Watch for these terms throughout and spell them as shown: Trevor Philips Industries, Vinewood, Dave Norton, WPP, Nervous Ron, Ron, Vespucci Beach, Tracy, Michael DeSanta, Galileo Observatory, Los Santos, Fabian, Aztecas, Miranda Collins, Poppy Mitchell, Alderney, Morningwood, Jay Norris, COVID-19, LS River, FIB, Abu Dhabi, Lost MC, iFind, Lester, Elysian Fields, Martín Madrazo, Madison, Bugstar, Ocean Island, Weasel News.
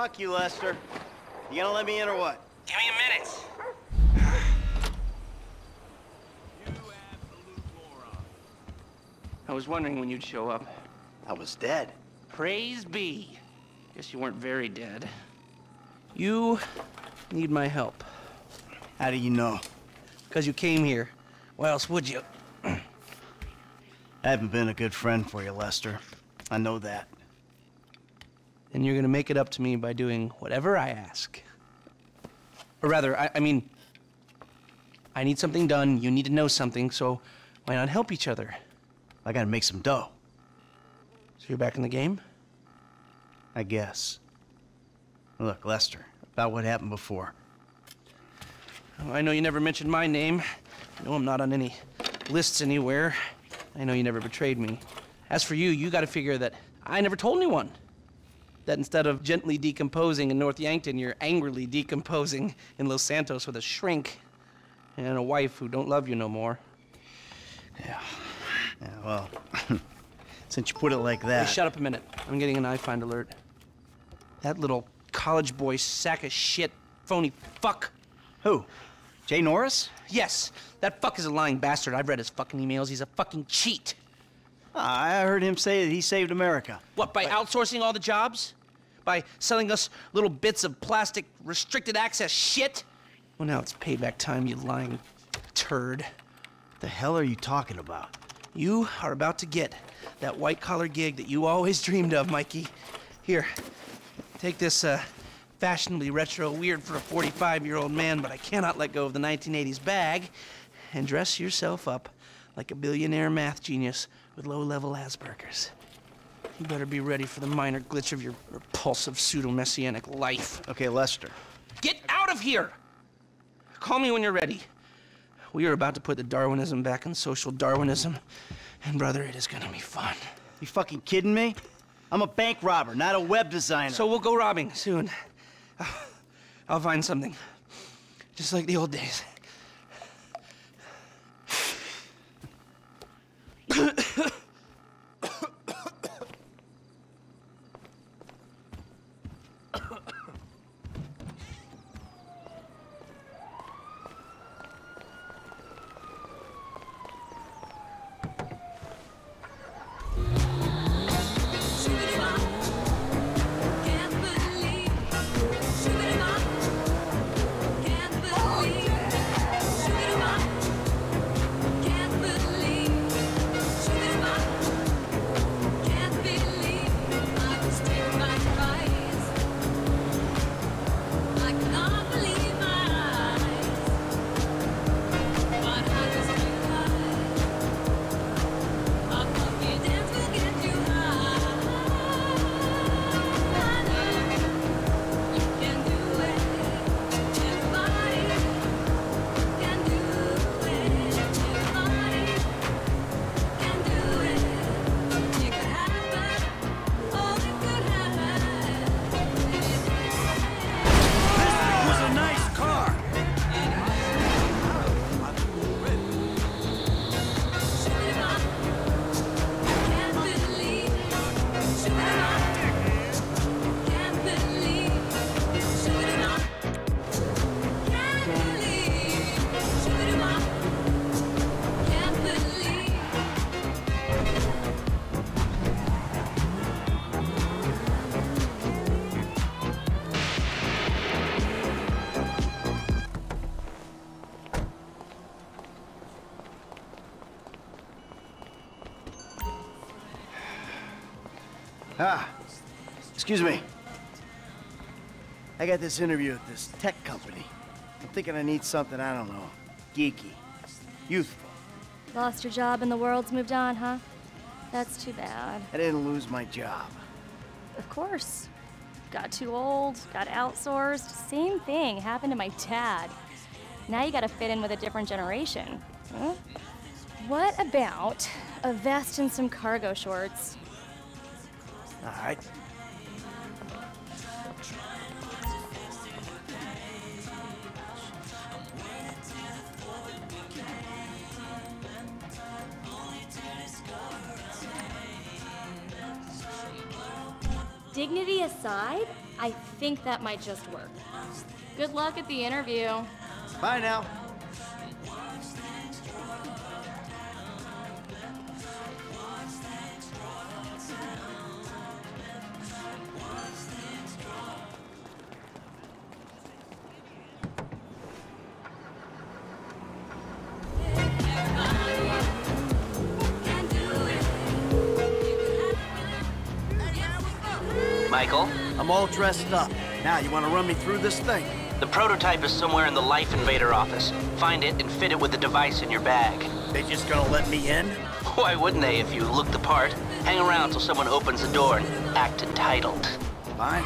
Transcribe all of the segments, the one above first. Fuck you, Lester. You gonna let me in or what? Give me a minute. You absolute moron. I was wondering when you'd show up. I was dead. Praise be. Guess you weren't very dead. You need my help. How do you know? Because you came here. Why else would you? I haven't been a good friend for you, Lester. I know that. And you're gonna make it up to me by doing whatever I ask. Or rather, I mean, I need something done, you need to know something, so why not help each other? I gotta make some dough. So you're back in the game? I guess. Look, Lester, about what happened before. Well, I know you never mentioned my name. I know I'm not on any lists anywhere. I know you never betrayed me. As for you, you gotta figure that I never told anyone. That instead of gently decomposing in North Yankton, you're angrily decomposing in Los Santos with a shrink and a wife who don't love you no more. Yeah, well, since you put it like that... Hey, shut up a minute. I'm getting an iFind alert. That little college boy sack of shit, phony fuck. Who? Jay Norris? Yes. That fuck is a lying bastard. I've read his fucking emails. He's a fucking cheat. I heard him say that he saved America. What, by outsourcing all the jobs? By selling us little bits of plastic restricted access shit? Well, now it's payback time, you lying turd. What the hell are you talking about? You are about to get that white-collar gig that you always dreamed of, Mikey. Here, take this fashionably retro weird for a 45-year-old man, but I cannot let go of the 1980s bag, and dress yourself up like a billionaire math genius with low-level Asperger's. You better be ready for the minor glitch of your repulsive pseudo-messianic life. Okay, Lester. Get out of here! Call me when you're ready. We are about to put the Darwinism back in social Darwinism, and brother, it is gonna be fun. You fucking kidding me? I'm a bank robber, not a web designer. So we'll go robbing soon. I'll find something, just like the old days. Excuse me. I got this interview at this tech company. I'm thinking I need something, I don't know, geeky, youthful. Lost your job and the world's moved on, huh? That's too bad. I didn't lose my job. Of course. Got too old, got outsourced. Same thing happened to my dad. Now you gotta fit in with a different generation. Huh? What about a vest and some cargo shorts? All right. Dignity aside, I think that might just work. Good luck at the interview. Bye now. Michael? I'm all dressed up. Now, you want to run me through this thing? The prototype is somewhere in the Life Invader office. Find it and fit it with the device in your bag. They just gonna let me in? Why wouldn't they if you look the part? Hang around till someone opens the door and act entitled. Fine.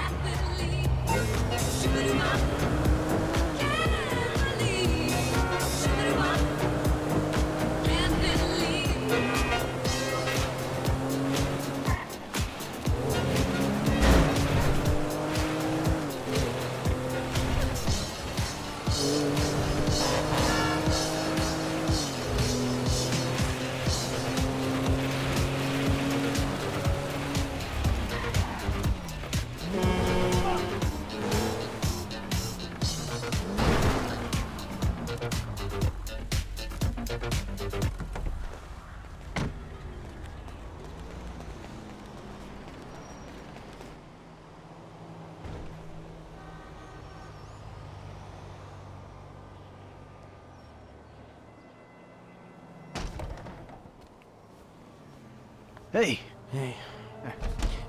Hey. Hey.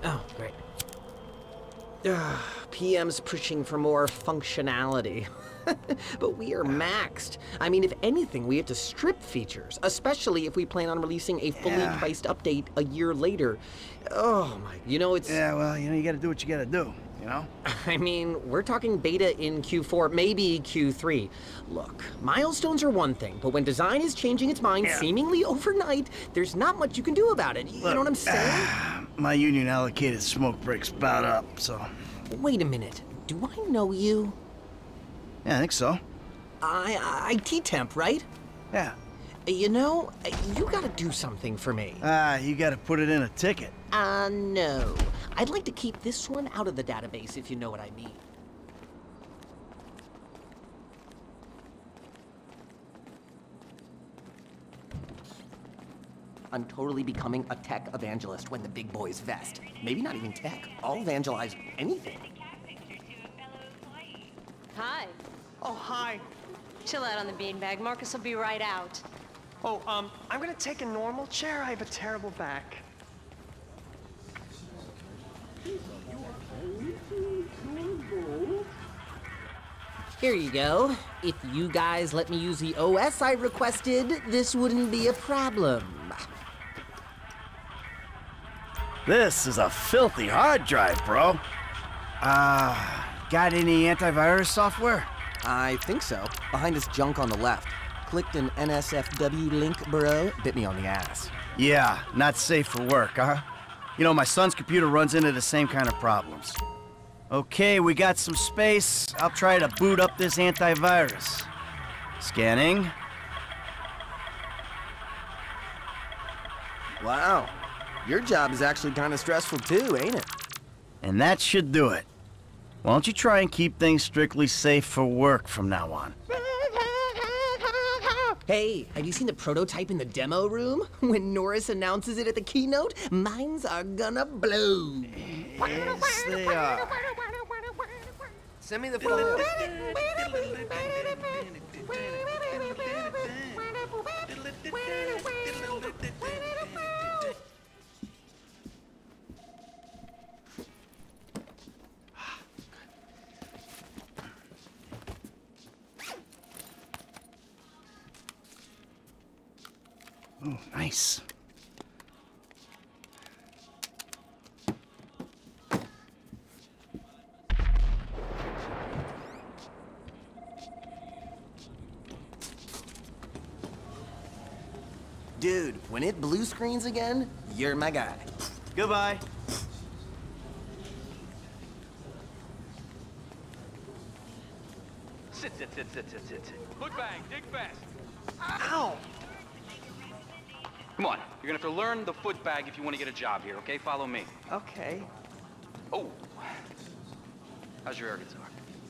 Oh, great. PM's pushing for more functionality. But we are maxed. I mean, if anything, we have to strip features, especially if we plan on releasing a fully priced update a year later. Oh my, you know, it's... Yeah, well, you know, you gotta do what you gotta do, you know? I mean, we're talking beta in Q4, maybe Q3. Look, milestones are one thing, but when design is changing its mind seemingly overnight, there's not much you can do about it. You know what I'm saying? My union allocated smoke breaks about up, so... Wait a minute, do I know you? Yeah, I think so. IT temp, right? Yeah. You know, you gotta do something for me. You gotta put it in a ticket. No. I'd like to keep this one out of the database, if you know what I mean. I'm totally becoming a tech evangelist when the big boys vest. Maybe not even tech. I'll evangelize anything. Hi. Oh, hi. Chill out on the beanbag. Marcus will be right out. Oh, I'm gonna take a normal chair. I have a terrible back. Here you go. If you guys let me use the OS I requested, this wouldn't be a problem. This is a filthy hard drive, bro. Got any antivirus software? I think so. Behind this junk on the left. Clicked an NSFW link, bro. Bit me on the ass. Yeah, not safe for work, huh? You know, my son's computer runs into the same kind of problems. Okay, we got some space. I'll try to boot up this antivirus. Scanning. Wow. Your job is actually kind of stressful too, ain't it? And that should do it. Why don't you try and keep things strictly safe for work from now on? Hey, have you seen the prototype in the demo room? When Norris announces it at the keynote, minds are gonna blow. Yes, they are. Send me the footage. Oh, nice. Dude, when it blue screens again, you're my guy. Goodbye. Sit. Put bang, dig fast. Ow! Come on, you're gonna have to learn the foot bag if you want to get a job here, okay? Follow me. Okay. Oh. How's your Arkansas?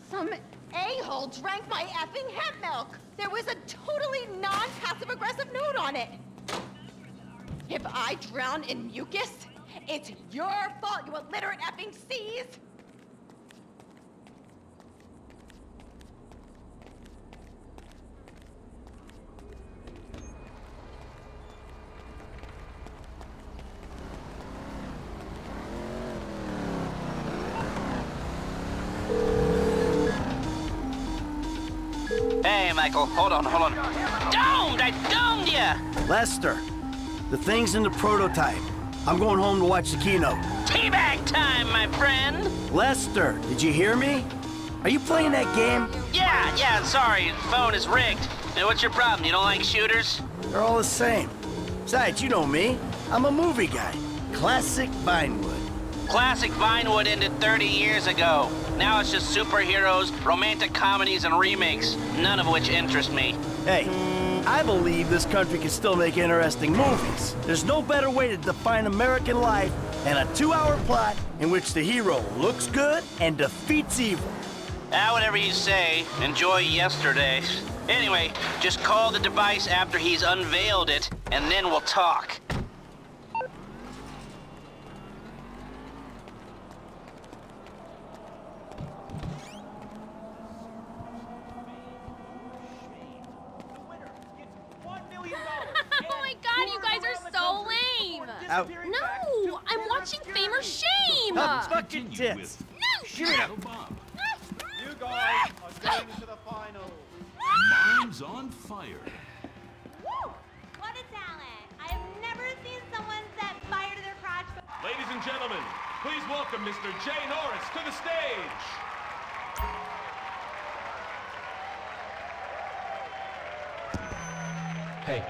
Some a-hole drank my effing hemp milk. There was a totally non-passive-aggressive note on it. If I drown in mucus, it's your fault, you illiterate effing C's. Michael, hold on. Domed! I domed you! Lester, the thing's in the prototype. I'm going home to watch the keynote. Teabag time, my friend! Lester, did you hear me? Are you playing that game? Yeah, sorry. The phone is rigged. Now, what's your problem? You don't like shooters? They're all the same. Besides, you know me. I'm a movie guy. Classic Vinewood. Classic Vinewood ended 30 years ago. Now it's just superheroes, romantic comedies, and remakes, none of which interest me. Hey, I believe this country can still make interesting movies. There's no better way to define American life than a 2-hour plot in which the hero looks good and defeats evil. Ah, whatever you say. Enjoy yesterday. Anyway, just call the device after he's unveiled it, and then we'll talk. Out. No! I'm watching Fame or Shame! Fucking tits! No! Shoot it up! You guys are going to the final! Mine's on fire! Woo! What a talent! I have never seen someone set fire to their crotch. Ladies and gentlemen, please welcome Mr. Jay Norris to the stage! Hey.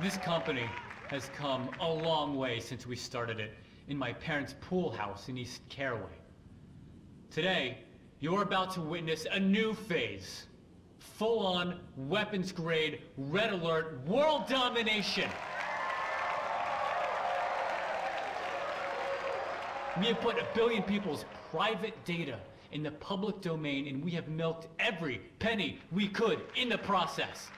This company has come a long way since we started it in my parents' pool house in East Caraway. Today, you're about to witness a new phase. Full-on, weapons-grade, red alert, world domination! We have put 1 billion people's private data in the public domain, and we have milked every penny we could in the process.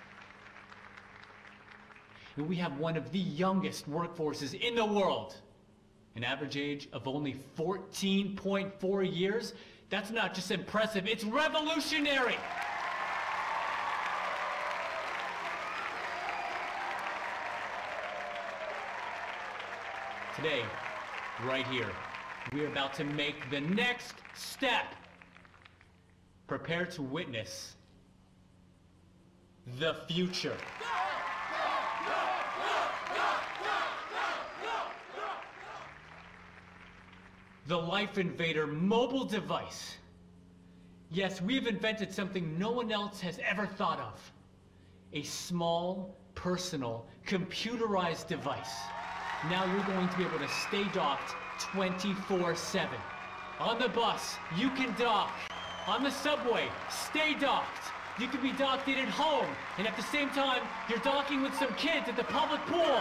And we have one of the youngest workforces in the world. An average age of only 14.4 years? That's not just impressive, it's revolutionary! Today, right here, we're about to make the next step. Prepare to witness the future. The Life Invader mobile device. Yes, we've invented something no one else has ever thought of. A small, personal, computerized device. Now you're going to be able to stay docked 24/7. On the bus, you can dock. On the subway, stay docked. You can be docked in at home, and at the same time, you're docking with some kids at the public pool.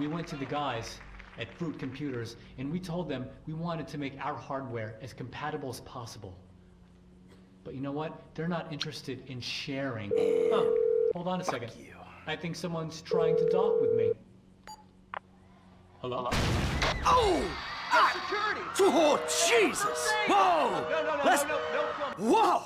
We went to the guys at Fruit Computers, and we told them we wanted to make our hardware as compatible as possible. But you know what? They're not interested in sharing. Oh, hold on a second. You. I think someone's trying to dock with me. Hello? Oh! Security! Oh, Jesus! Whoa! No. Whoa!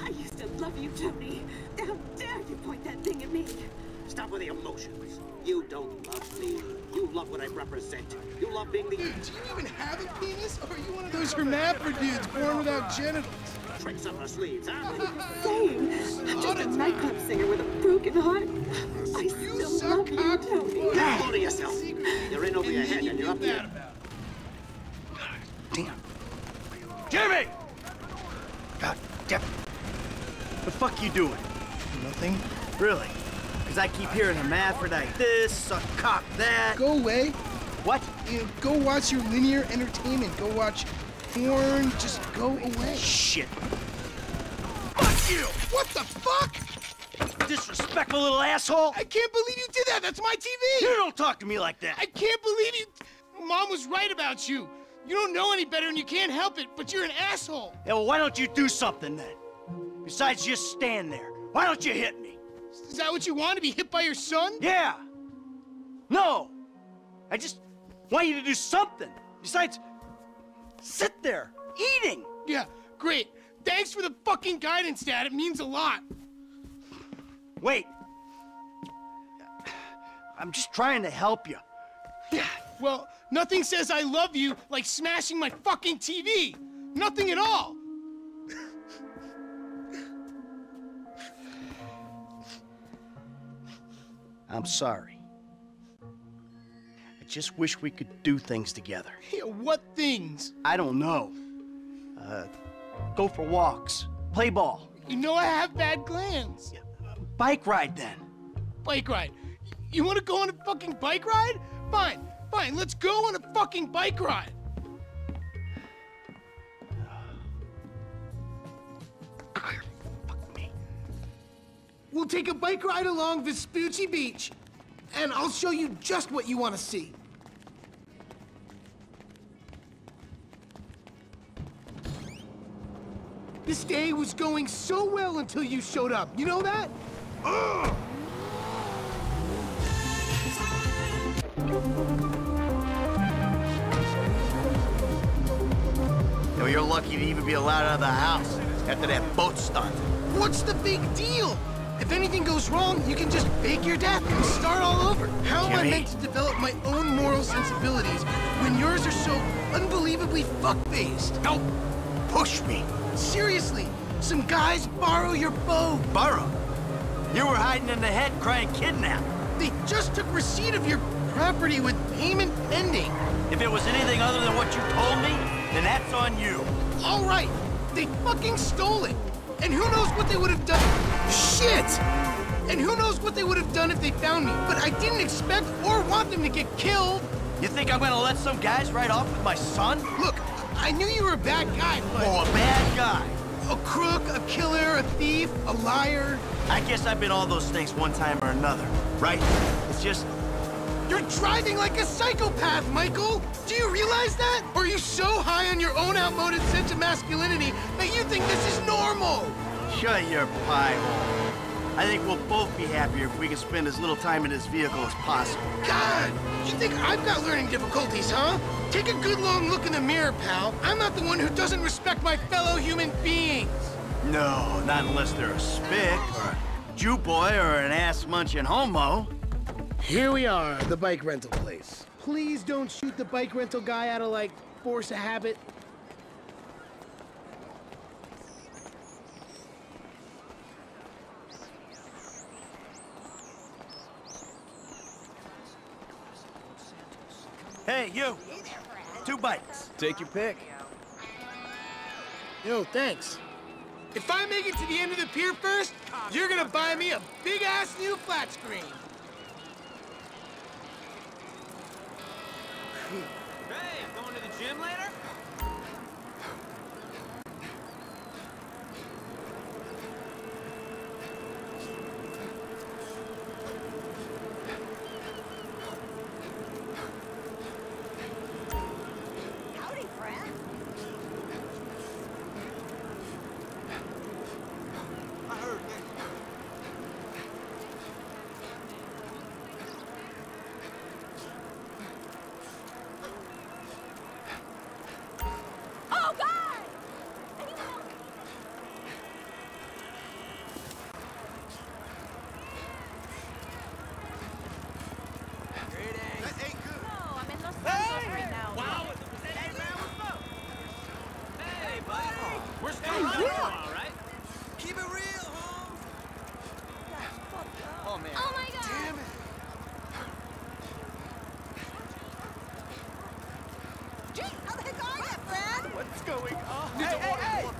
I used to love you, Jimmy. How dare you point that thing at me? Stop with the emotions. You don't love me. You love what I represent. You love being the... Dude, do you even have a penis? Or are you one of those hermaphrodite dudes born without genitals? tricks up our sleeves, aren't we? Same. I'm just a nightclub singer with a broken heart. I still love you, Tony. Now, go to yourself. You're in over your head and you're up here. Damn. Jimmy! God damn it. The fuck you doing? Nothing. Really? Because I keep hearing hermaphrodite this, suck cock that. Go away. What? You go watch your linear entertainment. Go watch porn. Just go away. Shit. Fuck you! What the fuck? Disrespectful little asshole. I can't believe you did that. That's my TV. You don't talk to me like that. I can't believe you. Mom was right about you. You don't know any better and you can't help it, but you're an asshole. Yeah, well, why don't you do something then? Besides just stand there. Why don't you hit me? Is that what you want, to be hit by your son? Yeah. No. I just want you to do something. Besides, sit there, eating. Yeah, great. Thanks for the fucking guidance, Dad. It means a lot. Wait. I'm just trying to help you. Yeah, well, nothing says I love you like smashing my fucking TV. Nothing at all. I'm sorry. I just wish we could do things together. Yeah, what things? I don't know. Go for walks, play ball. You know I have bad glands. Bike ride then. Bike ride? You want to go on a fucking bike ride? Fine. Fine, let's go on a fucking bike ride. Fuck me. We'll take a bike ride along Vespucci Beach, and I'll show you just what you want to see. This day was going so well until you showed up. You know that? Ugh! Yo, you're lucky to even be allowed out of the house after that boat stunt. What's the big deal? If anything goes wrong, you can just fake your death and start all over. How am I meant to develop my own moral sensibilities when yours are so unbelievably fuck-based? Don't push me. Seriously, some guys borrow your bow. Borrow? You were hiding in the head crying kidnapped. They just took receipt of your property with payment pending. If it was anything other than what you told me, then that's on you. All right, they fucking stole it. And who knows what they would have done? Shit! And who knows what they would have done if they found me, but I didn't expect or want them to get killed. You think I'm gonna let some guys ride off with my son? Look, I knew you were a bad guy, but... Oh, a bad guy. A crook, a killer, a thief, a liar. I guess I've been all those things one time or another, right? It's just... You're driving like a psychopath, Michael! Do you realize that? Or are you so high on your own outmoded sense of masculinity that you think this is normal? Shut your pie hole. I think we'll both be happier if we can spend as little time in this vehicle as possible. God! You think I've got learning difficulties, huh? Take a good long look in the mirror, pal. I'm not the one who doesn't respect my fellow human beings. No, not unless they're a spick, or a Jew boy, or an ass-munching homo. Here we are, the bike rental place. Please don't shoot the bike rental guy out of, like, force of habit. Hey, you. 2 bikes. Take your pick. Yo, thanks. If I make it to the end of the pier first, you're gonna buy me a big-ass new flat screen. Hey, I'm going to the gym later? Howdy, friend. I heard that. First time real. All right? Keep it real, home. Oh man. Oh my God. Damn it. Gee, how the heck are you, Fred? What's going on? Hey, hey, hey.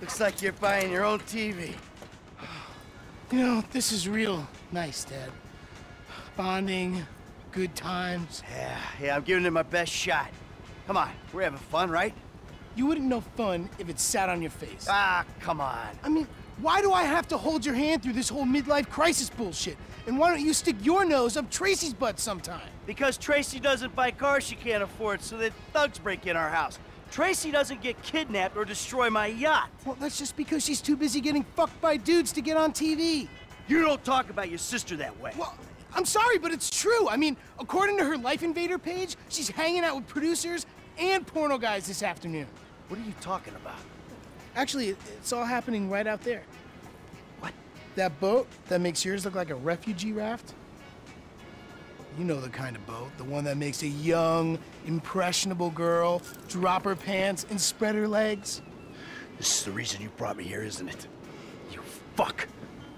Looks like you're buying your own TV. You know, this is real nice, Dad. Bonding, good times. Yeah, I'm giving it my best shot. Come on, we're having fun, right? You wouldn't know fun if it sat on your face. Ah, come on. I mean, why do I have to hold your hand through this whole midlife crisis bullshit? And why don't you stick your nose up Tracy's butt sometime? Because Tracy doesn't buy cars she can't afford, so that thugs break in our house. Tracy doesn't get kidnapped or destroy my yacht. Well, that's just because she's too busy getting fucked by dudes to get on TV. You don't talk about your sister that way. Well, I'm sorry, but it's true. I mean, according to her Life Invader page, she's hanging out with producers and porno guys this afternoon. What are you talking about? Actually, it's all happening right out there. What? That boat that makes yours look like a refugee raft? You know the kind of boat, the one that makes a young, impressionable girl drop her pants and spread her legs. This is the reason you brought me here, isn't it? You fuck.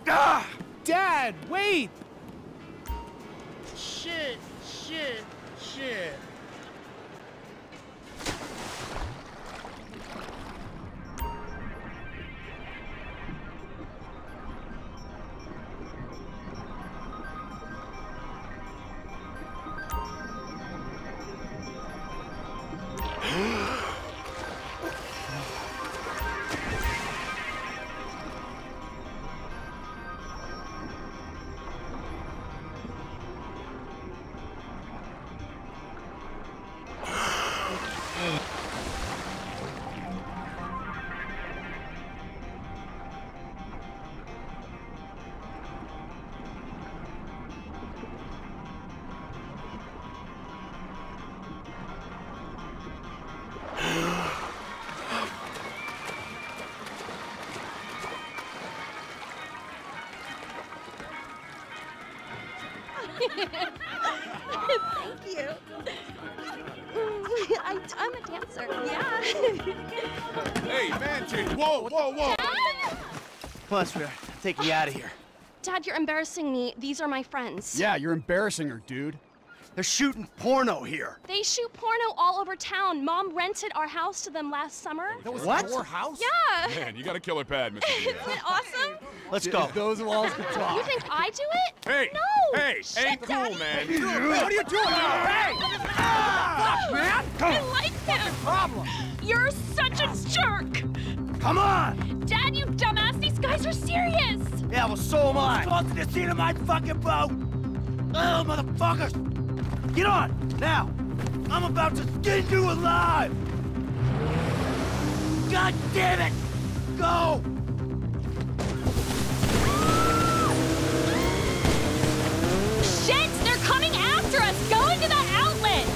Ah! Dad, wait! Shit, shit, shit. Thank you. I'm a dancer. Yeah. Hey, man, change. Whoa, whoa, whoa. Dad? Plus, we're taking you out of here. Dad, you're embarrassing me. These are my friends. Yeah, you're embarrassing her, dude. They're shooting porno here. They shoot porno all over town. Mom rented our house to them last summer. That was your house? Yeah. Man, you got a killer pad, Mr. Isn't it awesome? Let's go. If those walls could talk. You think I do it? Hey! No! Hey! Shit, ain't cool, Daddy. Man. What are you doing? Hey! Fuck, man! I like them. Problem. You're such a jerk. Come on! Dad, you dumbass. These guys are serious. Yeah, well, so am I. Talk to the scene of my fucking boat. Oh, motherfuckers. Get on! Now! I'm about to skin you alive! God damn it! Go! Shit! They're coming after us! Go into the outlet!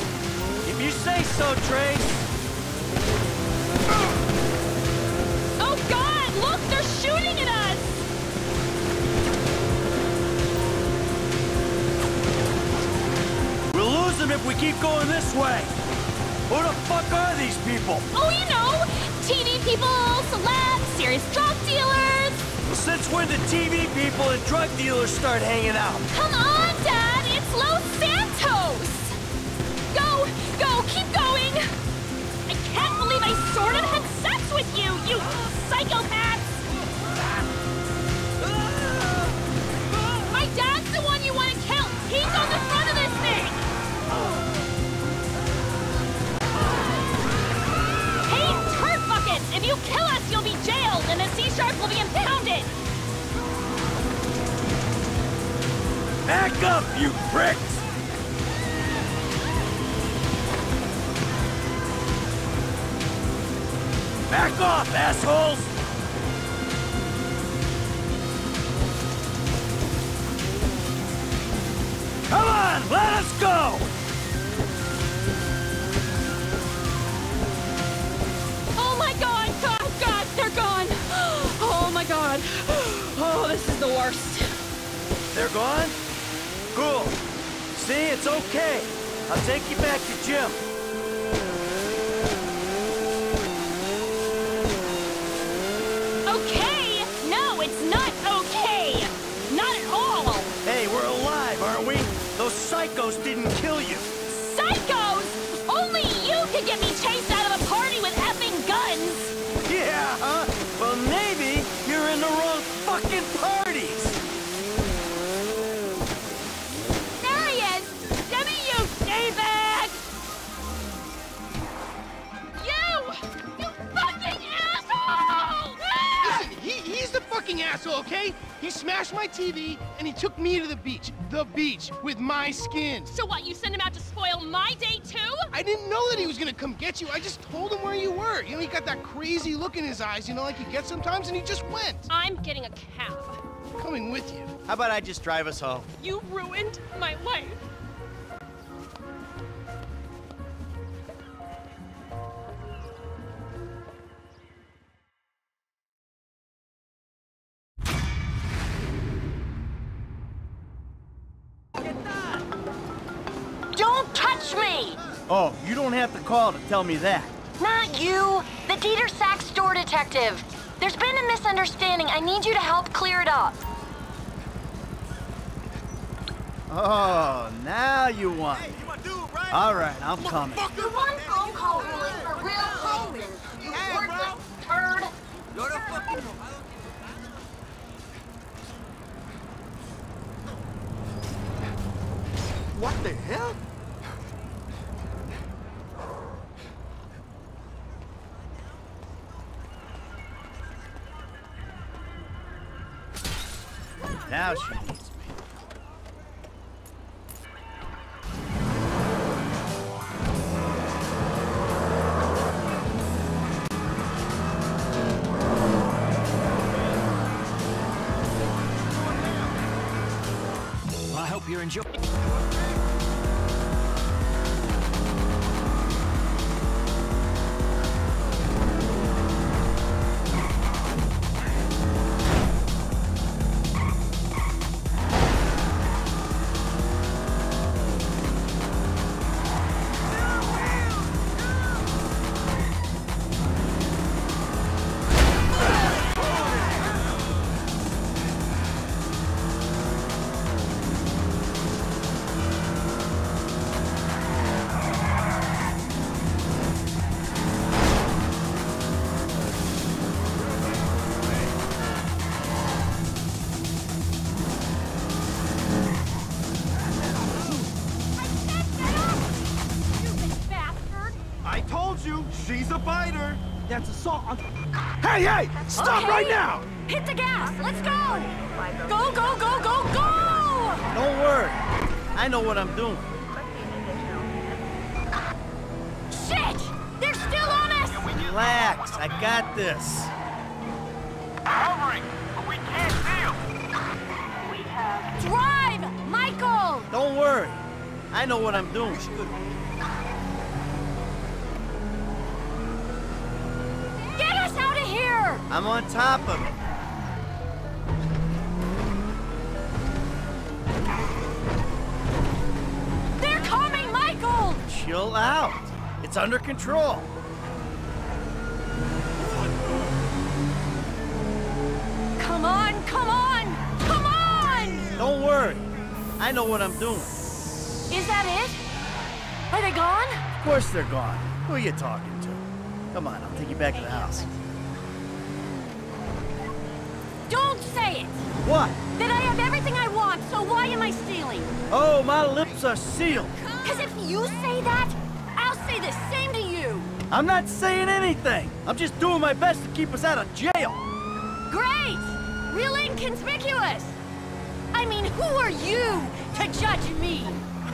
If you say so, Trace! Oh God! Look! They're shooting at us! We'll lose them if we keep going this way. Who the fuck are these people? Oh, you know, TV people, celebs, serious drug dealers. Well, since when did TV people and drug dealers start hanging out? Come on, Dad, it's Los Santos. Go, go, keep going. I can't believe I sort of had sex with you, you psychopaths. My dad's the one you want to kill. He's on the front of this thing. Hey, turd buckets! If you kill us, you'll be jailed, and the sea shark will be impounded! Back up, you pricks! Back off, assholes! Come on, let us go! Oh my God! God, God, they're gone! Oh my God! Oh, this is the worst. They're gone? Cool. See, it's okay. I'll take you back to Jim. Okay? No, it's not okay! Not at all! Hey, we're alive, aren't we? Those psychos didn't kill you. Psychos? Only you could get me chased out of a party with effing guns! Yeah, huh? Well, maybe you're in the wrong fucking parties! There he is! Jimmy, you daybag! You fucking asshole! He's the fucking asshole, okay? He smashed my TV, and he took me to the beach. The beach, with my skin. So what, you sent him out to spoil my day, too? I didn't know that he was gonna come get you. I just told him where you were. You know, he got that crazy look in his eyes, you know, like he gets sometimes, and he just went. I'm getting a cab. Coming with you. How about I just drive us home? You ruined my life. Oh, you don't have to call to tell me that. Not you, the Dieter Sachs store detective. There's been a misunderstanding. I need you to help clear it up. Oh, now you want it. Hey, you my dude, right? All right, I'm coming. You one phone call ruling for real reasons, you worthless turd. You're the fucking... What the hell? Now she needs me. Well, I hope you're enjoying. Hey, hey! Stop right now! Hit the gas! Let's go! Go, go, go, go, go! Don't worry. I know what I'm doing. Shit! They're still on us! Relax. I got this. Hovering, but we can't see them. Drive, Michael! Don't worry. I know what I'm doing. I'm on top of it. They're coming, Michael! Chill out. It's under control. Come on, come on, come on! Don't worry. I know what I'm doing. Is that it? Are they gone? Of course they're gone. Who are you talking to? Come on, I'll take you back to the house. Don't say it! What? That I have everything I want, so why am I stealing? Oh, my lips are sealed. Because if you say that, I'll say the same to you. I'm not saying anything. I'm just doing my best to keep us out of jail. Great! Real inconspicuous. I mean, who are you to judge me?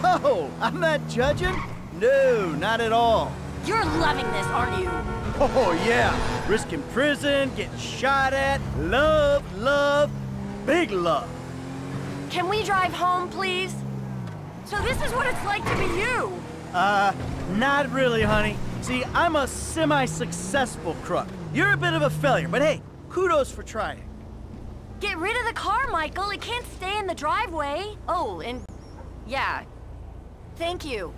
Oh, I'm not judging? No, not at all. You're loving this, aren't you? Oh, yeah. Risking prison, getting shot at, love, big love. Can we drive home, please? So this is what it's like to be you. Not really, honey. See, I'm a semi-successful crook. You're a bit of a failure, but hey, kudos for trying. Get rid of the car, Michael. It can't stay in the driveway. Oh, and yeah. Thank you.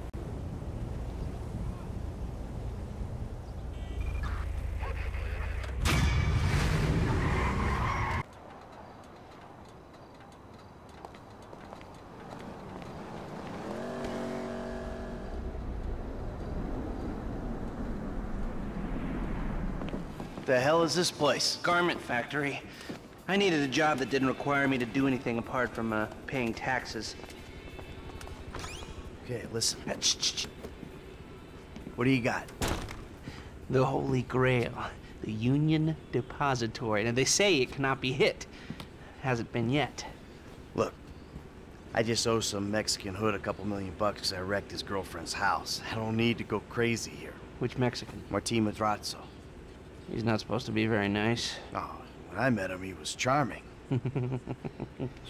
The hell is this place? Garment factory. I needed a job that didn't require me to do anything apart from paying taxes. Okay, listen. What do you got? The Holy Grail, the Union Depository. Now they say it cannot be hit. Hasn't been yet. Look, I just owe some Mexican hood a couple $1,000,000 because I wrecked his girlfriend's house. I don't need to go crazy here. Which Mexican? Martín Madrazo. He's not supposed to be very nice. Oh, when I met him, he was charming. So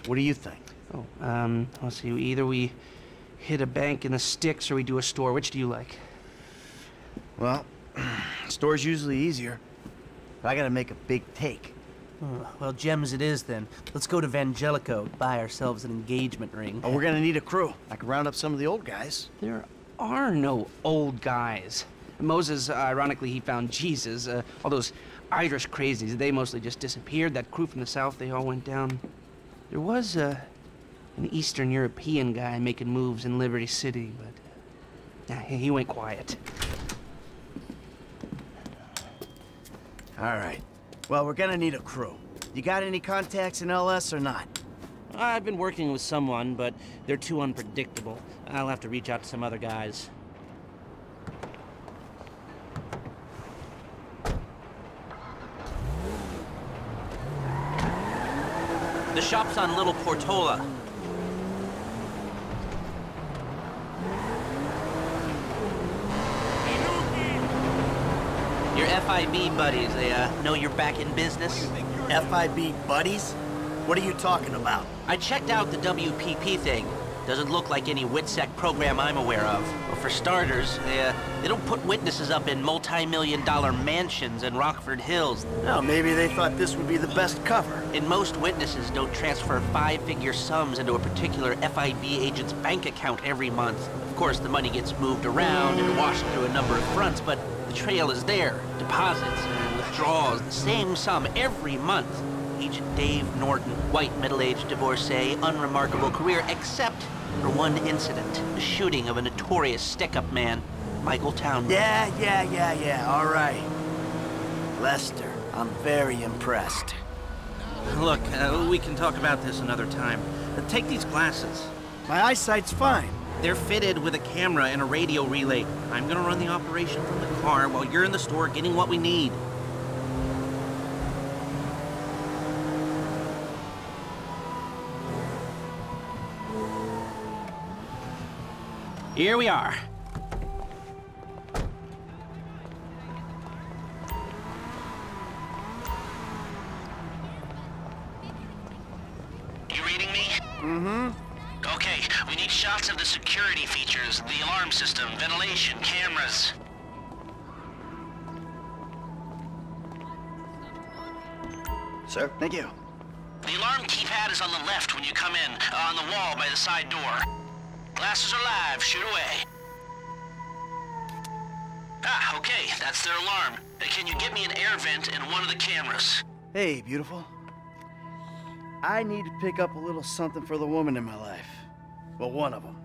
what do you think? Oh, let's see. Either we hit a bank in the sticks or we do a store. Which do you like? Well, store's usually easier. But I gotta make a big take. Oh, well, gems it is then. Let's go to Vangelico, buy ourselves an engagement ring. Oh, we're gonna need a crew. I can round up some of the old guys. There are no old guys. Moses, ironically, he found Jesus. All those Irish crazies, they mostly just disappeared. That crew from the south, they all went down. There was an Eastern European guy making moves in Liberty City, but he went quiet. All right. Well, we're gonna need a crew. You got any contacts in LS or not? I've been working with someone, but they're too unpredictable. I'll have to reach out to some other guys. The shop's on Little Portola. Your FIB buddies, they know you're back in business? FIB buddies? What are you talking about? I checked out the WPP thing. Doesn't look like any WITSEC program I'm aware of. Well, for starters, they don't put witnesses up in multi-million-dollar mansions in Rockford Hills. No, maybe they thought this would be the best cover. And most witnesses don't transfer five-figure sums into a particular FIB agent's bank account every month. Of course, the money gets moved around and washed through a number of fronts, but the trail is there. Deposits and withdrawals, the same sum every month. Agent Dave Norton, white middle-aged divorcee, unremarkable career, except for one incident, the shooting of a notorious stick-up man, Michael Town. Yeah, all right. Lester, I'm very impressed. Look, we can talk about this another time. Take these glasses. My eyesight's fine. They're fitted with a camera and a radio relay. I'm gonna run the operation from the car while you're in the store getting what we need. Here we are. You reading me? Mm-hmm. Okay, we need shots of the security features, the alarm system, ventilation, cameras. Sir, thank you. The alarm keypad is on the left when you come in, on the wall by the side door. Glasses are live. Shoot away. Ah, okay. That's their alarm. Can you get me an air vent and one of the cameras? Hey, beautiful. I need to pick up a little something for the woman in my life. Well, one of them.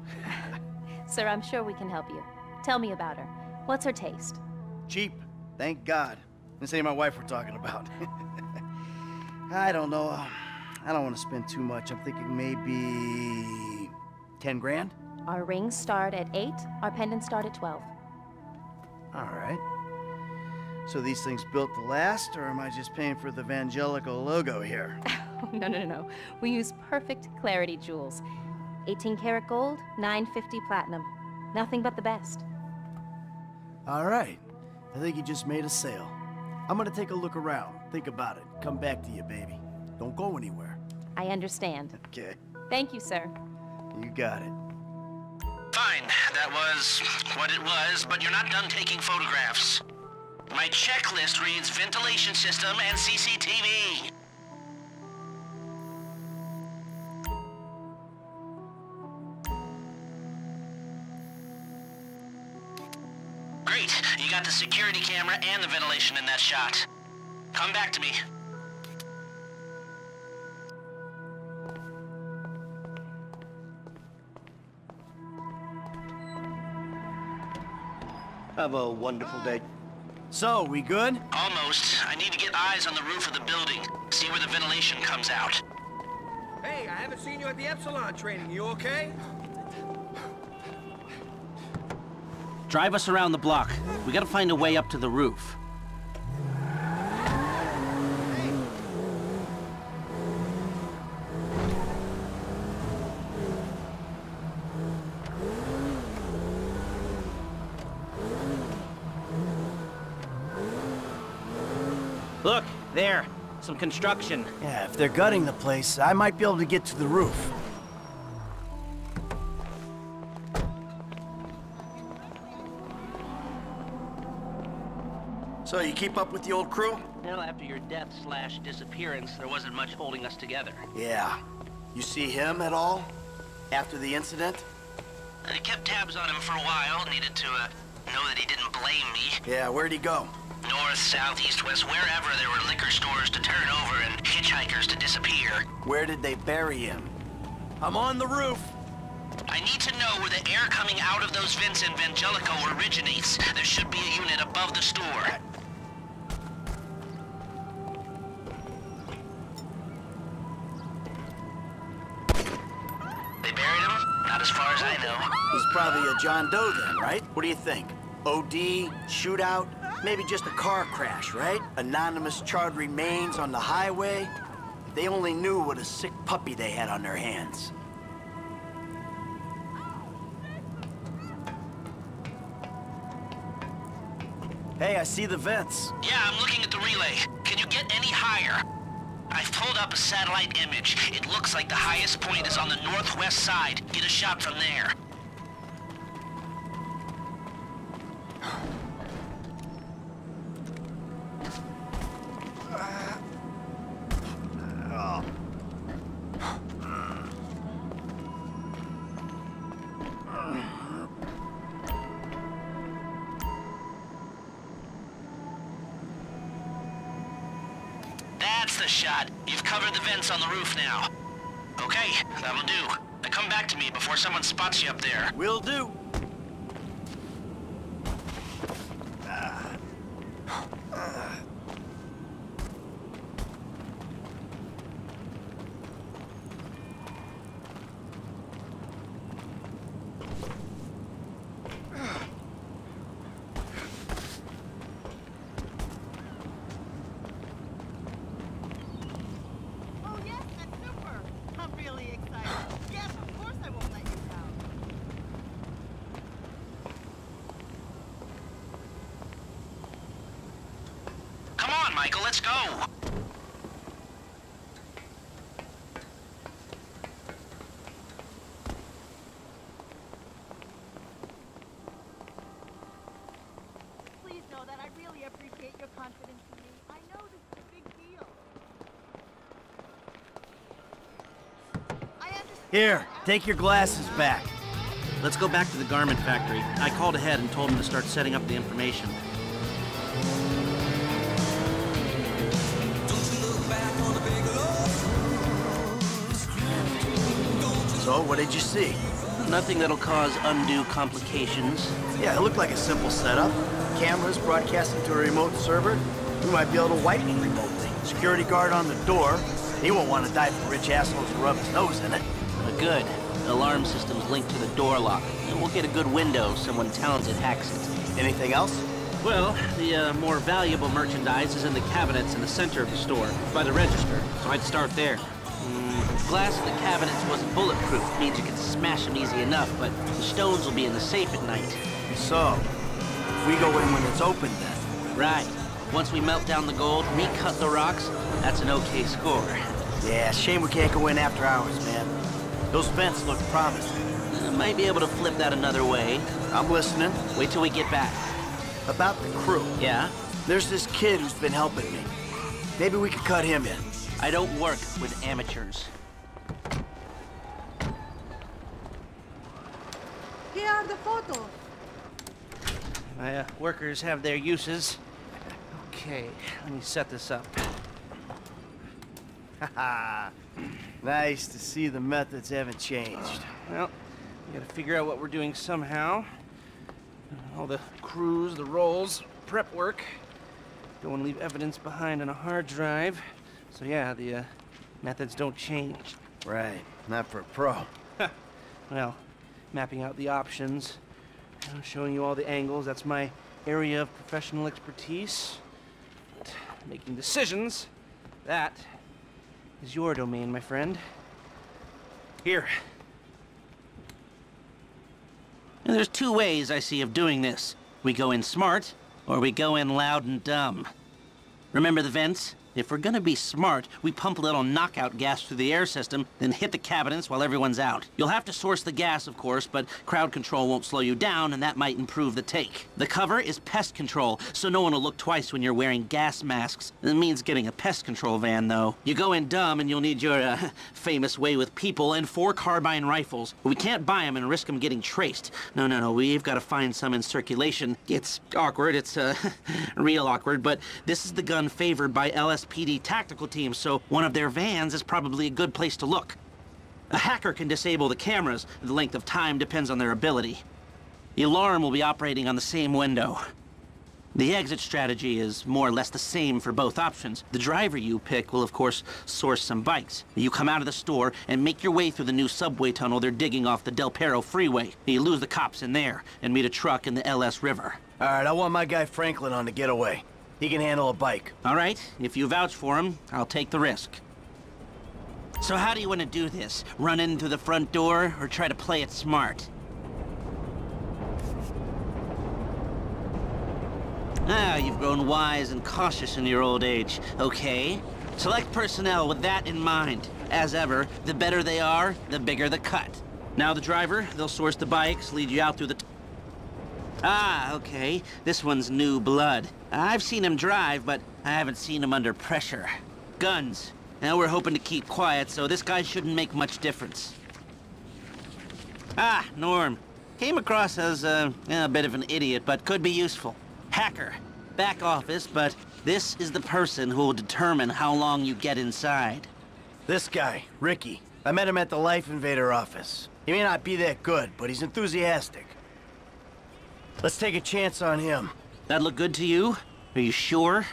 Sir, I'm sure we can help you. Tell me about her. What's her taste? Cheap. Thank God. This ain't my wife we're talking about. I don't know. I don't want to spend too much. I'm thinking maybe... 10 grand? Our rings start at 8, our pendants start at 12. All right. So these things built to last, or am I just paying for the Vangelico logo here? No. We use perfect clarity jewels. 18 karat gold, 950 platinum. Nothing but the best. All right. I think you just made a sale. I'm gonna take a look around, think about it, come back to you, baby. Don't go anywhere. I understand. Okay. Thank you, sir. You got it. Fine, that was what it was, but you're not done taking photographs. My checklist reads ventilation system and CCTV. Great, you got the security camera and the ventilation in that shot. Come back to me. Have a wonderful day. So, we good? Almost. I need to get eyes on the roof of the building. See where the ventilation comes out. Hey, I haven't seen you at the Epsilon training. You okay? Drive us around the block. We gotta find a way up to the roof. Look, there. Some construction. Yeah, if they're gutting the place, I might be able to get to the roof. So, you keep up with the old crew? Well, after your death/disappearance, there wasn't much holding us together. Yeah. You see him at all? After the incident? I kept tabs on him for a while. Needed to, know that he didn't blame me. Yeah, where'd he go? North, south, east, west, wherever there were liquor stores to turn over and hitchhikers to disappear. Where did they bury him? I'm on the roof! I need to know where the air coming out of those vents in Vangelico originates. There should be a unit above the store. They buried him? Not as far as I know. He's probably a John Doe then, right? What do you think? OD? Shootout? Maybe just a car crash, right? Anonymous charred remains on the highway. If they only knew what a sick puppy they had on their hands. Hey, I see the vents. Yeah, I'm looking at the relay. Can you get any higher? I've pulled up a satellite image. It looks like the highest point is on the northwest side. Get a shot from there. That's the shot. You've covered the vents on the roof now. Okay, that'll do. Now come back to me before someone spots you up there. Will do. Let's go! Please know that I really appreciate your confidence in me. I know this is a big deal. I understand. Here, take your glasses back. Let's go back to the garment factory. I called ahead and told him to start setting up the information. So, what did you see? Nothing that'll cause undue complications. Yeah, it looked like a simple setup. Cameras broadcasting to a remote server. We might be able to wipe it remotely. Security guard on the door. He won't want to die for rich assholes who rub his nose in it. Good. The alarm system's linked to the door lock. And we'll get a good window if someone talented hacks it. Anything else? Well, the more valuable merchandise is in the cabinets in the center of the store, by the register, so I'd start there. Glass in the cabinets wasn't bulletproof, means you can smash them easy enough, but the stones will be in the safe at night. So, if we go in when it's open then, Right. Once we melt down the gold, recut the rocks, that's an okay score. Yeah, shame we can't go in after hours, man. Those vents look promising. Might be able to flip that another way. I'm listening. Wait till we get back. About the crew. Yeah? There's this kid who's been helping me. Maybe we could cut him in. I don't work with amateurs. Here are the photos. My workers have their uses. Okay, let me set this up. Haha. Nice to see the methods haven't changed. Well, we gotta figure out what we're doing somehow. All the crews, the rolls, prep work. Don't want to leave evidence behind on a hard drive. So yeah, the methods don't change. Right, not for a pro. Well, mapping out the options, showing you all the angles, that's my area of professional expertise. But making decisions, that is your domain, my friend. Here. And there's two ways I see of doing this. We go in smart, or we go in loud and dumb. Remember the vents? If we're gonna be smart, we pump a little knockout gas through the air system, then hit the cabinets while everyone's out. You'll have to source the gas, of course, but crowd control won't slow you down, and that might improve the take. The cover is pest control, so no one will look twice when you're wearing gas masks. It means getting a pest control van, though. You go in dumb, and you'll need your famous way with people and 4 carbine rifles. We can't buy them and risk them getting traced. No, we've got to find some in circulation. It's awkward, it's real awkward, but this is the gun favored by LS. PD tactical teams, so one of their vans is probably a good place to look. A hacker can disable the cameras. The length of time depends on their ability. The alarm will be operating on the same window. The exit strategy is more or less the same for both options. The driver you pick will, of course, source some bikes. You come out of the store and make your way through the new subway tunnel they're digging off the Del Perro freeway. You lose the cops in there and meet a truck in the LS River. All right, I want my guy Franklin on the getaway. He can handle a bike. All right, if you vouch for him, I'll take the risk. So how do you want to do this? Run in through the front door or try to play it smart? Ah, you've grown wise and cautious in your old age. Okay. Select personnel with that in mind. As ever, the better they are, the bigger the cut. Now the driver, they'll source the bikes, lead you out through the... Ah, okay. This one's new blood. I've seen him drive, but I haven't seen him under pressure. Guns. Now we're hoping to keep quiet, so this guy shouldn't make much difference. Ah, Norm. Came across as a bit of an idiot, but could be useful. Hacker. Back office, but this is the person who will determine how long you get inside. This guy, Ricky. I met him at the Life Invader office. He may not be that good, but he's enthusiastic. Let's take a chance on him. That look good to you? Are you sure?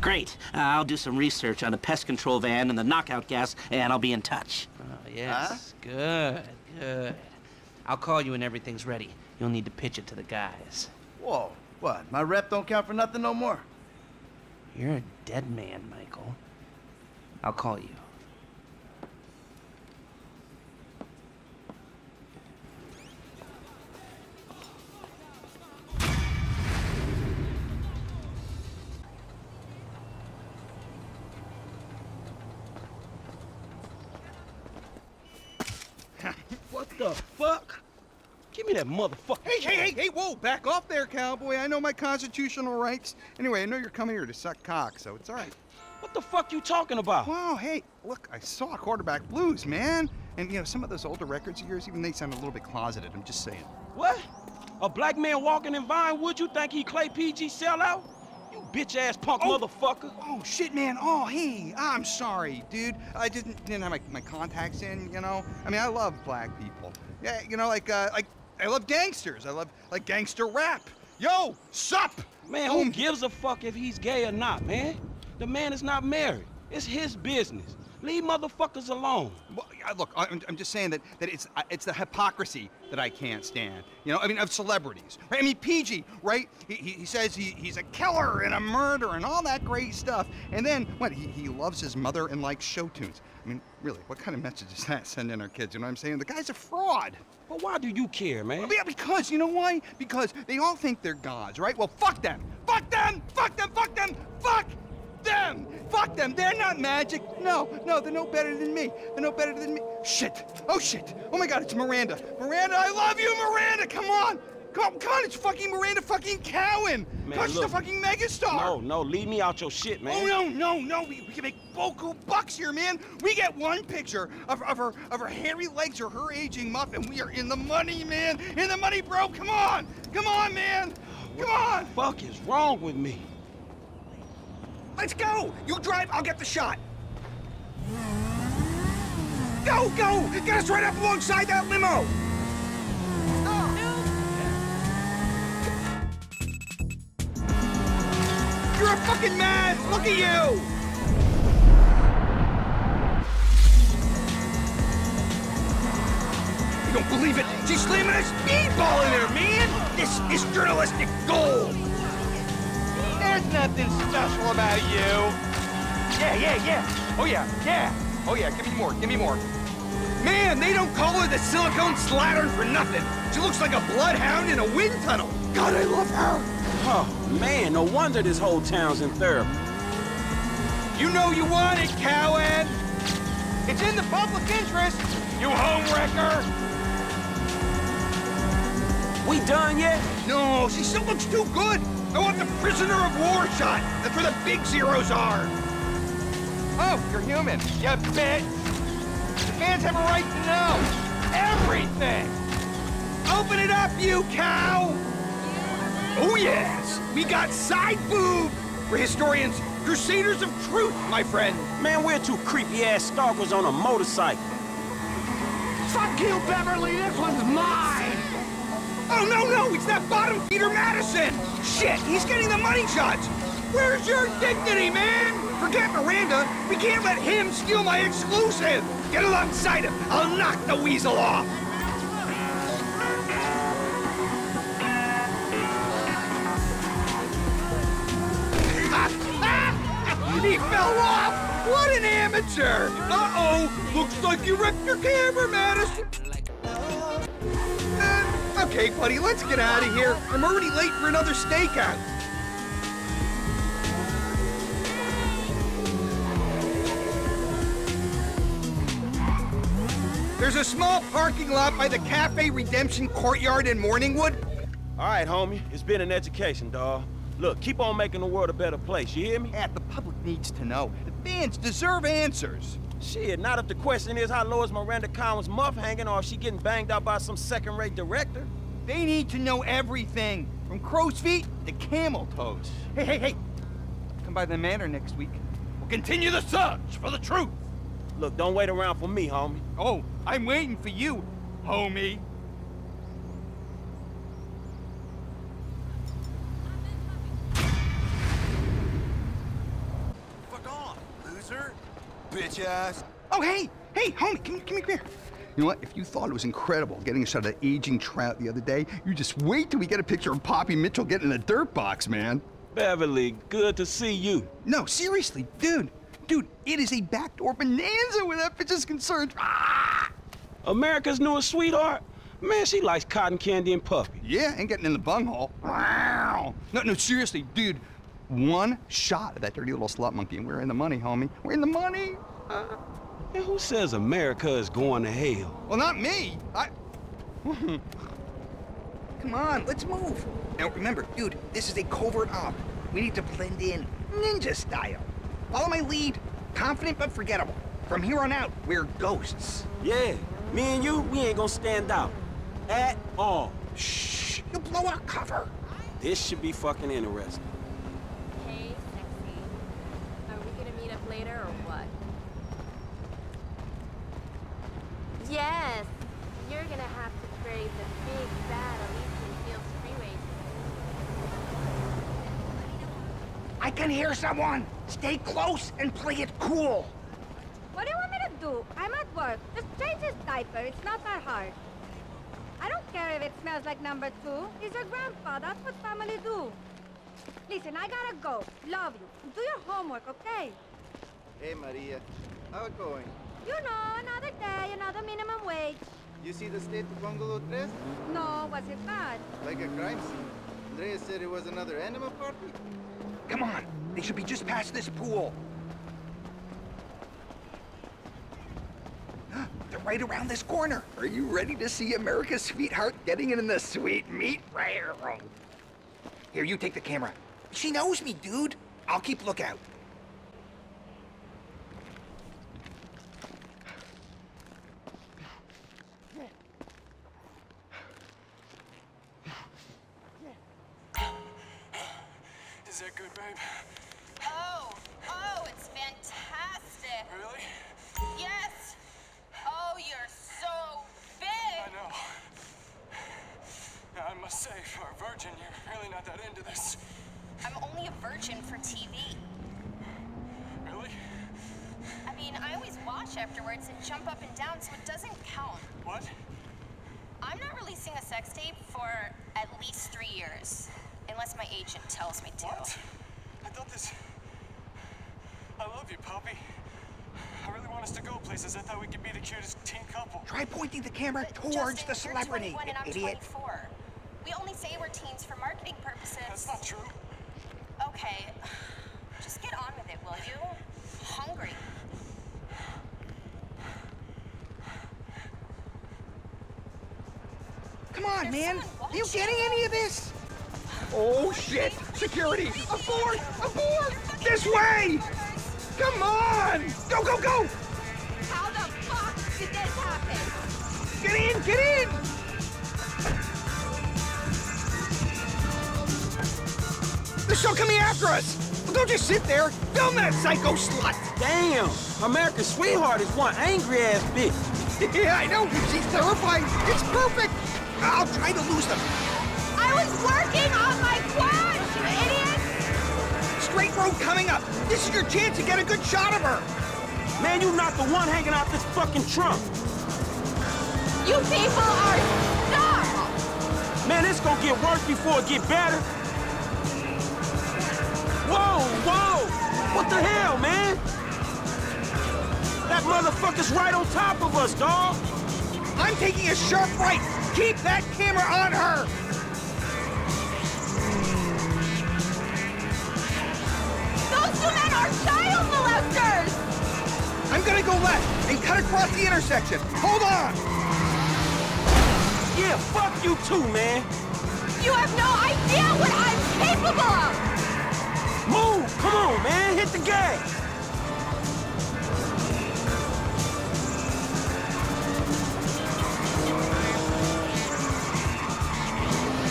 Great. I'll do some research on the pest control van and the knockout gas, and I'll be in touch. Oh, yes. Huh? Good. I'll call you when everything's ready. You'll need to pitch it to the guys. Whoa. What? My rep don't count for nothing no more? You're a dead man, Michael. I'll call you. The fuck? Give me that motherfucker. Hey, whoa, back off there, cowboy. I know my constitutional rights. Anyway, I know you're coming here to suck cock, so it's all right. What the fuck you talking about? Wow, hey, look, I saw Quarterback Blues, man. And, you know, some of those older records of yours, even they sound a little bit closeted, I'm just saying. What? A black man walking in Vinewood, you think he Clay PG sellout? You bitch-ass punk motherfucker. Oh, shit, man. Oh, hey, I'm sorry, dude. I didn't have my contacts in, you know? I mean, I love black people. Yeah, you know, like I love gangsters. I love, like, gangster rap. Yo, sup? Man, who gives a fuck if he's gay or not, man? The man is not married. It's his business. Leave motherfuckers alone. Well, look, I'm just saying that it's the hypocrisy that I can't stand. You know, I mean, of celebrities. Right? I mean, PG, right? He says he's a killer and a murderer and all that great stuff. And then, what, he loves his mother and likes show tunes. I mean, really, what kind of message is that sending our kids? You know what I'm saying? The guy's a fraud. Well, why do you care, man? Well, yeah, because, you know why? Because they all think they're gods, right? Well, fuck them! Fuck them! Fuck them! Fuck them! Fuck them! Fuck them! They're not magic! No, they're no better than me. They're no better than me. Shit! Oh, shit! Oh, my God, it's Miranda. Miranda, I love you, Miranda! Come on! Come on, it's fucking Miranda fucking Cowan! Man, she's a fucking megastar! No, leave me out your shit, man. Oh, no, we can make boku bucks here, man! We get one picture of her hairy legs or her aging muff, and we are in the money, man! In the money, bro! Come on, man! Come on! What the fuck is wrong with me? Let's go! You drive, I'll get the shot! Go! Get us right up alongside that limo! You're a fucking man! Look at you! You don't believe it! She's slamming a speedball in there, man! This is journalistic gold! There's nothing special about you! Yeah! Oh, yeah, give me more! Man, they don't call her the silicone slattern for nothing! She looks like a bloodhound in a wind tunnel! God, I love her! Oh, man, no wonder this whole town's in therapy. You know you want it, Cowan! It's in the public interest, you homewrecker! We done yet? No, she still looks too good! I want the prisoner of war shot! That's where the big zeros are! Oh, you're human, you bitch! The fans have a right to know! Everything! Open it up, you cow! Oh, yes! We got side boob! We're historians, crusaders of truth, my friend! Man, we're two creepy-ass stalkers on a motorcycle. Fuck you, Beverly! This one's mine! Oh, no! It's that bottom feeder Madison! Shit, he's getting the money shots! Where's your dignity, man? Forget Miranda! We can't let him steal my exclusive! Get alongside him! I'll knock the weasel off! He fell off! What an amateur! Uh-oh! Looks like you wrecked your camera, Madison! Okay, buddy, let's get out of here. I'm already late for another stakeout. There's a small parking lot by the Cafe Redemption Courtyard in Morningwood. All right, homie. It's been an education, dawg. Look, keep on making the world a better place, you hear me? Yeah, the public needs to know. The fans deserve answers. Shit, not if the question is how low is Miranda Collins' muff hanging or is she getting banged out by some second-rate director? They need to know everything, from crow's feet to camel toes. Hey! Come by the manor next week. We'll continue the search for the truth. Look, don't wait around for me, homie. Oh, I'm waiting for you, homie. Bitch-ass. Oh, hey, homie, come here. You know what? If you thought it was incredible getting a shot of that aging trout the other day, you just wait till we get a picture of Poppy Mitchell getting in a dirt box, man. Beverly, good to see you. No, seriously, dude, it is a backdoor bonanza where that bitch is concerned. Ah! America's newest sweetheart? Man, she likes cotton candy and puppy. Yeah, and getting in the bunghole. Wow. No, seriously, dude. One shot of that dirty little slut monkey, and we're in the money, homie. We're in the money! And who says America is going to hell? Well, not me! Come on, let's move! Now, remember, dude, this is a covert op. We need to blend in ninja style. Follow my lead. Confident but forgettable. From here on out, we're ghosts. Yeah, me and you, we ain't gonna stand out. At all. Shh! You'll blow our cover! This should be fucking interesting. Or what? Yes, you're gonna have to trade the big bad Elysian Fields freeway. I can hear someone. Stay close and play it cool. What do you want me to do. I'm at work. Just change his diaper. It's not that hard. I don't care if it smells like #2. He's your grandpa. That's what family do. Listen, I gotta go. Love you. Do your homework, okay? Hey, Maria. How it going? You know, another day, another minimum wage. You see the state of Bungalow 3? No, was it bad? Like a crime scene. Andrea said it was another animal party. Come on! They should be just past this pool. They're right around this corner. Are you ready to see America's sweetheart getting in the sweet meat railroad? Here, you take the camera. She knows me, dude. I'll keep lookout. Is that good, babe? Oh, it's fantastic. Really? Yes. Oh, you're so big. I know. Now, I must say, for a virgin, you're really not that into this. I'm only a virgin for TV. Really? I mean, I always watch afterwards and jump up and down, so it doesn't count. What? I'm not releasing a sex tape for at least 3 years. Unless my agent tells me to. What? I thought this... I love you, Poppy. I really want us to go places. I thought we could be the cutest teen couple. Try pointing the camera towards the celebrity, you idiot. I'm 24. We only say we're teens for marketing purposes. That's not true. Okay. Just get on with it, will you? I'm hungry. Come on, man. Are you getting any of this? Oh shit! Security! Abort! Abort! This way! Come on! Go, go, go! How the fuck did this happen? Get in! Get in! They'll come after us! Well, don't just sit there! Film that psycho slut! Damn! America's sweetheart is one angry ass bitch! Yeah, I know! She's terrifying! It's perfect! I'll try to lose them! I was working on my quad, you idiot! Straight road coming up. This is your chance to get a good shot of her. Man, you're not the one hanging out this fucking trunk. You people are dumb! Man, it's gonna get worse before it get better. Whoa, whoa! What the hell, man? That motherfucker's right on top of us, dawg. I'm taking a sharp right. Keep that camera on her. Those two men are child molesters! I'm gonna go left and cut across the intersection. Hold on! Yeah, fuck you too, man! You have no idea what I'm capable of! Move! Come on, man! Hit the gas!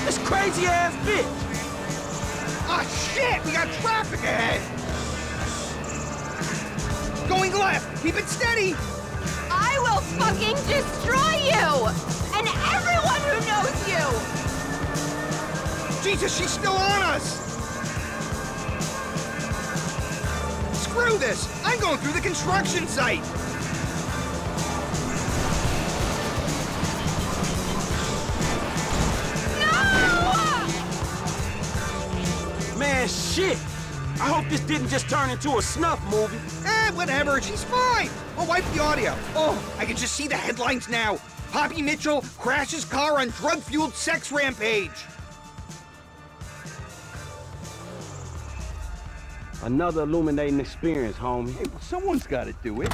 This crazy-ass bitch! Ah, shit! We got traffic ahead! Going left! Keep it steady! I will fucking destroy you! And everyone who knows you! Jesus, she's still on us! Screw this! I'm going through the construction site! Man, shit! I hope this didn't just turn into a snuff movie. Eh, whatever. She's fine. I'll wipe the audio. Oh, I can just see the headlines now. Poppy Mitchell crashes car on drug-fueled sex rampage. Another illuminating experience, homie. Hey, well, someone's got to do it.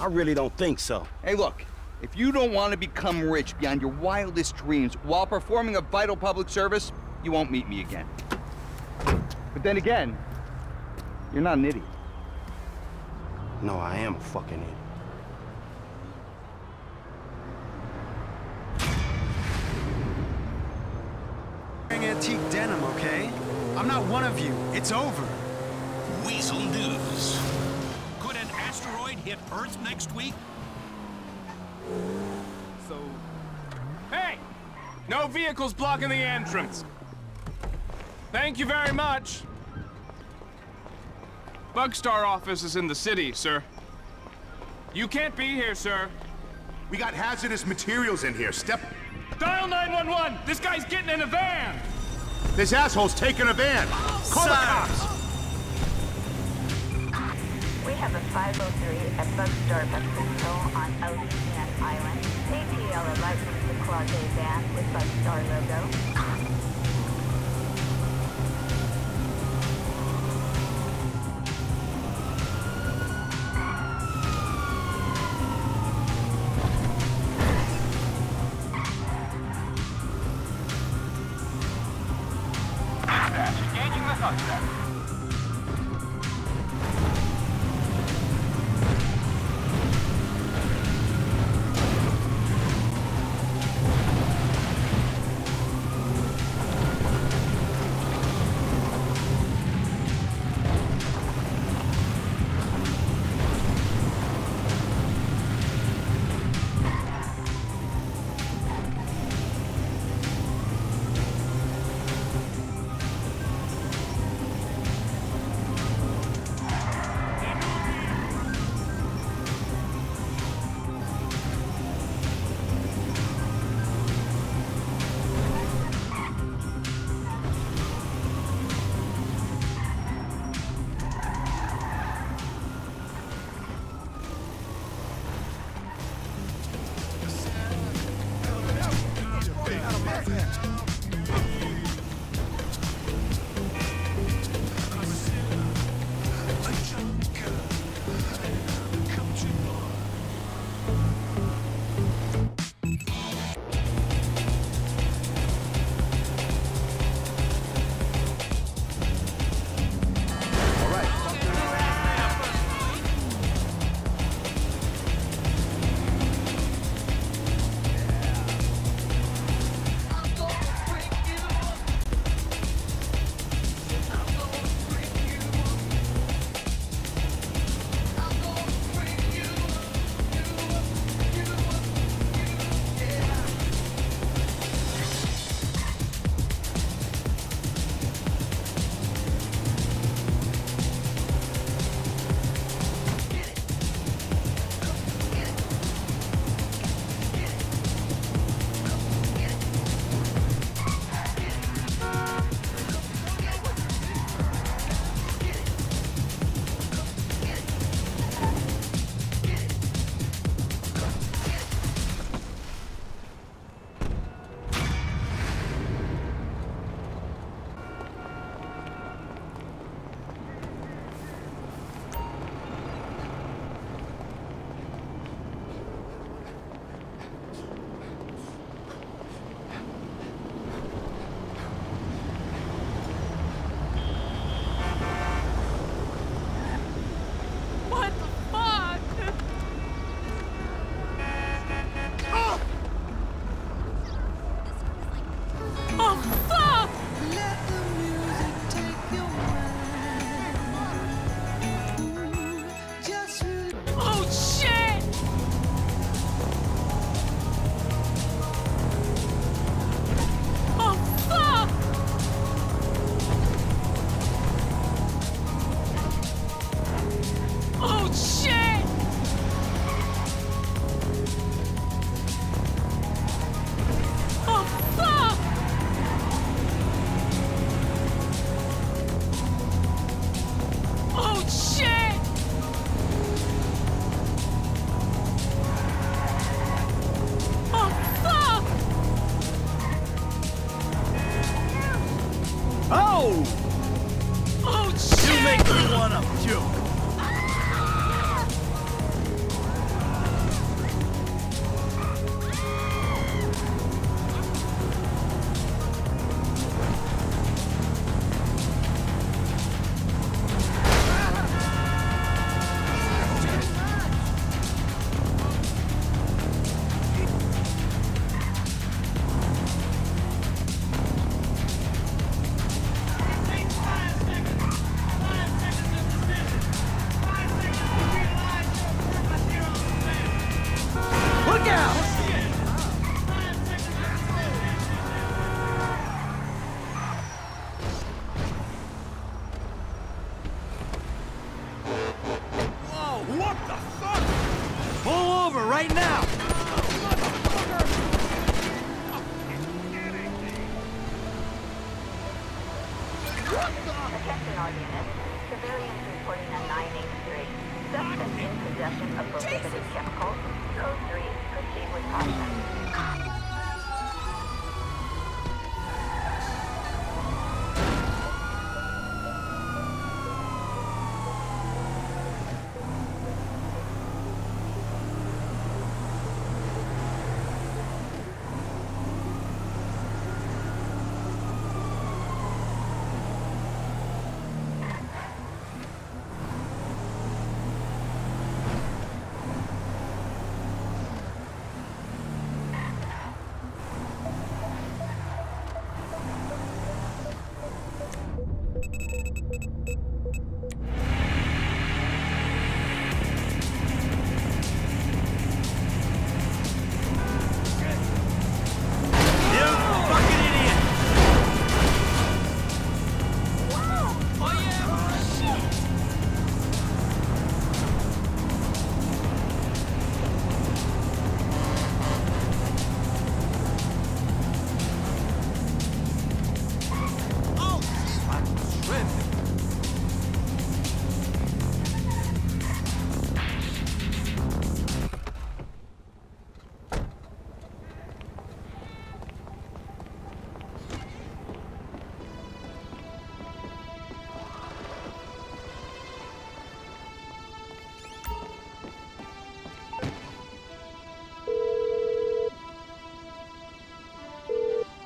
I really don't think so. Hey, look. If you don't want to become rich beyond your wildest dreams while performing a vital public service, you won't meet me again. But then again, you're not an idiot. No, I am a fucking idiot. Wearing antique denim, okay? I'm not one of you. It's over. Weasel News. Could an asteroid hit Earth next week? So... Hey! No vehicles blocking the entrance. Thank you very much. Bugstar office is in the city, sir. You can't be here, sir. We got hazardous materials in here. Step... Dial 911! This guy's getting in a van! This asshole's taking a van! Oh, call the cops! We have a 503 at Bugstar, Mexico on Ocean Island. ATL are licensed to Clause A van with Bugstar logo.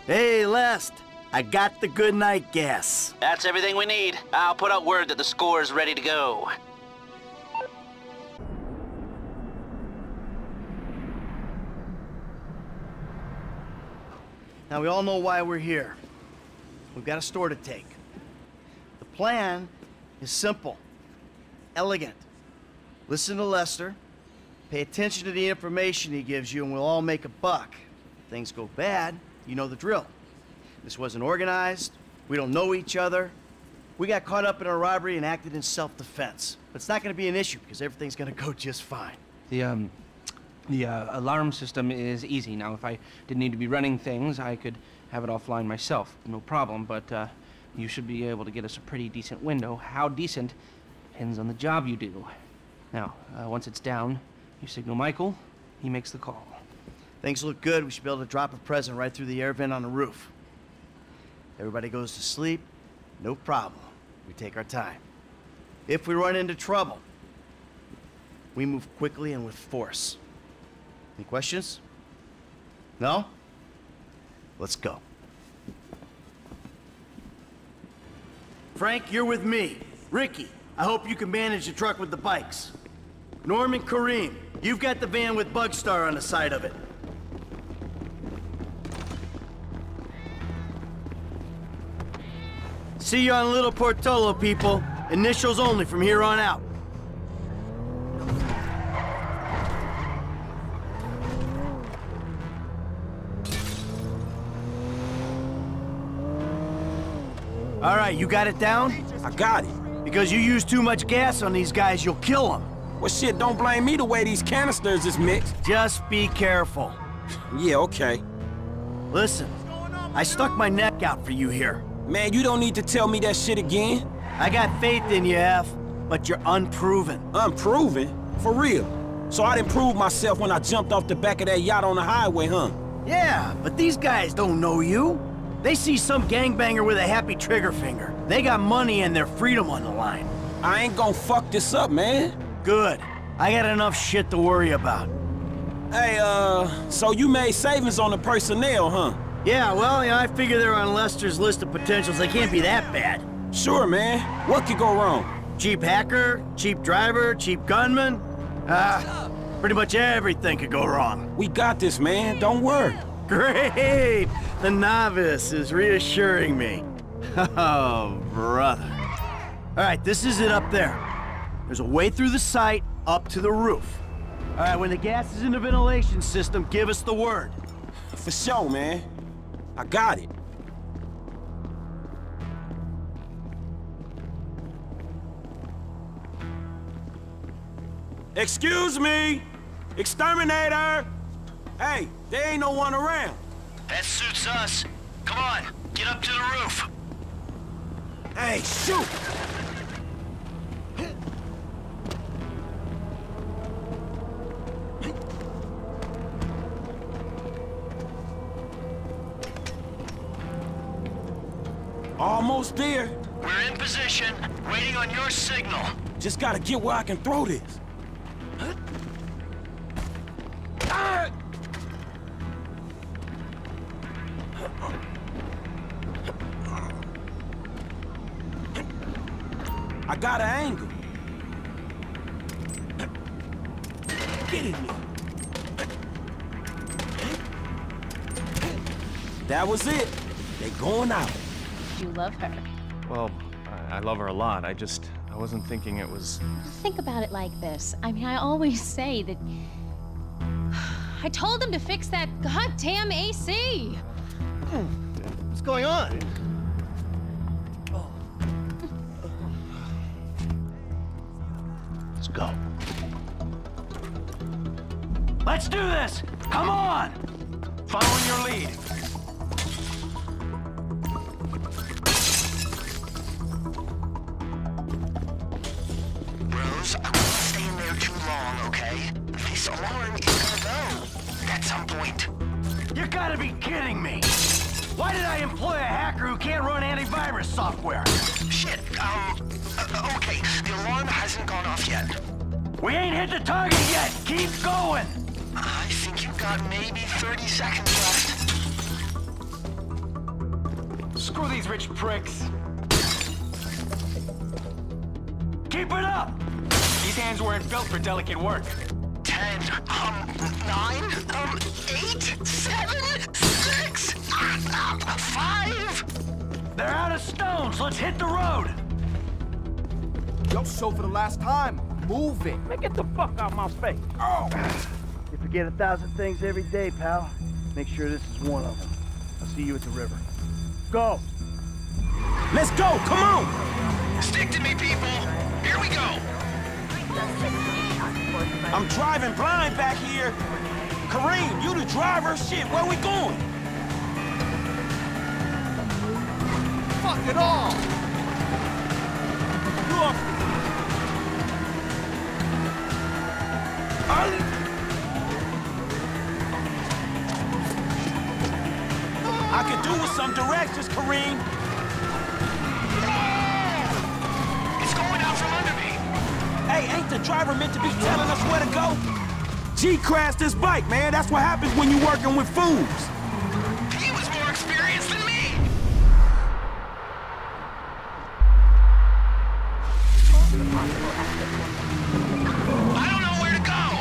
Hey, Lest, I got the good night guess. That's everything we need. I'll put out word that the score is ready to go. Now, we all know why we're here. We've got a store to take. The plan is simple, elegant. Listen to Lester, pay attention to the information he gives you, and we'll all make a buck. If things go bad, you know the drill. This wasn't organized. We don't know each other. We got caught up in a robbery and acted in self-defense. But it's not going to be an issue because everything's going to go just fine. The alarm system is easy. Now, if I didn't need to be running things, I could have it offline myself, no problem, but you should be able to get us a pretty decent window. How decent depends on the job you do. Now, once it's down, you signal Michael, he makes the call. Things look good. We should be able to drop a present right through the air vent on the roof. Everybody goes to sleep, no problem. We take our time. If we run into trouble, we move quickly and with force. Any questions? No? Let's go. Frank, you're with me. Ricky, I hope you can manage the truck with the bikes. Norm and Karim, you've got the van with Bugstar on the side of it. See you on Little Portola, people. Initials only from here on out. All right, you got it down? I got it. Because you use too much gas on these guys, you'll kill them. Well, shit, don't blame me the way these canisters is mixed. Just be careful. Yeah, okay. Listen, I stuck my neck out for you here. Man, you don't need to tell me that shit again. I got faith in you, F, but you're unproven. Unproven? For real? So I didn't prove myself when I jumped off the back of that yacht on the highway, huh? Yeah, but these guys don't know you. They see some gangbanger with a happy trigger finger. They got money and their freedom on the line. I ain't gonna fuck this up, man. Good. I got enough shit to worry about. Hey, so you made savings on the personnel, huh? Yeah, well, you know, I figure they're on Lester's list of potentials. They can't be that bad. Sure, man. What could go wrong? Cheap hacker, cheap driver, cheap gunman. Pretty much everything could go wrong. We got this, man. Don't worry. Great! The novice is reassuring me. Oh, brother. All right, this is it up there. There's a way through the site, up to the roof. All right, when the gas is in the ventilation system, give us the word. For sure, man. I got it. Excuse me! Exterminator! Hey, there ain't no one around. That suits us. Come on, get up to the roof. Hey, shoot! Almost there. We're in position, waiting on your signal. Just gotta get where I can throw this. Huh? Ah! I got an angle. Get in there. That was it. They going out. You love her. Well, I love her a lot. I wasn't thinking it was... Think about it like this. I mean, I always say that... I told him to fix that goddamn AC! What's going on? Let's go. Let's do this! Come on! Follow your lead. Bros, I won't stay in there too long, okay? This alarm is gonna go at some point. You gotta be kidding me! Why did I employ a hacker who can't run antivirus software? Shit, okay, the alarm hasn't gone off yet. We ain't hit the target yet! Keep going! I think you've got maybe 30 seconds left. Screw these rich pricks. Keep it up! These hands weren't built for delicate work. 10, 9, 8, 7, 6, 5. They're out of stones. Let's hit the road. Yo, so for the last time, move it. Man, get the fuck out of my face. Oh! You forget 1,000 things every day, pal. Make sure this is one of them. I'll see you at the river. Go! Let's go! Come on! Stick to me, people! Here we go! I'm driving blind back here! Karim, you the driver? Shit, where we going? Fuck it all! I could do with some directions, Karim! It's going out from under me! Hey, ain't the driver meant to be telling us where to go? G crashed his bike, man. That's what happens when you're working with fools. He was more experienced than me! I don't know where to go!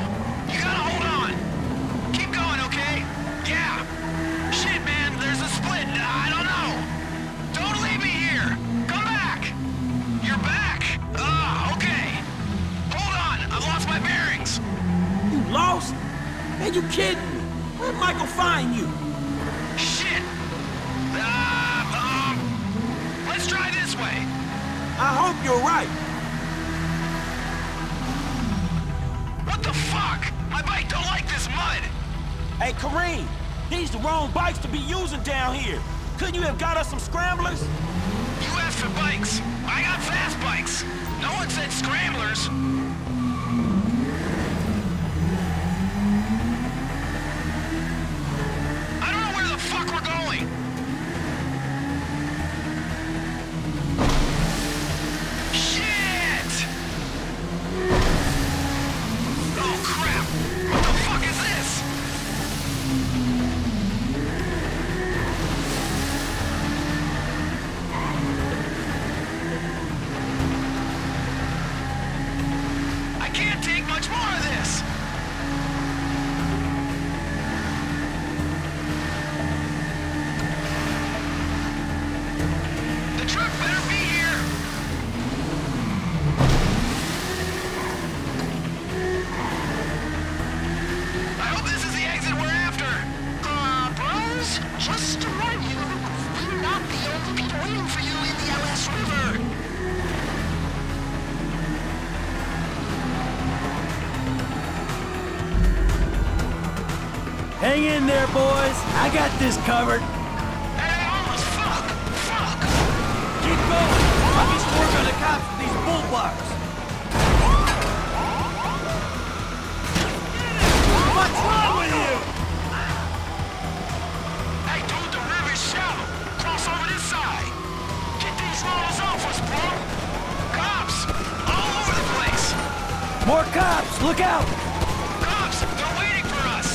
You gotta hold on! Keep going, okay? Yeah! Shit, man, there's a split. I don't know! Don't leave me here! Come back! You're back! Ah, okay! Hold on! I've lost my bearings! You lost? Man, you kidding me? Where'd Michael find you? Shit! Let's try this way! I hope you're right! What the fuck? My bike don't like this mud! Hey, Kareem, these the wrong bikes to be using down here. Couldn't you have got us some scramblers? You asked for bikes. I got fast bikes. No one said scramblers. I don't know where the fuck we're going. Shit! Oh crap! What the fuck is this? I can't take much more of this! The truck better be here! I hope this is the exit we're after! Bros, just to warn you, we're not the only people waiting for you in the LS River! Hang in there, boys. I got this covered. Hey, almost fuck! Fuck! Keep going. I'll just work on the cops with these bull bars. What's wrong with you? Hey, dude, the river's shallow. Cross over this side. Get these rolls off us, bro. Cops! All over the place! More cops! Look out! Cops! They're waiting for us!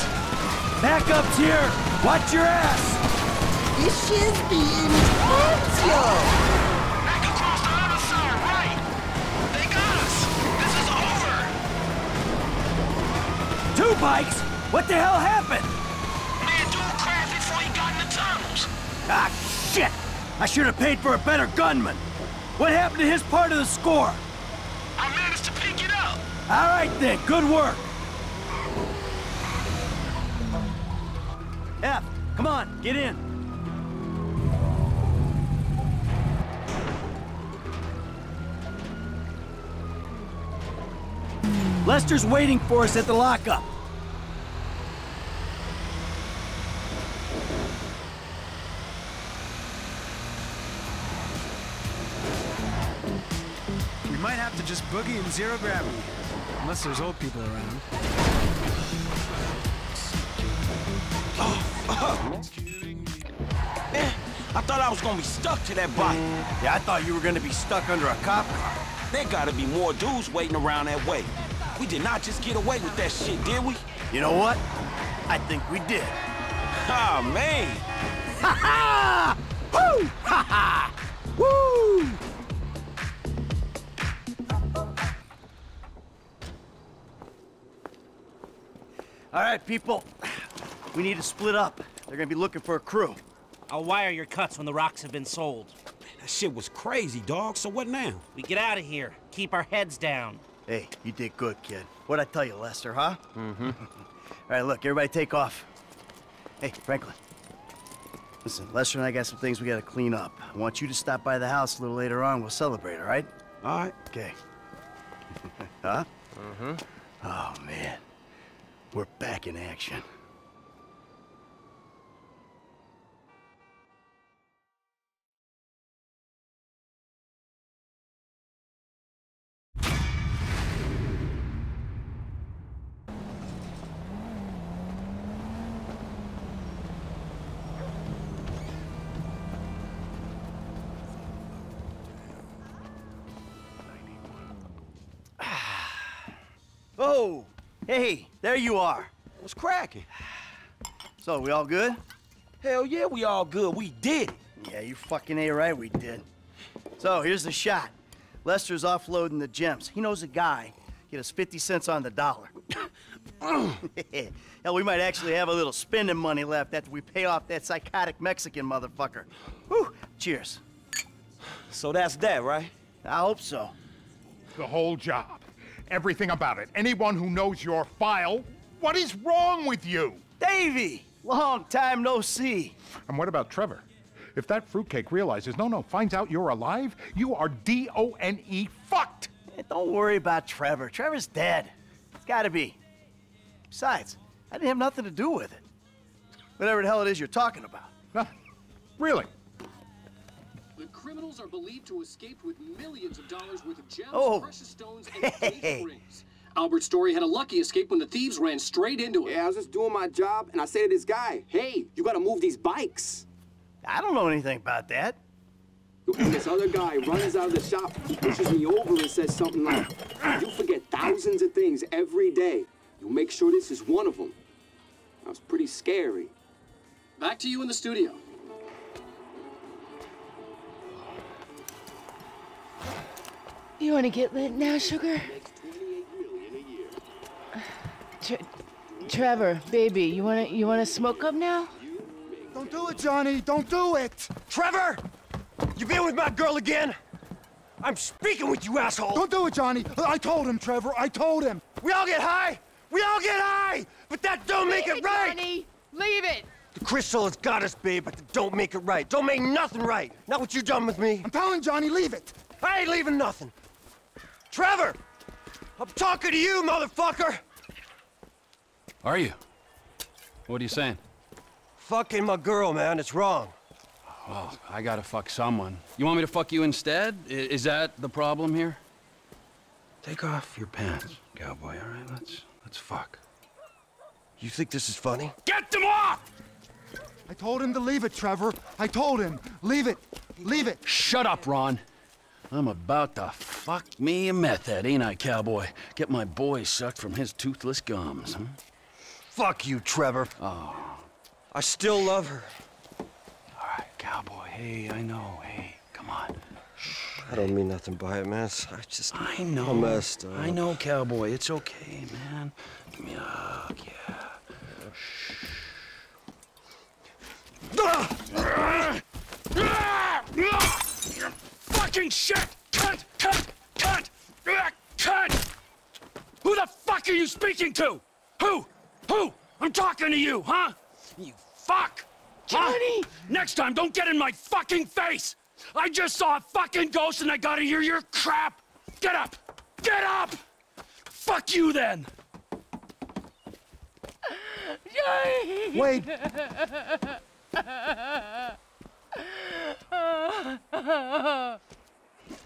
Backups here! Watch your ass! This is being torture! Back across the other side, right! They got us! This is over! Two bikes? What the hell happened? Man, dude crashed before he got in the tunnels! Ah, shit! I should have paid for a better gunman. What happened to his part of the score? I managed to pick it up! All right then, good work. F, come on, get in. Lester's waiting for us at the lockup. We might have to just boogie in zero gravity. Unless there's old people around. Man, I thought I was gonna be stuck to that bike. Yeah, I thought you were gonna be stuck under a cop car. There gotta be more dudes waiting around that way. We did not just get away with that shit, did we? You know what? I think we did. Ah, man! Ha ha! Woo! Ha ha! Woo! All right, people. We need to split up. They're gonna be looking for a crew. I'll wire your cuts when the rocks have been sold. Man, that shit was crazy, dog. So what now? We get out of here. Keep our heads down. Hey, you did good, kid. What'd I tell you, Lester, huh? Mm-hmm. All right, look, everybody take off. Hey, Franklin. Listen, Lester and I got some things we gotta clean up. I want you to stop by the house a little later on. We'll celebrate, all right? All right. Okay. Huh? Mm-hmm. Oh, man. We're back in action. Oh, hey, there you are. What's cracking? So, we all good? Hell yeah, we all good. We did it. Yeah, you fucking ain't right, we did. So, here's the shot. Lester's offloading the gems. He knows a guy. Get us 50 cents on the dollar. Hell, we might actually have a little spending money left after we pay off that psychotic Mexican motherfucker. Whew, cheers. So that's that, right? I hope so. The whole job. Everything about it. Anyone who knows your file, what is wrong with you? Davey, long time no see. And what about Trevor? If that fruitcake realizes, no, finds out you're alive, you are D-O-N-E fucked. Hey, don't worry about Trevor. Trevor's dead. It's gotta be. Besides, I didn't have nothing to do with it. Whatever the hell it is you're talking about. Huh? Really? Criminals are believed to have escaped with millions of dollars worth of gems, precious stones, and engagement rings. Albert Story had a lucky escape when the thieves ran straight into it. Yeah, I was just doing my job, and I say to this guy, hey, you gotta move these bikes. I don't know anything about that. This other guy runs out of the shop, pushes me over, and says something like, you forget thousands of things every day. You make sure this is one of them. That was pretty scary. Back to you in the studio. You want to get lit now, sugar? Trevor, baby, you want to smoke up now? Don't do it, Johnny. Don't do it. Trevor, you been with my girl again? I'm speaking with you, asshole. Don't do it, Johnny. I told him, Trevor. I told him. We all get high. We all get high. But that don't make it right. Johnny, leave it. The crystal has got us, babe, but don't make it right. Don't make nothing right. Not what you done with me. I'm telling Johnny, leave it. I ain't leaving nothing. Trevor! I'm talking to you, motherfucker! Are you? What are you saying? Fucking my girl, man. It's wrong. Well, I gotta fuck someone. You want me to fuck you instead? Is that the problem here? Take off your pants, cowboy, all right? Let's fuck. You think this is funny? Get them off! I told him to leave it, Trevor. I told him. Leave it. Leave it. Shut up, Ron. I'm about to fuck me a method, ain't I, cowboy? Get my boy sucked from his toothless gums, huh? Fuck you, Trevor. Oh. I still love her. All right, cowboy. Hey, I know. Hey, come on. Shh. I don't mean nothing by it, man. I know. I'm messed up. I know, cowboy. It's okay, man. Give me a hug, yeah. Shh. Fucking shit! Cunt! Cunt! Cunt! Cunt! Who the fuck are you speaking to? Who? Who? I'm talking to you, huh? You fuck! Johnny! Huh? Next time, don't get in my fucking face! I just saw a fucking ghost and I gotta hear your crap! Get up! Get up! Fuck you then! Johnny! Wait!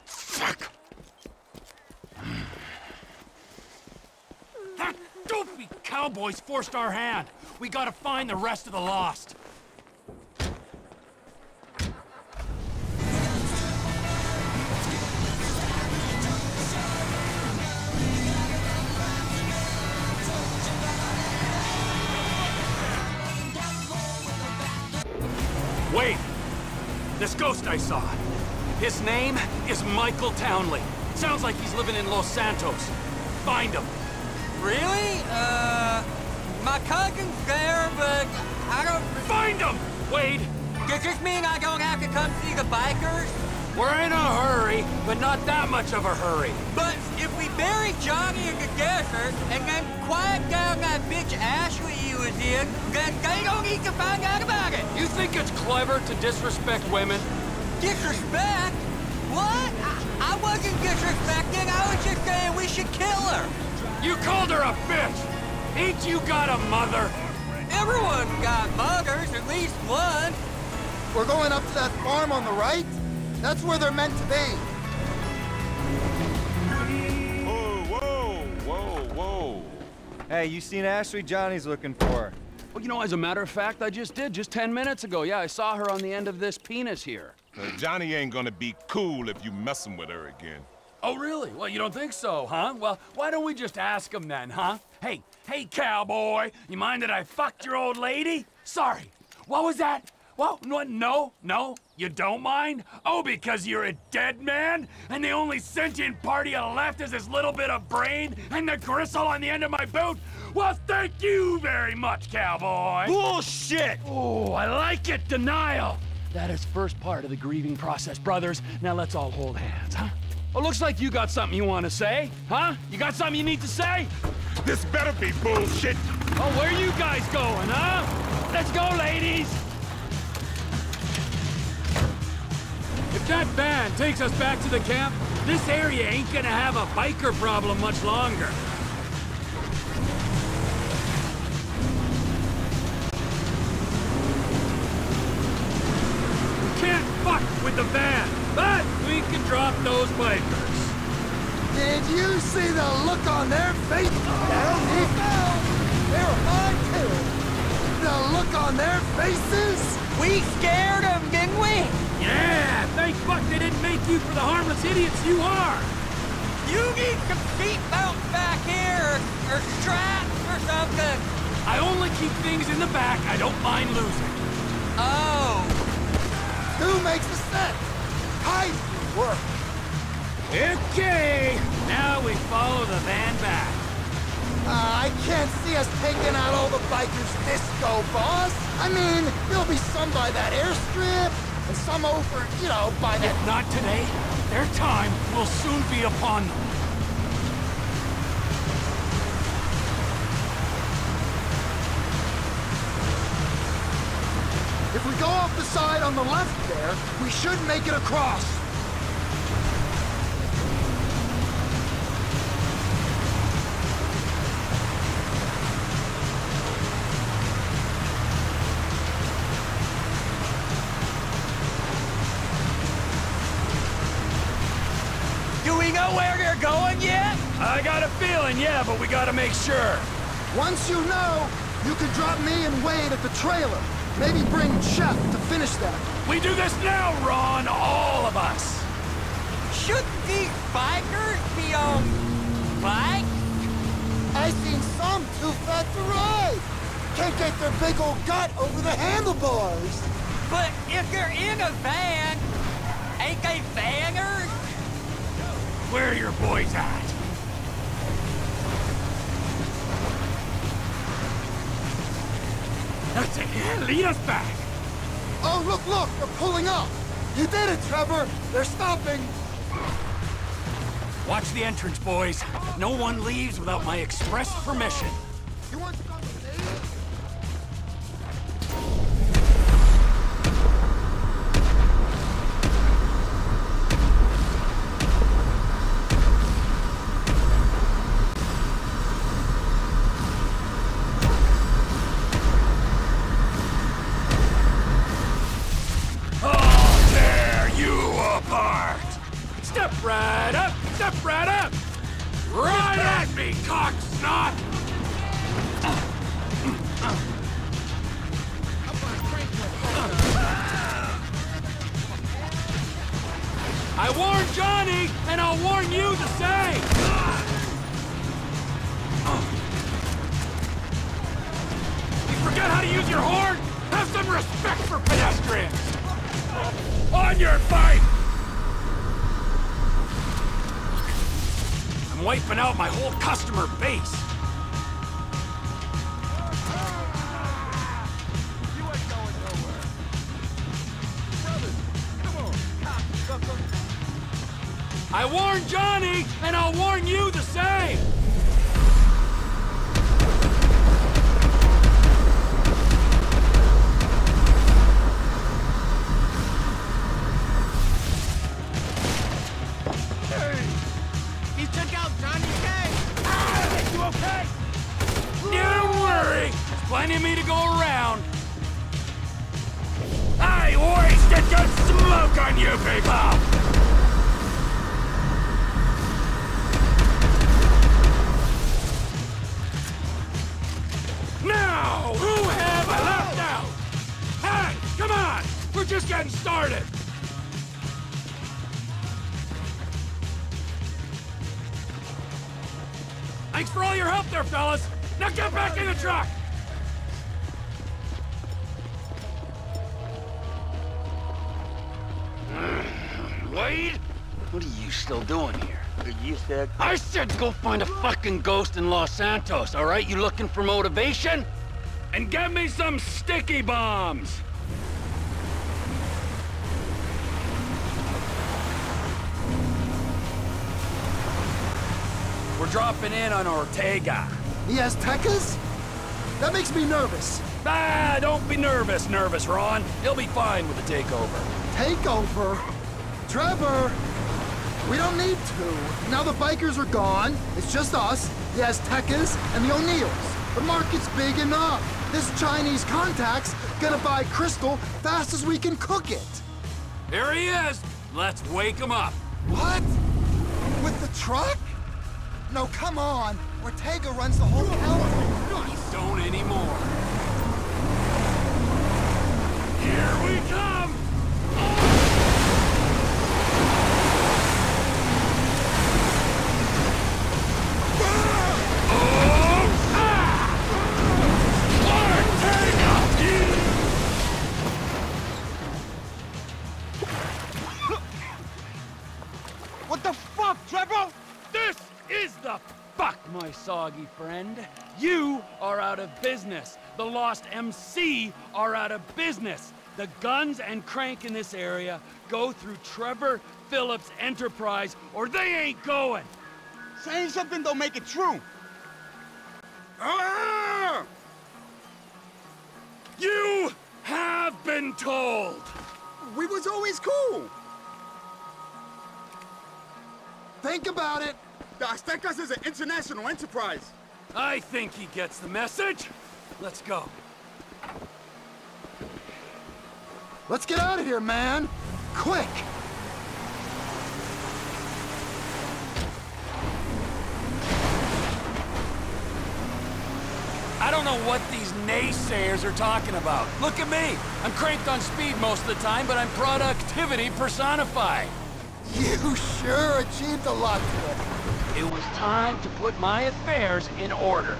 Fuck! That dopey cowboy's forced our hand. We gotta find the rest of the lost. Wait! This ghost I saw. His name is Michael Townley. Sounds like he's living in Los Santos. Find him. Really? My cousin's there, but I don't... Find him, Wade! Does this mean I don't have to come see the bikers? We're in a hurry, but not that much of a hurry. But if we bury Johnny in the desert and then quiet down that bitch Ashley he was in, then they don't need to find out about it. You think it's clever to disrespect women? Disrespect? What? I wasn't disrespecting. I was just saying we should kill her. You called her a bitch. Ain't you got a mother? Everyone got mothers, at least one. We're going up to that farm on the right? That's where they're meant to be. Whoa, whoa, whoa, whoa. Hey, you seen Ashley? Johnny's looking for her. Well, you know, as a matter of fact, I just did, just 10 minutes ago. Yeah, I saw her on the end of this penis here. Johnny ain't gonna be cool if you messing with her again. Oh, really? Well, you don't think so, huh? Well, why don't we just ask him then, huh? Hey, hey, cowboy, you mind that I fucked your old lady? Sorry, what was that? Well, no, you don't mind? Oh, because you're a dead man? And the only sentient part of you left is this little bit of brain and the gristle on the end of my boot? Well, thank you very much, cowboy. Bullshit! Oh, I like it, denial. That is first part of the grieving process, brothers. Now let's all hold hands, huh? Oh, looks like you got something you want to say, huh? You got something you need to say? This better be bullshit. Oh, where you guys going, huh? Let's go, ladies. If that van takes us back to the camp, this area ain't gonna have a biker problem much longer. We can't fuck with the van, but we can drop those bikers. Did you see the look on their face? They're mine too. The look on their faces? We scared them, didn't we? Yeah, thank fuck they didn't make you for the harmless idiots you are. You need some seat belts back here, or straps or something. I only keep things in the back I don't mind losing. Oh. Who makes the set? I work. Okay, now we follow the van back. I can't see us taking out all the bikers disco, boss. I mean, there'll be some by that airstrip, and some over, you know, by that... If not today, their time will soon be upon them. If we go off the side on the left there, we should make it across. I got a feeling, yeah, but we gotta make sure. Once you know, you can drop me and Wade at the trailer. Maybe bring Chef to finish that. We do this now, Ron, all of us. Should these bikers be on bikes? I seen some too fat to ride. Can't get their big old gut over the handlebars. But if they're in a van, ain't they vanners? Where are your boys at? That's it, yeah, lead us back! Oh, look, look, they're pulling up! You did it, Trevor! They're stopping! Watch the entrance, boys. No one leaves without my express permission. You want to go to the stage? Use your horn? Have some respect for pedestrians! On your bike! I'm wiping out my whole customer base. You ain't going nowhere. Brothers, come on, cocksucker. I warned Johnny, and I'll warn you the same! I said go find a fucking ghost in Los Santos, all right? You looking for motivation? And get me some sticky bombs! We're dropping in on Ortega. He has tacos? That makes me nervous. Ah, don't be nervous, Ron. He'll be fine with the takeover. Takeover? Trevor! We don't need to. Now the bikers are gone. It's just us, the Aztecas, and the O'Neills. The market's big enough. This Chinese contact's gonna buy crystal fast as we can cook it. Here he is. Let's wake him up. What? With the truck? No, come on. Ortega runs the whole county. He don't anymore. Here we come! My soggy friend, you are out of business. The Lost MC are out of business. The guns and crank in this area go through Trevor Phillips Enterprise, or they ain't going. Saying something don't make it true. Ah! You have been told. We was always cool. Think about it. The Aztecas is an international enterprise. I think he gets the message. Let's go. Let's get out of here, man. Quick. I don't know what these naysayers are talking about. Look at me. I'm cranked on speed most of the time, but I'm productivity personified. You sure achieved a lot today. It was time to put my affairs in order.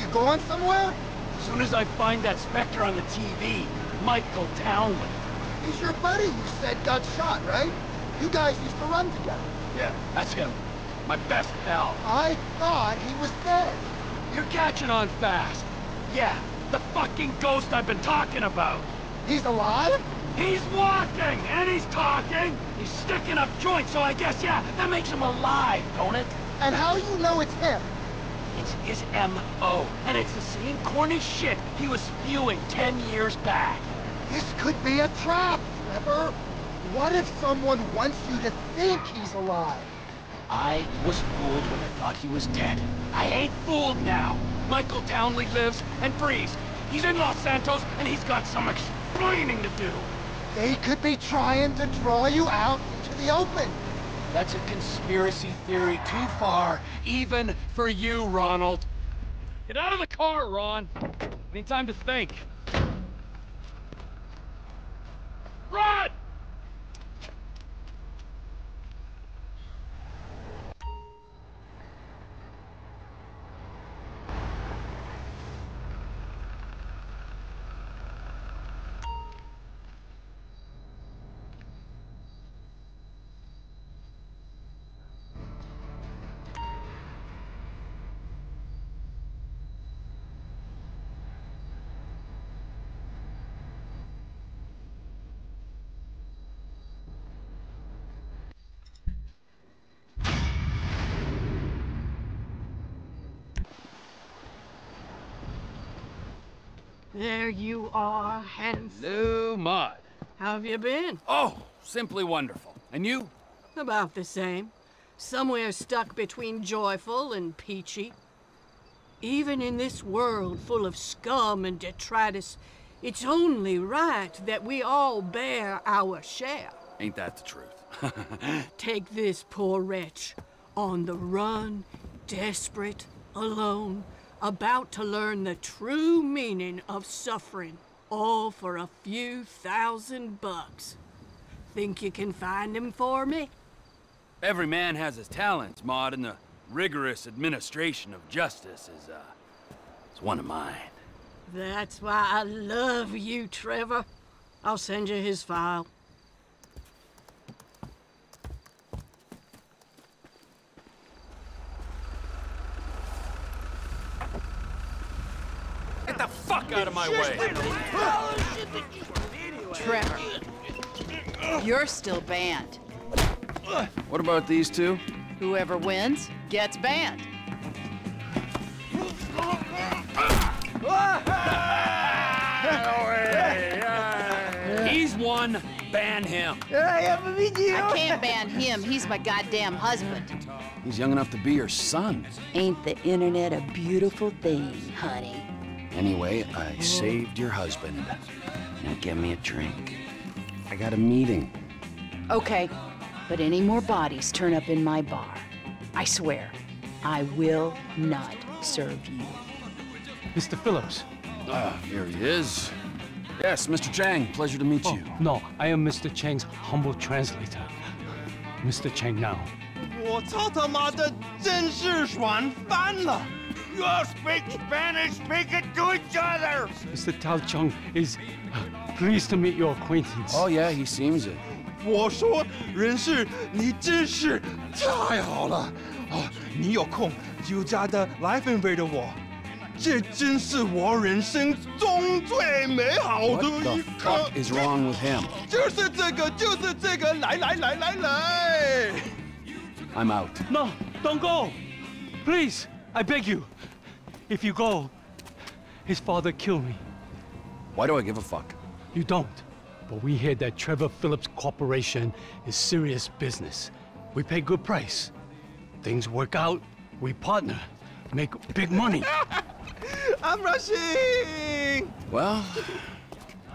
You going somewhere? As soon as I find that specter on the TV, Michael Townley. He's your buddy you said got shot, right? You guys used to run together. Yeah, that's him. My best pal. I thought he was dead. You're catching on fast. Yeah, the fucking ghost I've been talking about. He's alive? He's walking, and he's talking. He's sticking up joints, so I guess, yeah, that makes him alive, don't it? And how you know it's him? It's his M.O., and it's the same corny shit he was spewing 10 years back. This could be a trap, Trevor. What if someone wants you to think he's alive? I was fooled when I thought he was dead. I ain't fooled now. Michael Townley lives and breathes. He's in Los Santos, and he's got some explaining to do. They could be trying to draw you out into the open. That's a conspiracy theory too far, even for you, Ronald. Get out of the car, Ron. I need time to think. Run! There you are, handsome. Hello, Maud. How have you been? Oh, simply wonderful. And you? About the same. Somewhere stuck between joyful and peachy. Even in this world full of scum and detritus, it's only right that we all bear our share. Ain't that the truth? Take this poor wretch, on the run, desperate, alone, about to learn the true meaning of suffering, all for a few $1,000 bucks. Think you can find him for me? Every man has his talents, Maud, and the rigorous administration of justice is, it's one of mine. That's why I love you, Trevor. I'll send you his file. Get the fuck out of my way! Trevor, you're still banned. What about these two? Whoever wins gets banned. He's one. Ban him. I can't ban him. He's my goddamn husband. He's young enough to be your son. Ain't the internet a beautiful thing, honey? Anyway, I saved your husband. Now give me a drink. I got a meeting. Okay. But any more bodies turn up in my bar, I swear, I will not serve you. Mr. Phillips. Ah, here he is. Yes, Mr. Chang, pleasure to meet you. No, I am Mr. Chang's humble translator. Mr. Chang now. You all speak Spanish, speak it to each other! Mr. Tao Chong is pleased to meet your acquaintance. Oh yeah, he seems it. Life Invader War. What the fuck is wrong with him? I'm out. No, don't go. Please, I beg you. If you go, his father killed me. Why do I give a fuck? You don't. But we hear that Trevor Phillips Corporation is serious business. We pay good price. Things work out, we partner, make big money. I'm rushing! Well,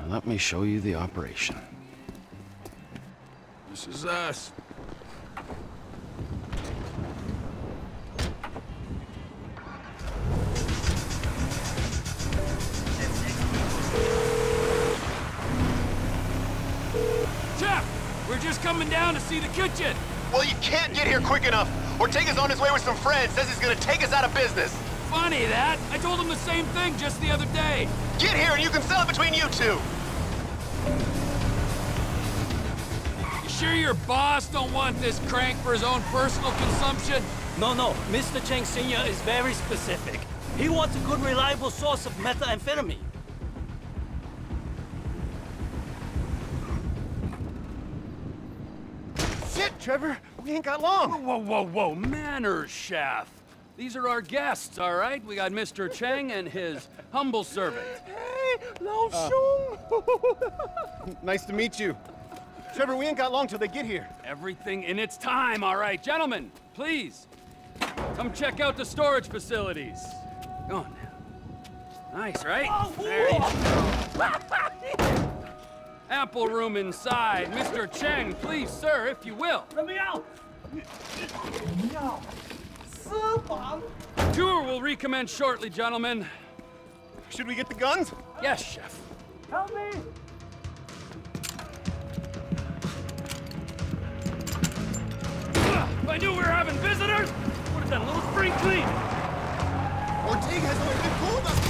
let me show you the operation. This is us. We're just coming down to see the kitchen. Well, you can't get here quick enough. Ortega's on his way with some friends. Says he's gonna take us out of business. Funny that. I told him the same thing just the other day. Get here and you can sell it between you two. You sure your boss don't want this crank for his own personal consumption? No, no. Mr. Chang Sr. is very specific. He wants a good, reliable source of methamphetamine. Trevor, we ain't got long. Whoa, whoa, whoa, whoa, manners, chef. These are our guests, all right? We got Mr. Chang and his humble servant. Hey, Lao Shung. Nice to meet you. Trevor, we ain't got long till they get here. Everything in its time, all right? Gentlemen, please, come check out the storage facilities. Go on now. Nice, right? Oh, there you go. Ample room inside. Mr. Chang, please, sir, if you will. Let me out! Tour will recommence shortly, gentlemen. Should we get the guns? Yes, chef. Help me! If I knew we were having visitors, I would have done a little spring clean. Ortega has always been cool about this.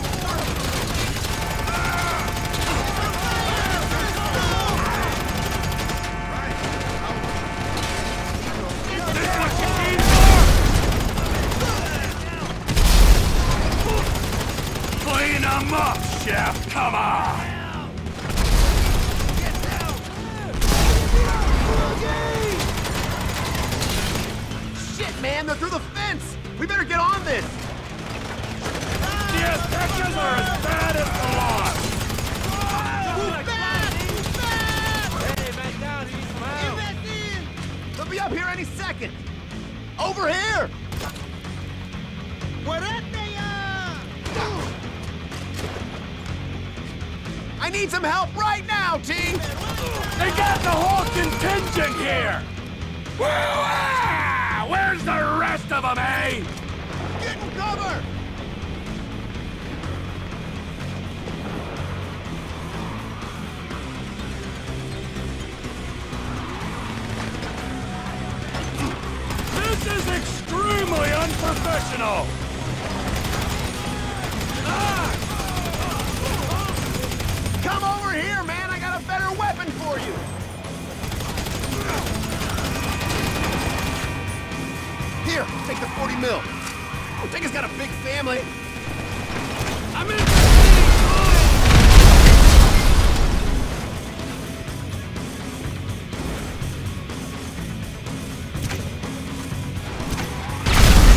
Clean them up, chef! Come on! Get down! Shit, man! They're through the fence! We better get on this! The attackers are as bad as the loss! be up here any second. Over here! I need some help right now, T! They got the whole contingent here! Where's the rest of them, eh? Get in cover! This is extremely unprofessional! Come over here, man! I got a better weapon for you! Here, take the 40 mil. Ortega's got a big family. I'm in the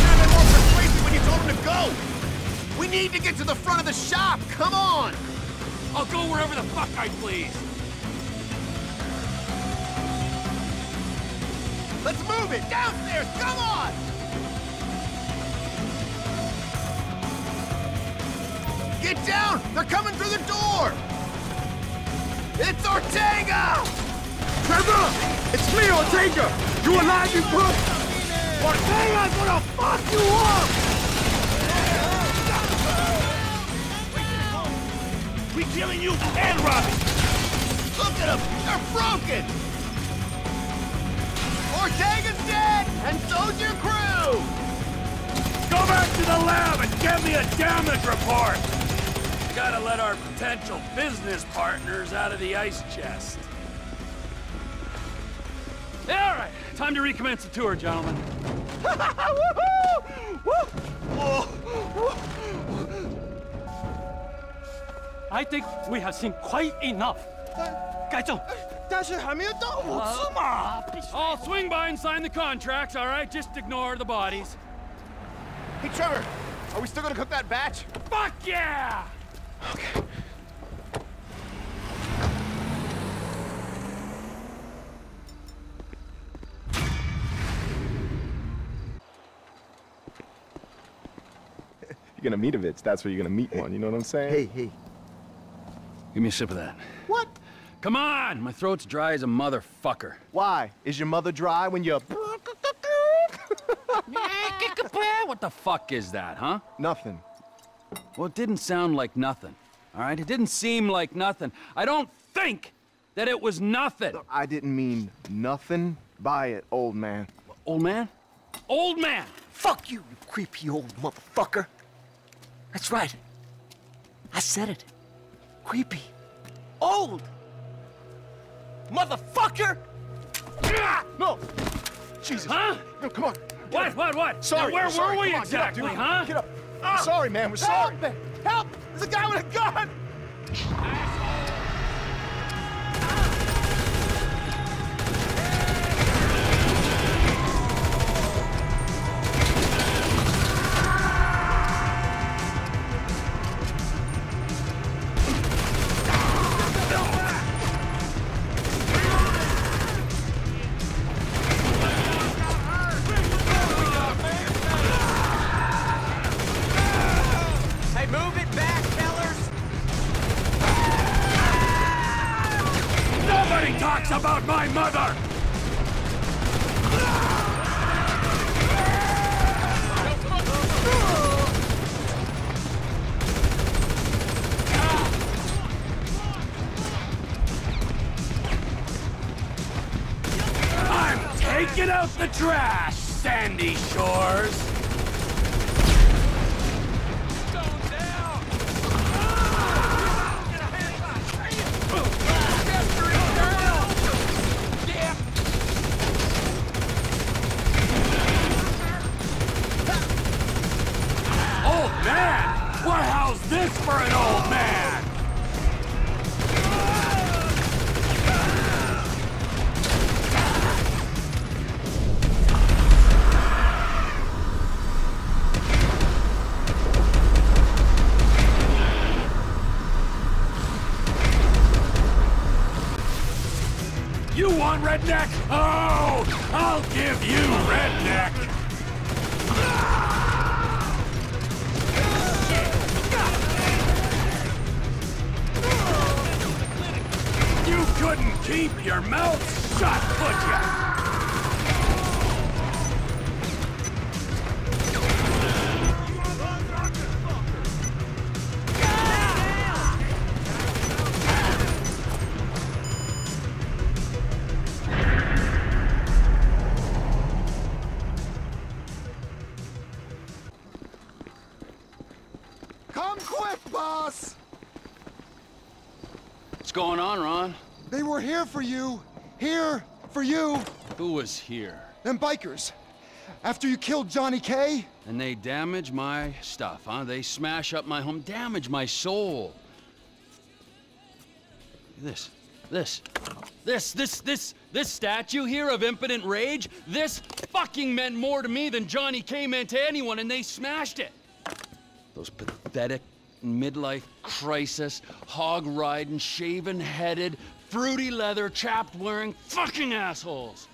They won't for Tracy when you told him to go! We need to get to the front of the shop! Come on! I'll go wherever the fuck I please! Let's move it! Downstairs! Come on! Get down! They're coming through the door! It's Ortega! Trevor! It's me, Ortega! You alive, you crook? Ortega's gonna fuck you up! We're killing you and robbing you! Look at them! They're broken! Ortega's dead! And so's your crew! Go back to the lab and get me a damage report! We gotta let our potential business partners out of the ice chest. Alright, time to recommence the tour, gentlemen. Woohoo! Woo! I think we have seen quite enough. I'll swing by and sign the contracts, all right? Just ignore the bodies. Hey, Trevor, are we still gonna cook that batch? Fuck yeah! Okay. You're gonna meet a bitch, that's where you're gonna meet one, you know what I'm saying? Hey. Give me a sip of that. What? Come on! My throat's dry as a motherfucker. Why? Is your mother dry when you're... What the fuck is that, huh? Nothing. Well, it didn't sound like nothing, all right? It didn't seem like nothing. I don't think that it was nothing. No, I didn't mean nothing by it, old man. Old man? Old man! Fuck you, you creepy old motherfucker. That's right. I said it. Creepy. Old! Motherfucker! No! Jesus. Huh? No, come on. What? Sorry. Now, where were we exactly, huh? Get up. Sorry, man. We're sorry. Help, man. Help! There's a guy with a gun! You want redneck? Oh, I'll give you redneck. You couldn't keep your mouth shut, could ya? Going on, Ron? They were here for you. Here for you. Who was here? Them bikers. After you killed Johnny K. And they damage my stuff, huh? They smash up my home, damage my soul. This statue here of impotent rage, this fucking meant more to me than Johnny K meant to anyone, and they smashed it. Those pathetic midlife crisis, hog-riding, shaven-headed, fruity leather, chapped-wearing fucking assholes!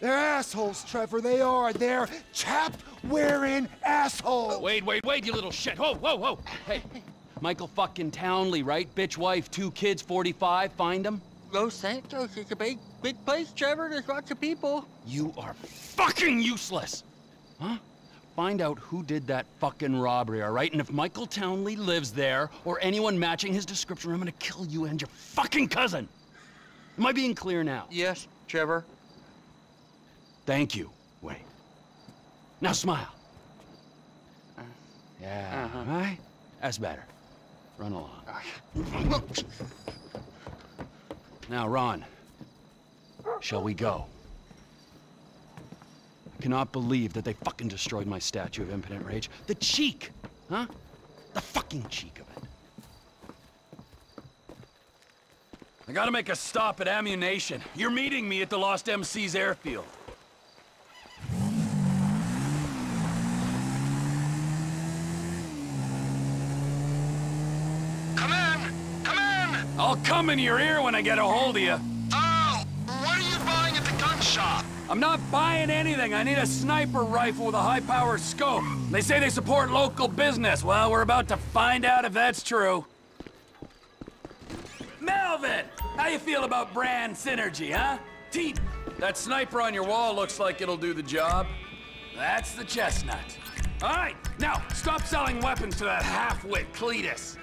They're assholes, Trevor, they are! They're chapped-wearing assholes! Wait, you little shit! Whoa! Hey, Michael fucking Townley, right? Bitch wife, 2 kids, 45, find them? Los Santos is a big place, Trevor, there's lots of people. You are fucking useless! Huh? Find out who did that fucking robbery, all right? And if Michael Townley lives there, or anyone matching his description, I'm gonna kill you and your fucking cousin! Am I being clear now? Yes, Trevor. Thank you, Wade. Now smile. Yeah, all right? That's better. Run along. Now, Ron, shall we go? I cannot believe that they fucking destroyed my statue of impotent rage. The cheek! Huh? The fucking cheek of it. I gotta make a stop at ammunition. You're meeting me at the Lost MC's airfield. Come in! Come in! I'll come in your ear when I get a hold of you. Oh! What are you buying at the gun shop? I'm not buying anything. I need a sniper rifle with a high-power scope. They say they support local business. Well, we're about to find out if that's true. Melvin! How you feel about brand synergy, huh? Teep! That sniper on your wall looks like it'll do the job. That's the chestnut. All right, now, stop selling weapons to that half-wit Cletus.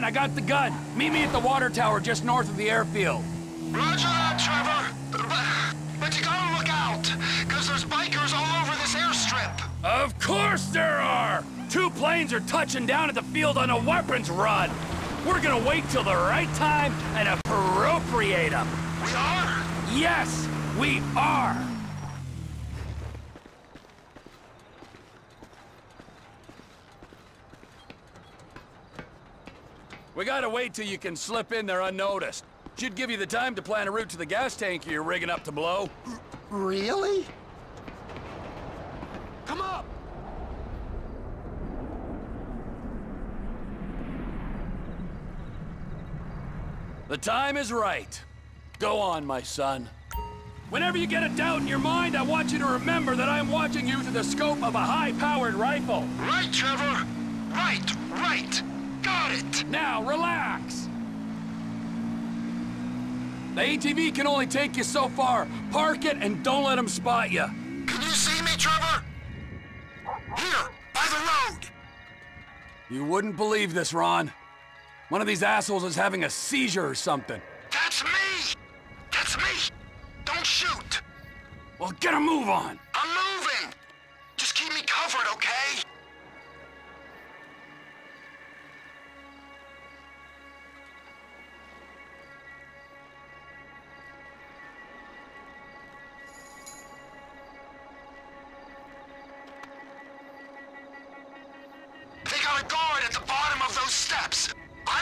I got the gun. Meet me at the water tower just north of the airfield. Roger that, Trevor. But you gotta look out, because there's bikers all over this airstrip. Of course there are! 2 planes are touching down at the field on a weapons run. We're gonna wait till the right time and appropriate them. We are? Yes, we are! We gotta wait till you can slip in there unnoticed. Should give you the time to plan a route to the gas tank you're rigging up to blow. Really? Come up! The time is right. Go on, my son. Whenever you get a doubt in your mind, I want you to remember that I'm watching you through the scope of a high-powered rifle. Right, Trevor! Right! Got it! Now, relax! The ATV can only take you so far. Park it and don't let them spot you. Can you see me, Trevor? Here, by the road! You wouldn't believe this, Ron. One of these assholes is having a seizure or something. That's me! That's me! Don't shoot! Well, get a move on! I'm moving! Just keep me covered, okay?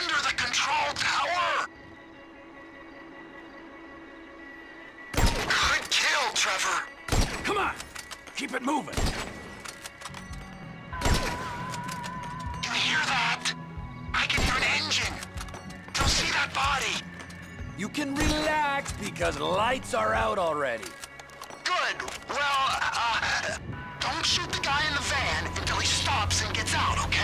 under the control tower! Good kill, Trevor! Come on! Keep it moving! You hear that? I can hear an engine! Don't see that body! You can relax, because lights are out already. Good. Well, don't shoot the guy in the van until he stops and gets out, okay?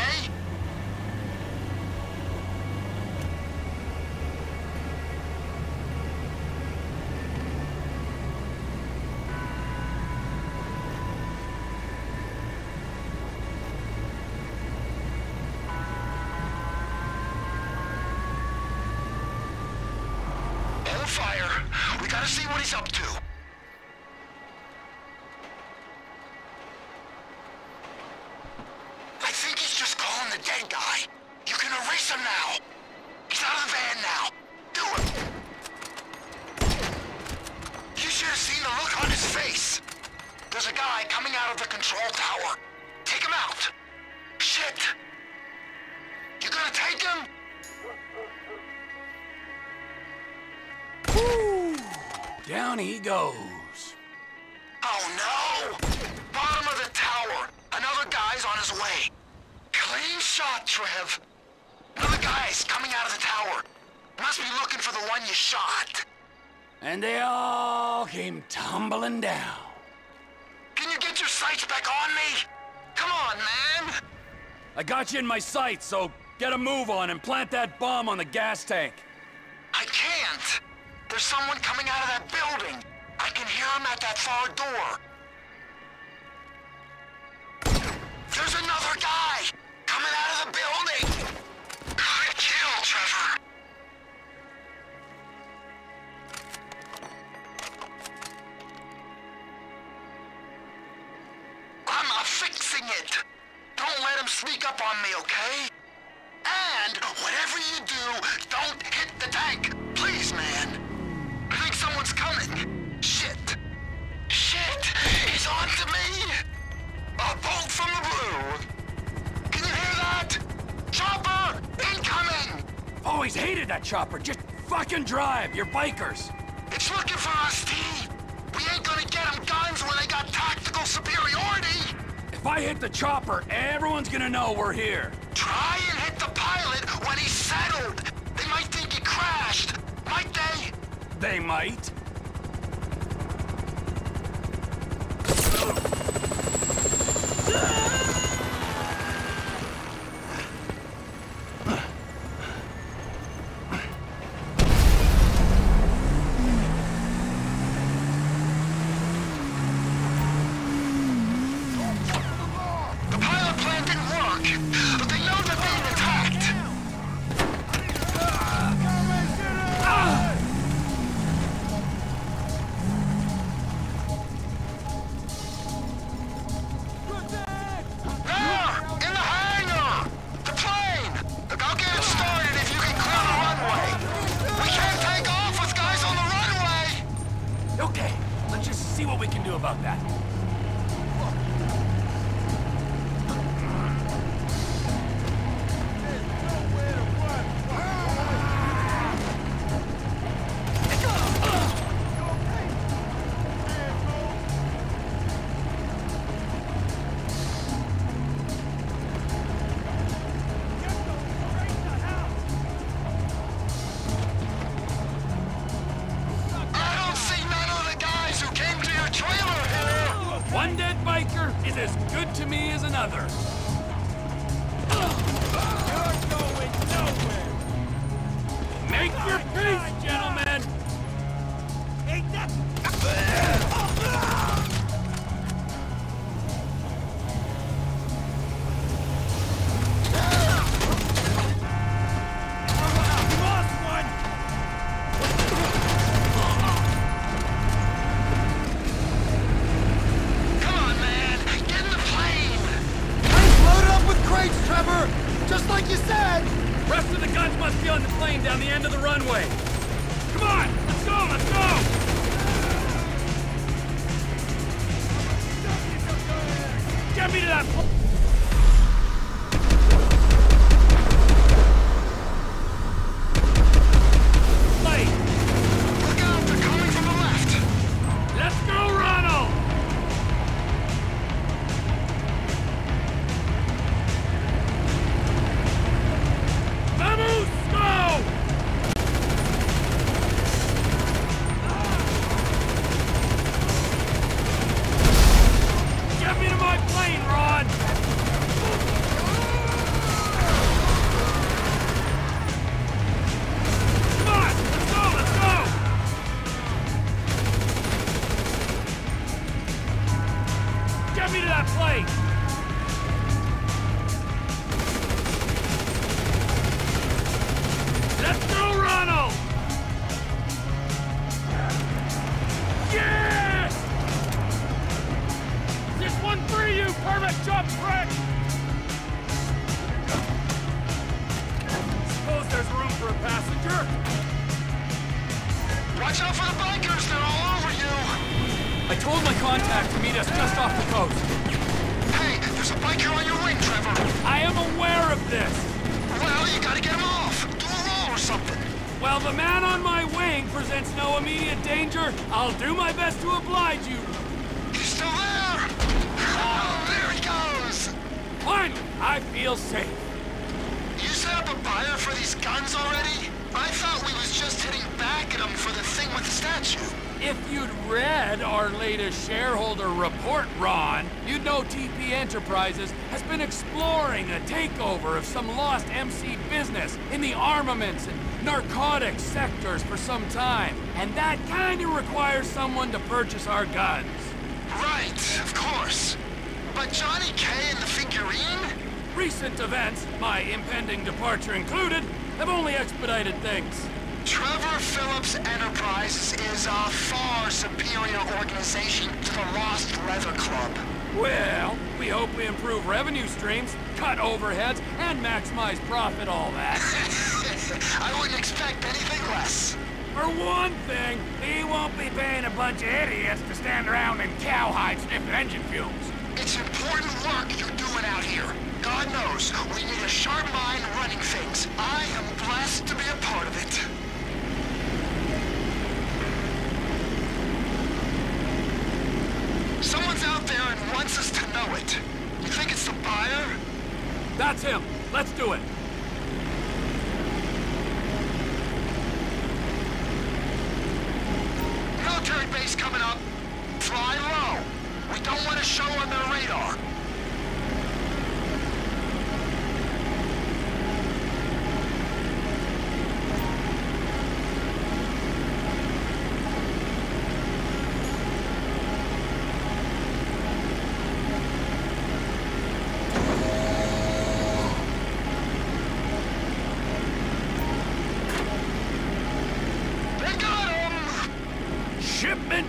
In my sight, so get a move on and plant that bomb on the gas tank. I can't. There's someone coming out of that building. I can hear him at that far door. There's another guy coming out of the building. Good kill, Trevor. I'm fixing it. Don't let him sneak up on me, okay? And whatever you do, don't hit the tank. Please, man. I think someone's coming. Shit. Shit! He's on to me! A bolt from the blue! Can you hear that? Chopper! Incoming! Always hated that chopper. Just fucking drive, you're bikers. It's looking for us, T. We ain't gonna get them guns when they got tactical superiority! If I hit the chopper, everyone's gonna know we're here. Try and hit the pilot when he's settled. They might think he crashed, might they? They might. I told my contact to meet us just off the coast. Hey, there's a biker on your wing, Trevor. I am aware of this. Well, you gotta get him off. Do a roll or something. Well, the man on my wing presents no immediate danger. I'll do my best to oblige you. He's still there. Oh, there he goes. Finally, I feel safe. You set up a buyer for these guns already? I thought we was just hitting back at him for the thing with the statue. If you'd read our latest shareholder report, Ron, you'd know TP Enterprises has been exploring a takeover of some lost MC business in the armaments and narcotics sectors for some time. And that kind of requires someone to purchase our guns. Right, of course. But Johnny K and the figurine? Recent events, my impending departure included, have only expedited things. Trevor Phillips Enterprises is a far superior organization to the Lost Leather Club. Well, we hope we improve revenue streams, cut overheads, and maximize profit, all that. I wouldn't expect anything less. For one thing, he won't be paying a bunch of idiots to stand around in cowhide sniffing engine fumes. It's important work you're doing out here. God knows, we need a sharp mind running things. I am blessed to be a part of it. Someone's out there and wants us to know it. You think it's the buyer? That's him. Let's do it. Military base coming up. Fly low. We don't want to show on their radar.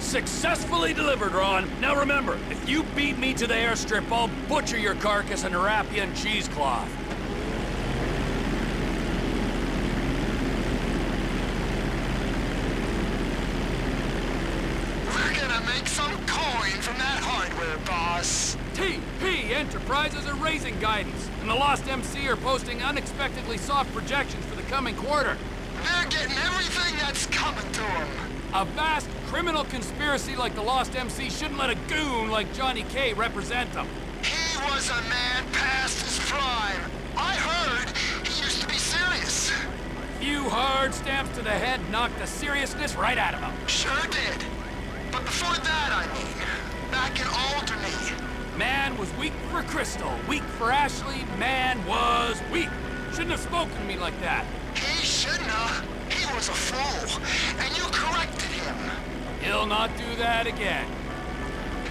Successfully delivered, Ron. Now remember, if you beat me to the airstrip, I'll butcher your carcass and wrap you in cheesecloth. We're gonna make some coin from that hardware, boss. TP Enterprises are raising guidance, and the Lost MC are posting unexpectedly soft projections for the coming quarter. They're getting everything that's coming to them. A vast criminal conspiracy like the Lost MC shouldn't let a goon like Johnny K represent them. He was a man past his prime. I heard he used to be serious. A few hard stamps to the head knocked the seriousness right out of him. Sure did. But before that, I mean, back in Alderney. Man was weak for Crystal, weak for Ashley, man was weak. Shouldn't have spoken to me like that. He shouldn't have. He was a fool, and you corrected him. He'll not do that again.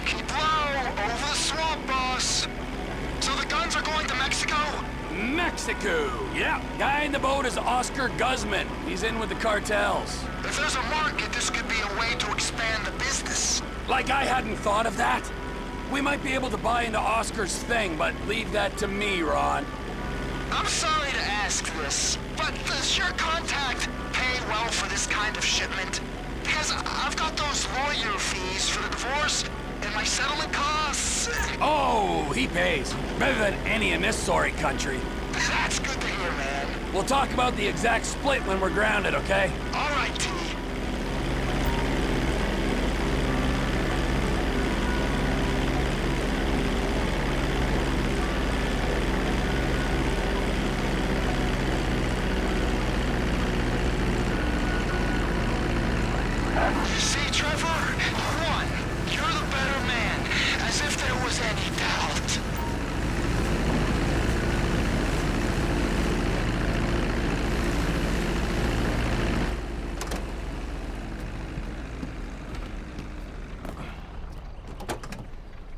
Keep low, over the swamp, boss. So the guns are going to Mexico? Mexico, yeah. Guy in the boat is Oscar Guzman. He's in with the cartels. If there's a market, this could be a way to expand the business. Like I hadn't thought of that. We might be able to buy into Oscar's thing, but leave that to me, Ron. I'm sorry to ask this, but does your contact pay well for this kind of shipment? Because I've got those lawyer fees for the divorce and my settlement costs. Oh, he pays. Better than any in this sorry country. That's good to hear, man. We'll talk about the exact split when we're grounded, okay? All right, T.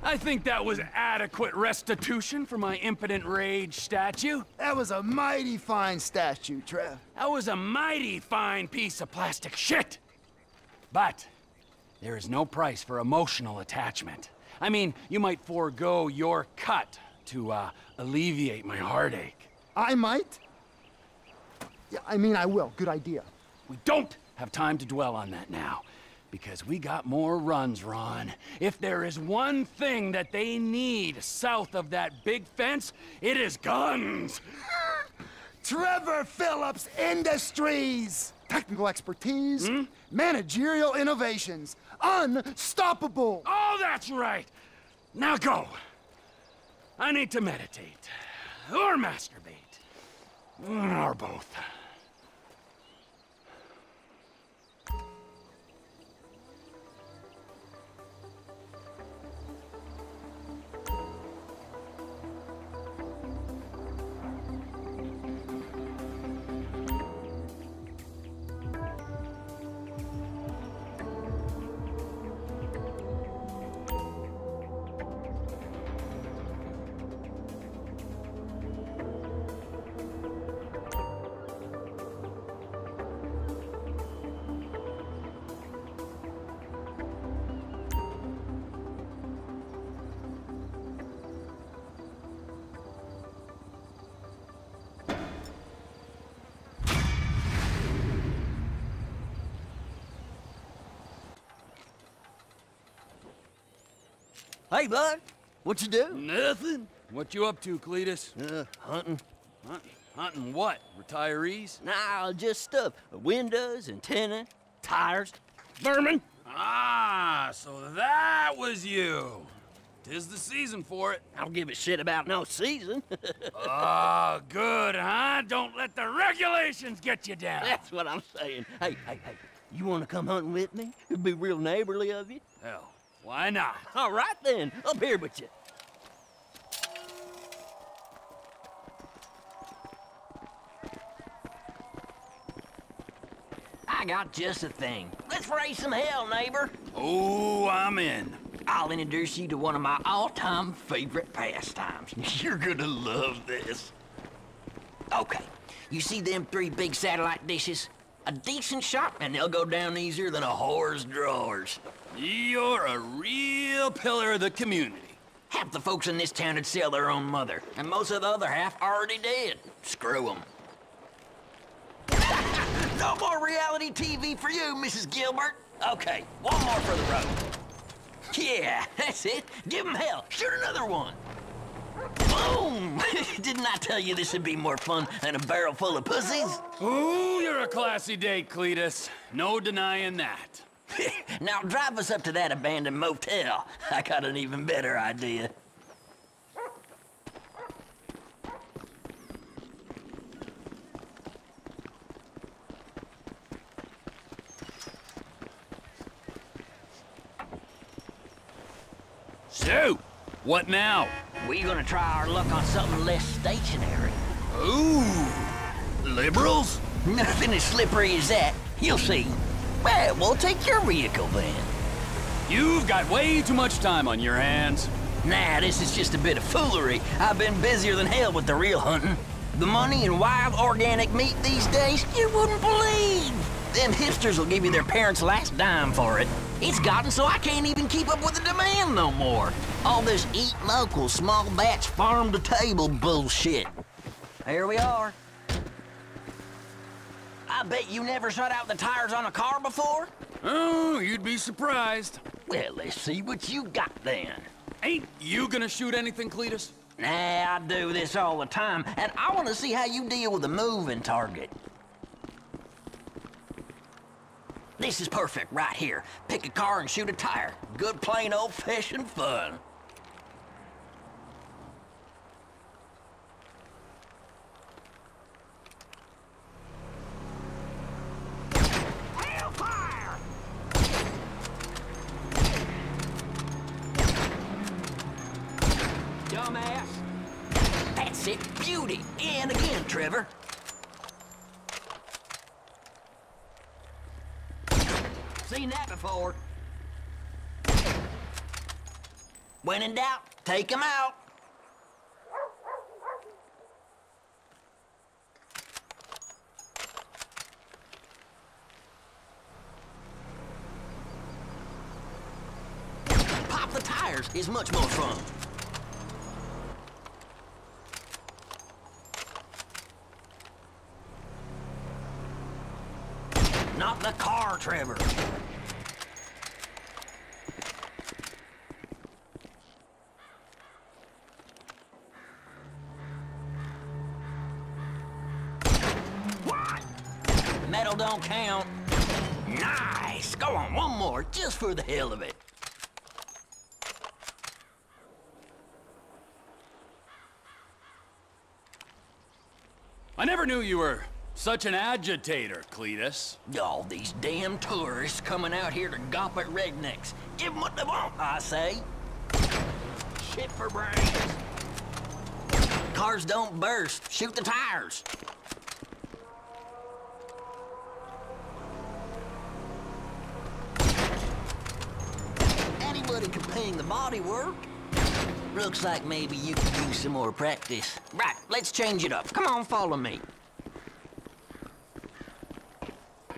I think that was adequate restitution for my impotent rage statue. That was a mighty fine statue, Trev. That was a mighty fine piece of plastic shit. But there is no price for emotional attachment. I mean, you might forego your cut to alleviate my heartache. I might? Yeah, I mean, I will. Good idea. We don't have time to dwell on that now. Because we got more runs, Ron. If there is one thing that they need south of that big fence, it is guns! Trevor Phillips Industries! Technical expertise, managerial innovations, unstoppable! Oh, that's right! Now go! I need to meditate. Or masturbate. Or both. Hey, bud. What you do? Nothing. What you up to, Cletus? Hunting. Hunting? Hunting what? Retirees? Nah, just stuff. Windows, antenna, tires. Vermin. Ah, so that was you. Tis the season for it. I don't give a shit about no season. Oh, good, huh? Don't let the regulations get you down. That's what I'm saying. Hey. You want to come hunting with me? It'd be real neighborly of you. Hell. Why not? All right then, up here with you. I got just a thing. Let's raise some hell, neighbor. Oh, I'm in. I'll introduce you to one of my all-time favorite pastimes. You're gonna love this. Okay, you see them three big satellite dishes? A decent shot, and they'll go down easier than a whore's drawers. You're a real pillar of the community. Half the folks in this town would sell their own mother, and most of the other half already did. Screw them. No more reality TV for you, Mrs. Gilbert. Okay, one more for the road. Yeah, that's it. Give them hell. Shoot another one. Boom! Didn't I tell you this would be more fun than a barrel full of pussies? Ooh, you're a classy date, Cletus. No denying that. Now drive us up to that abandoned motel. I got an even better idea. So, what now? We're gonna try our luck on something less stationary. Ooh, liberals? Nothing as slippery as that. You'll see. Well, we'll take your vehicle then. You've got way too much time on your hands. Nah, this is just a bit of foolery. I've been busier than hell with the real hunting. The money in wild organic meat these days, you wouldn't believe. Them hipsters will give you their parents' last dime for it. It's gotten so I can't even keep up with the demand no more. All this eat local, small batch, farm-to-table bullshit. Here we are. I bet you never shut out the tires on a car before? Oh, you'd be surprised. Well, let's see what you got then. Ain't you gonna shoot anything, Cletus? Nah, I do this all the time, and I want to see how you deal with a moving target. This is perfect right here. Pick a car and shoot a tire. Good plain old-fashioned fun. Dumbass. That's it. Beauty. And again, Trevor. Seen that before. When in doubt, take him out. Pop the tires is much more fun. Not the car, Trevor. medal don't count. Nice! Go on, one more, just for the hell of it. I never knew you were such an agitator, Cletus. All these damn tourists coming out here to gawp at rednecks. Give them what they want, I say. Shit for brains. Cars don't burst. Shoot the tires. Anybody can ping the body work. Looks like maybe you could use some more practice. Right, let's change it up. Come on, follow me.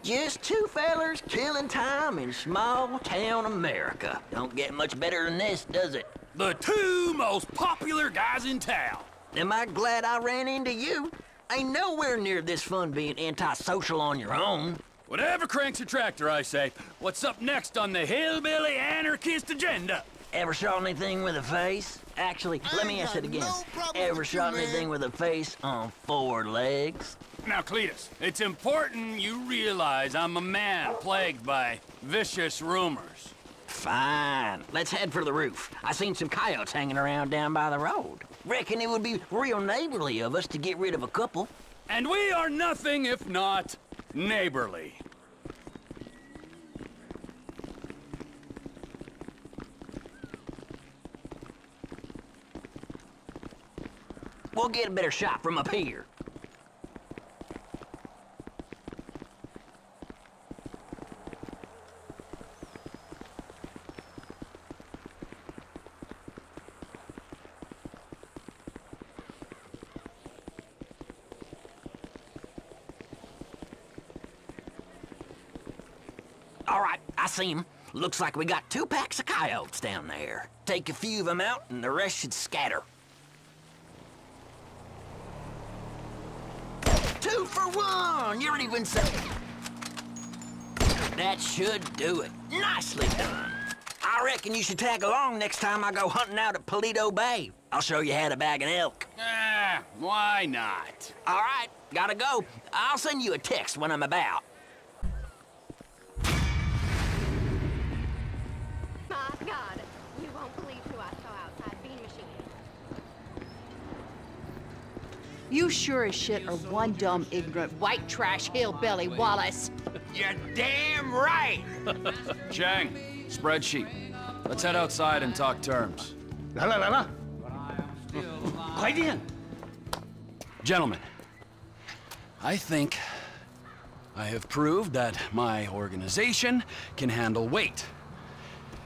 Just two fellers killing time in small town America. Don't get much better than this, does it? The two most popular guys in town. Am I glad I ran into you? Ain't nowhere near this fun being antisocial on your own. Whatever cranks a tractor, I say. What's up next on the hillbilly anarchist agenda? Ever shot anything with a face? Actually, let me ask it again. Ever shot anything with a face on four legs? Now, Cletus, it's important you realize I'm a man plagued by vicious rumors. Fine. Let's head for the roof. I seen some coyotes hanging around down by the road. Reckon it would be real neighborly of us to get rid of a couple. And we are nothing if not neighborly. We'll get a better shot from up here. All right, I see him. Looks like we got two packs of coyotes down there. Take a few of them out and the rest should scatter. Two for one! You're even safe. That should do it. Nicely done. I reckon you should tag along next time I go hunting out at Palito Bay. I'll show you how to bag an elk. Why not? All right, gotta go. I'll send you a text when I'm about. My God, you won't believe who I saw outside Bean Machine. You sure as shit are one dumb, ignorant, white trash hillbilly, Wallace. You're damn right! Chang, spreadsheet. Let's head outside and talk terms. La la la la. Quite in. Gentlemen, I think I have proved that my organization can handle weight.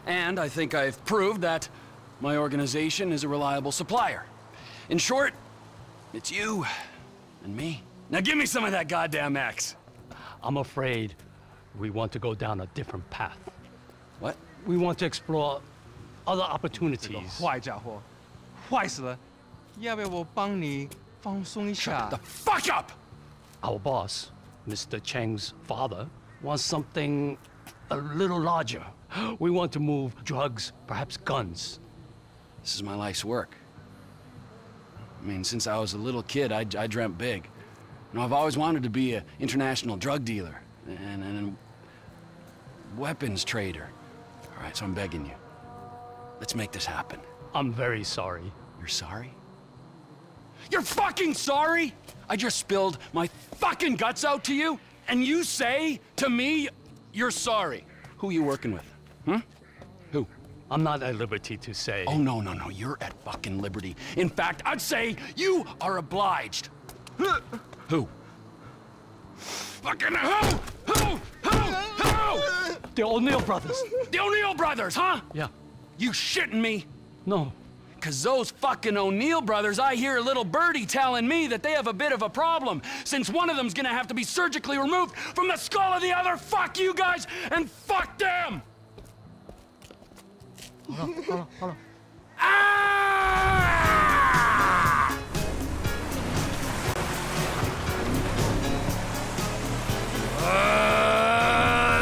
And I think I've proved that my organization is a reliable supplier. In short, it's you and me. Now give me some of that goddamn axe. I'm afraid we want to go down a different path. What? We want to explore other opportunities. Shut the fuck up! Our boss, Mr. Chang's father, wants something a little larger. We want to move drugs, perhaps guns. This is my life's work. I mean, since I was a little kid, I dreamt big. You know, I've always wanted to be an international drug dealer and a weapons trader. All right, so I'm begging you. Let's make this happen. I'm very sorry. You're sorry? You're fucking sorry? I just spilled my fucking guts out to you, and you say to me, you're sorry. Who are you working with? Hmm? Who? I'm not at liberty to say. Oh, no, no, no. You're at fucking liberty. In fact, I'd say you are obliged. Who? Fucking who? Who? The O'Neill brothers. The O'Neill brothers, huh? Yeah. You shitting me? No. Because those fucking O'Neill brothers, I hear a little birdie telling me that they have a bit of a problem. Since one of them's gonna have to be surgically removed from the skull of the other, fuck you guys and fuck them! Hold on, hold on, hold on. Ah!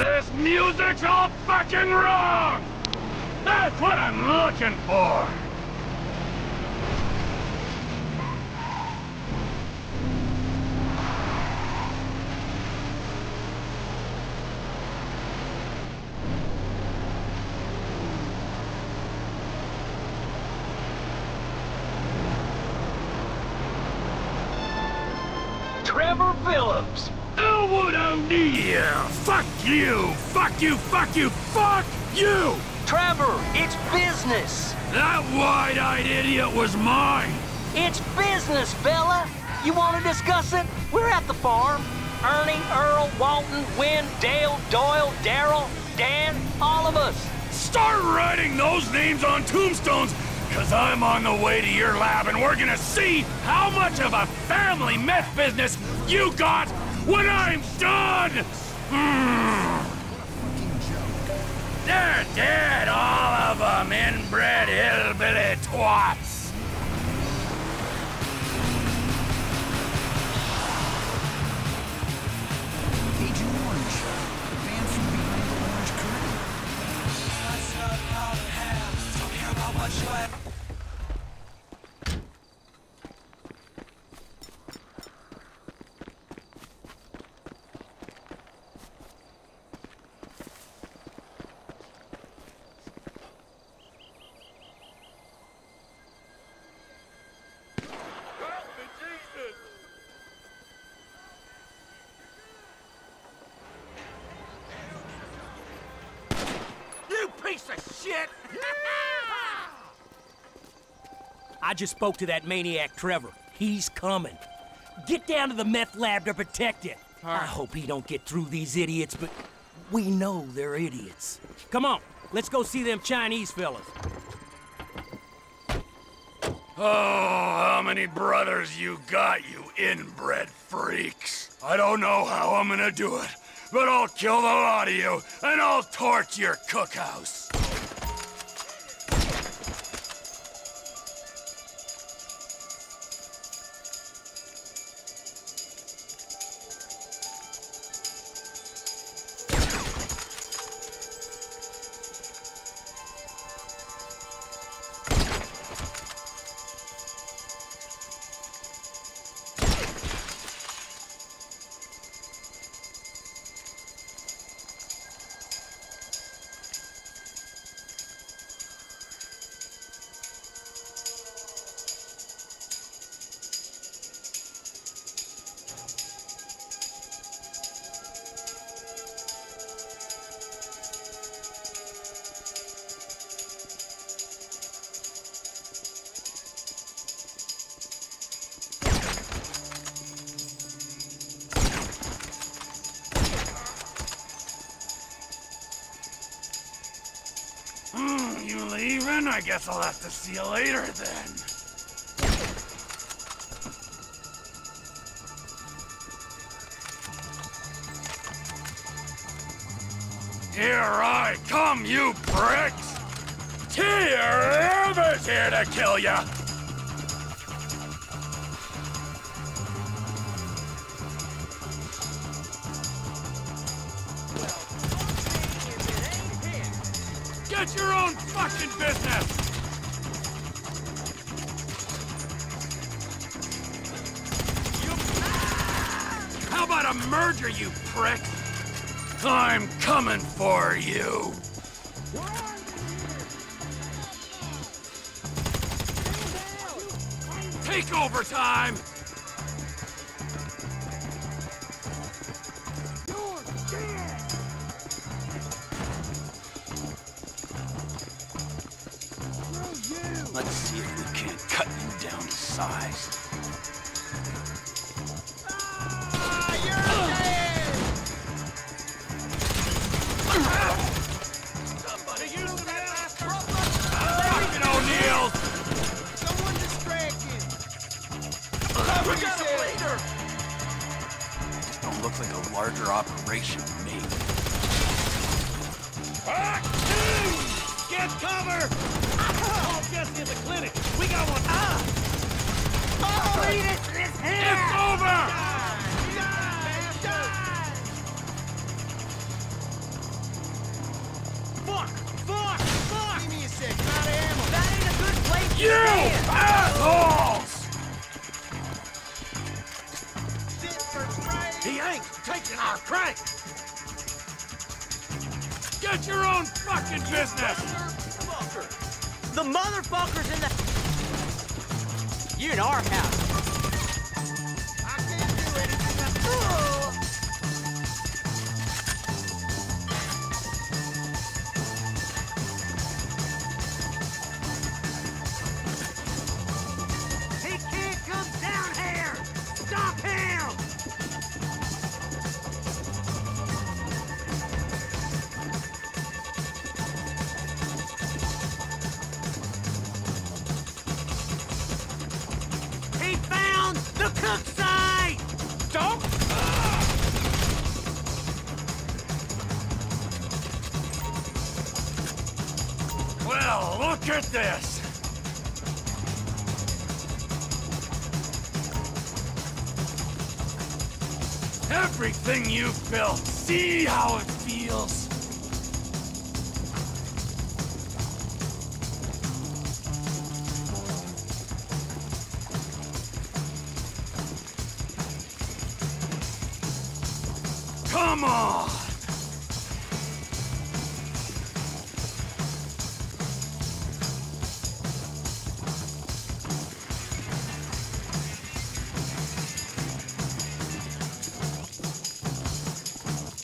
This music's all fucking wrong! That's what I'm looking for! Trevor Phillips. Elwood O'Neill. Fuck you. Fuck you. Fuck you. Fuck you. Trevor, it's business. That wide-eyed idiot was mine. It's business, fella. You want to discuss it? We're at the farm. Ernie, Earl, Walton, Wynn, Dale, Doyle, Daryl, Dan, all of us. Start writing those names on tombstones, because I'm on the way to your lab and we're going to see how much of a family meth business you got when I'm done! They're dead, all of them, inbred hillbilly twats. I just spoke to that maniac Trevor. He's coming. Get down to the meth lab to protect it. Right. I hope he don't get through these idiots, but we know they're idiots. Come on, let's go see them Chinese fellas. Oh, how many brothers you got, you inbred freaks. I don't know how I'm gonna do it, but I'll kill the lot of you, and I'll torch your cookhouse. I guess I'll have to see you later then. Here I come, you pricks! Ever's here to kill ya! Get your own fucking business! A murder, you prick! I'm coming for you! Take over time! Let's see if we can't cut you down to size. Larger operation than me. Get cover! I'll just in the clinic. We got one. Oh, it's over! Die! Fuck! Fuck! Fuck! Give me a sec. Out of ammo. That ain't a good place to stand. You asshole! Taking our crank! Get your own fucking business! The motherfucker's in the... You're in our house. I can't do anything. Look at this! Everything you've built, see how it feels! Come on!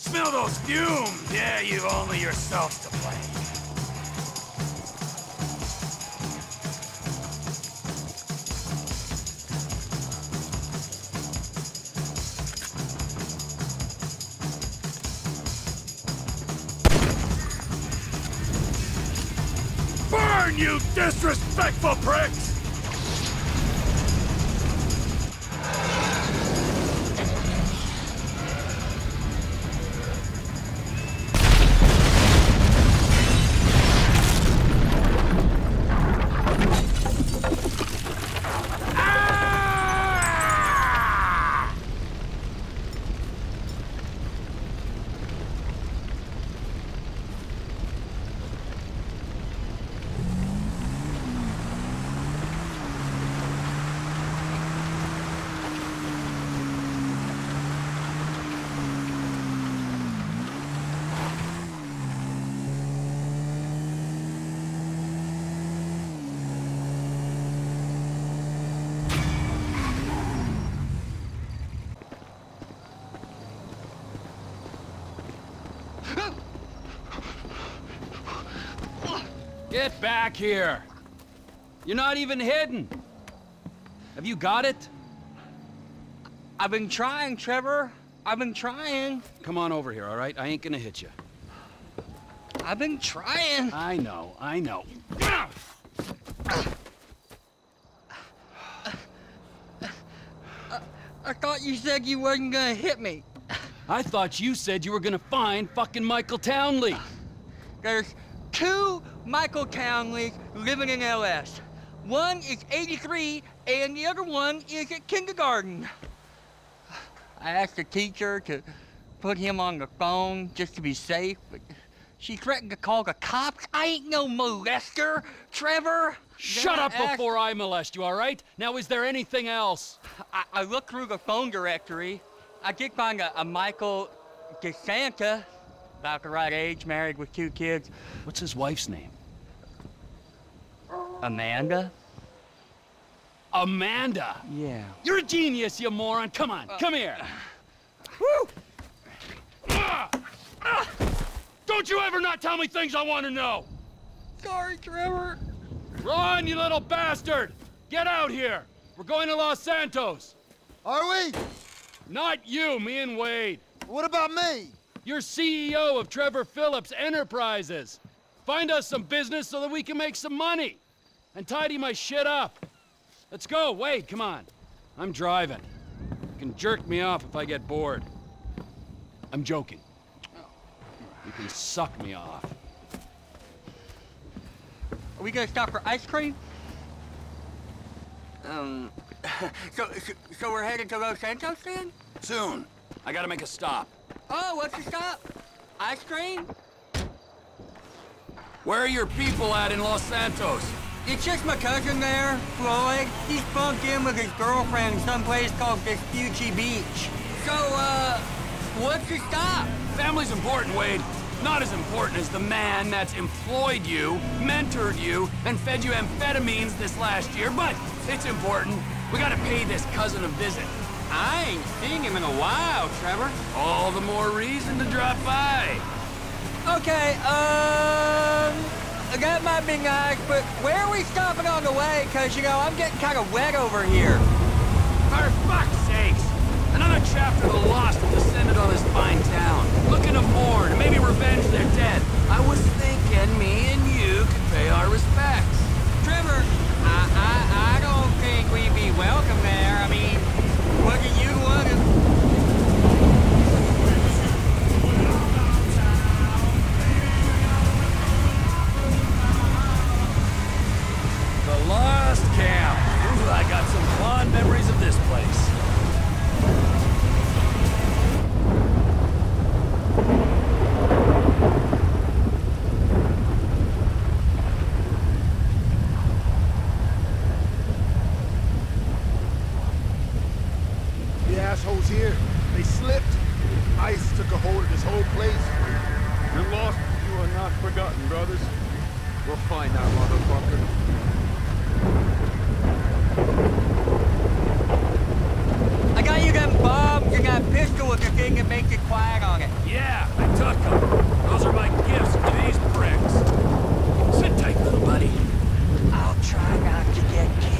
Smell those fumes! Yeah, you've only yourself to blame. You disrespectful pricks! Get back here! You're not even hidden! Have you got it? I've been trying, Trevor. I've been trying. Come on over here, all right? I ain't gonna hit you. I've been trying. I know, I know. I thought you said you wasn't gonna hit me. I thought you said you were gonna find fucking Michael Townley. There's two Michael Townley living in LS. One is 83 and the other one is at kindergarten. I asked the teacher to put him on the phone just to be safe, but she threatened to call the cops. I ain't no molester, Trevor. Shut up before I molest you, all right? Now, is there anything else? I looked through the phone directory. I did find a Michael DeSanta, about the right age, married with two kids. What's his wife's name? Amanda? Amanda? Yeah. You're a genius, you moron. Come on, come here. Woo! Don't you ever not tell me things I want to know! Sorry, Trevor. Ron, you little bastard! Get out here! We're going to Los Santos. Are we? Not you, me and Wade. What about me? You're CEO of Trevor Phillips Enterprises. Find us some business so that we can make some money. And tidy my shit up. Let's go, Wade, come on. I'm driving. You can jerk me off if I get bored. I'm joking. You can suck me off. Are we gonna stop for ice cream? So we're headed to Los Santos then? Soon. I gotta make a stop. Oh, what's the stop? Ice cream? Where are your people at in Los Santos? It's just my cousin there, Floyd. He spunked in with his girlfriend in some place called Vespucci Beach. So, what's the stop? Family's important, Wade. Not as important as the man that's employed you, mentored you, and fed you amphetamines this last year, but it's important. We gotta pay this cousin a visit. I ain't seen him in a while, Trevor. All the more reason to drop by. Okay, that might be nice, but where are we stopping on the way? Cause, you know, I'm getting kind of wet over here. For fuck's sakes! Another chapter of the Lost have descended on this fine town. Looking to mourn and maybe revenge their dead. I was thinking me and you could pay our respects. Trevor, I don't think we'd be welcome there. I mean, what do you want to... assholes here. They slipped. ICE took a hold of this whole place. You're lost, but you are not forgotten, brothers. We'll find that motherfucker. I got you them bombs and that pistol with the thing that makes you quiet on it. Yeah, I took them. Those are my gifts for these pricks. Sit tight, little buddy. I'll try not to get killed.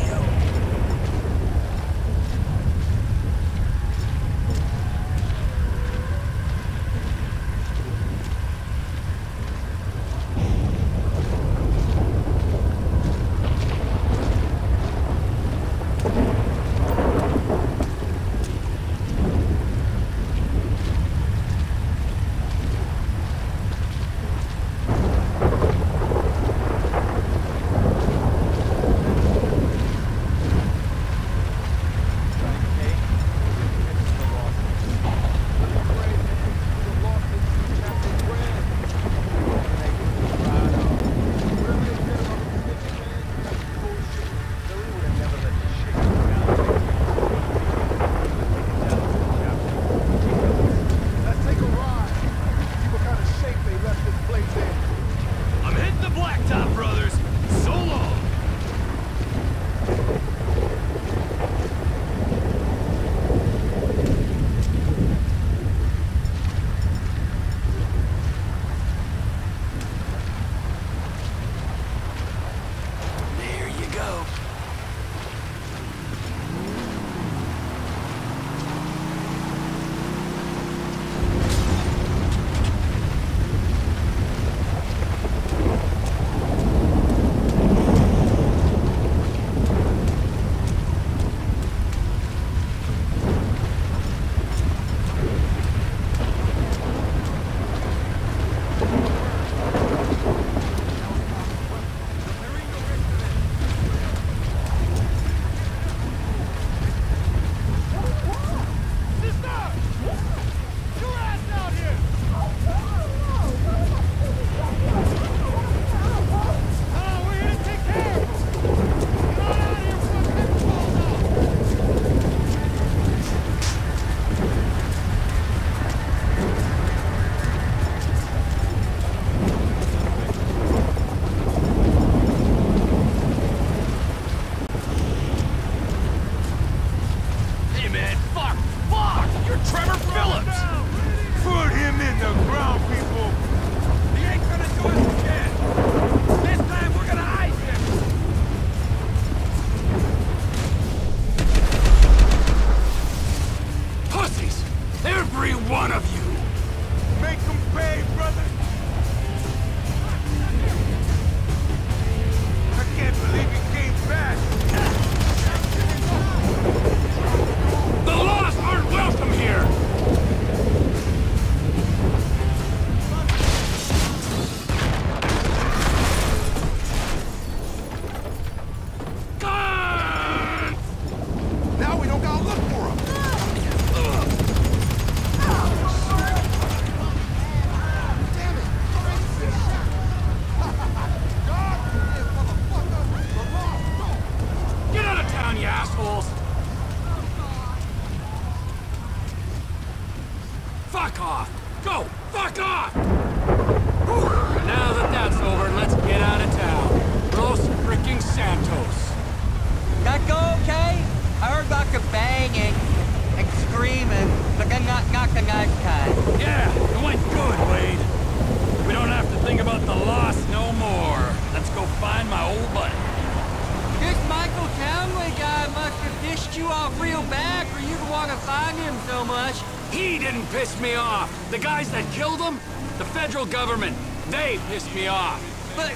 Government, they pissed me off. But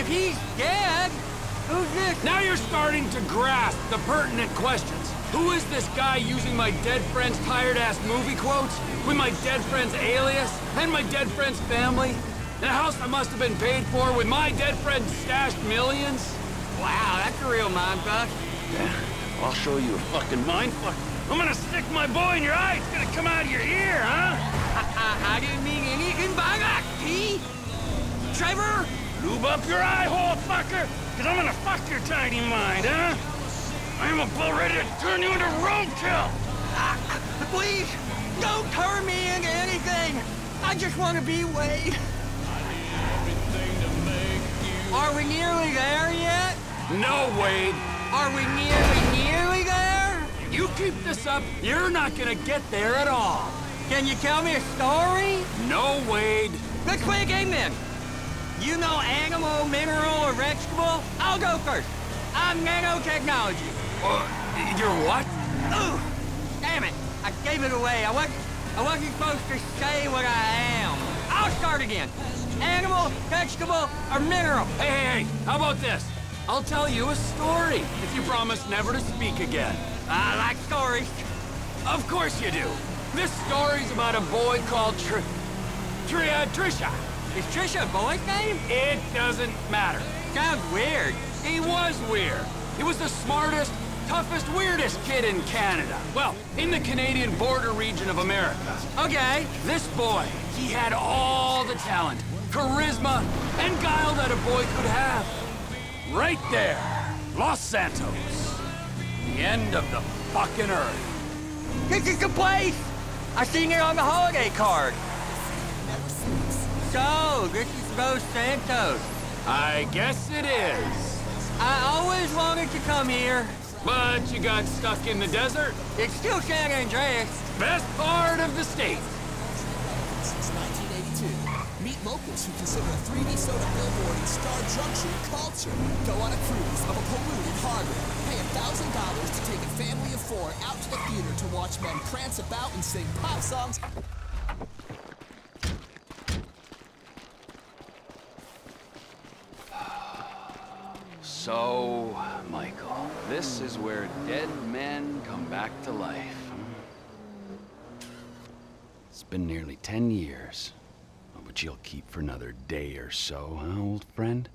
if he's dead, who's this? Now you're starting to grasp the pertinent questions. Who is this guy using my dead friend's tired-ass movie quotes, with my dead friend's alias, and my dead friend's family, in a house that must have been paid for with my dead friend's stashed millions? Wow, that's a real mindfuck. Yeah, I'll show you a fucking mindfuck. I'm gonna stick my boy in your eye, it's gonna come out of your ear, huh? I didn't mean anything by that, P. Trevor, lube up your eye hole, fucker, because I'm gonna fuck your tiny mind, huh? I am about ready to turn you into roadkill. Please, don't turn me into anything. I just want to be Wade. Are we nearly there yet? No, Wade. Are we nearly there? You keep this up, you're not gonna get there at all. Can you tell me a story? No, Wade. The quick amen. You know animal, mineral, or vegetable? I'll go first. I'm nanotechnology. You're what? Ooh, damn it. I gave it away. I wasn't supposed to say what I am. I'll start again. Animal, vegetable, or mineral? Hey, how about this? I'll tell you a story if you promise never to speak again. I like stories. Of course you do. This story's about a boy called Trisha. Is Trisha a boy's name? It doesn't matter. Sounds weird. He was weird. He was the smartest, toughest, weirdest kid in Canada. Well, in the Canadian border region of America. Okay. This boy, he had all the talent, charisma, and guile that a boy could have. Right there, Los Santos. The end of the fucking earth. This is the place! I seen it on the holiday card. So, this is Los Santos. I guess it is. I always wanted to come here. But you got stuck in the desert? It's still San Andreas. Best part of the state. Since 1982. Meet locals who consider a 3D soda billboard and Star Junction culture. Go on a cruise of a polluted harbor. Pay $1,000 to take a family of four out to the theater to watch men prance about and sing pop songs. So, Michael, this is where dead men come back to life. It's been nearly 10 years, but you'll keep for another day or so, huh, old friend?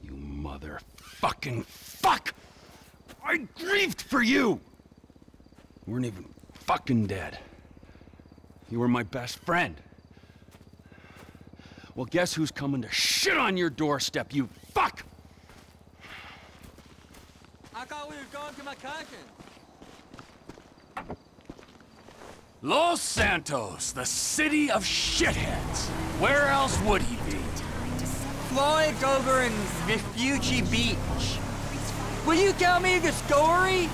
You motherfucking fuck! I grieved for you! You weren't even fucking dead. You were my best friend. Well, guess who's coming to shit on your doorstep, you fuck! I thought we were going to my cousin. Los Santos, the city of shitheads. Where else would he be? Floyd's over in Vespucci Beach. Will you tell me the story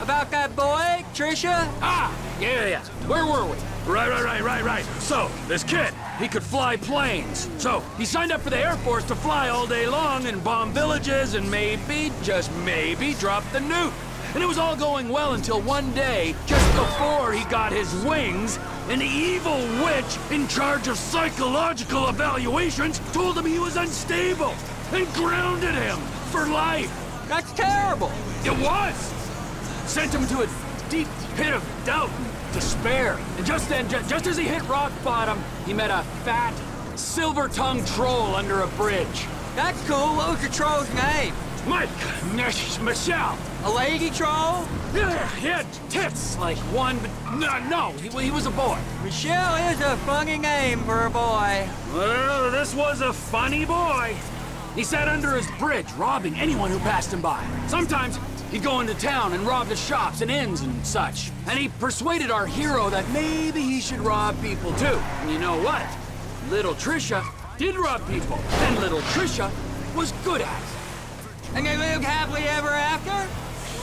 about that boy, Trisha? Ah, yeah. Where were we? Right. So, this kid, he could fly planes. So, he signed up for the Air Force to fly all day long and bomb villages and maybe, just maybe, drop the nuke. And it was all going well until one day, just before he got his wings, an evil witch in charge of psychological evaluations told him he was unstable and grounded him for life. That's terrible. It was. Sent him to a deep pit of doubt. Despair. And just then, just as he hit rock bottom, he met a fat, silver-tongued troll under a bridge. That's cool. What was the troll's name? Mike. Michelle. A lady troll? Yeah, he had tits like one, but no, he was a boy. Michelle is a funny name for a boy. Well, this was a funny boy. He sat under his bridge, robbing anyone who passed him by. Sometimes he'd go into town and rob the shops and inns and such. And he persuaded our hero that maybe he should rob people too. And you know what? Little Trisha did rob people. And little Trisha was good at it. And they lived happily ever after?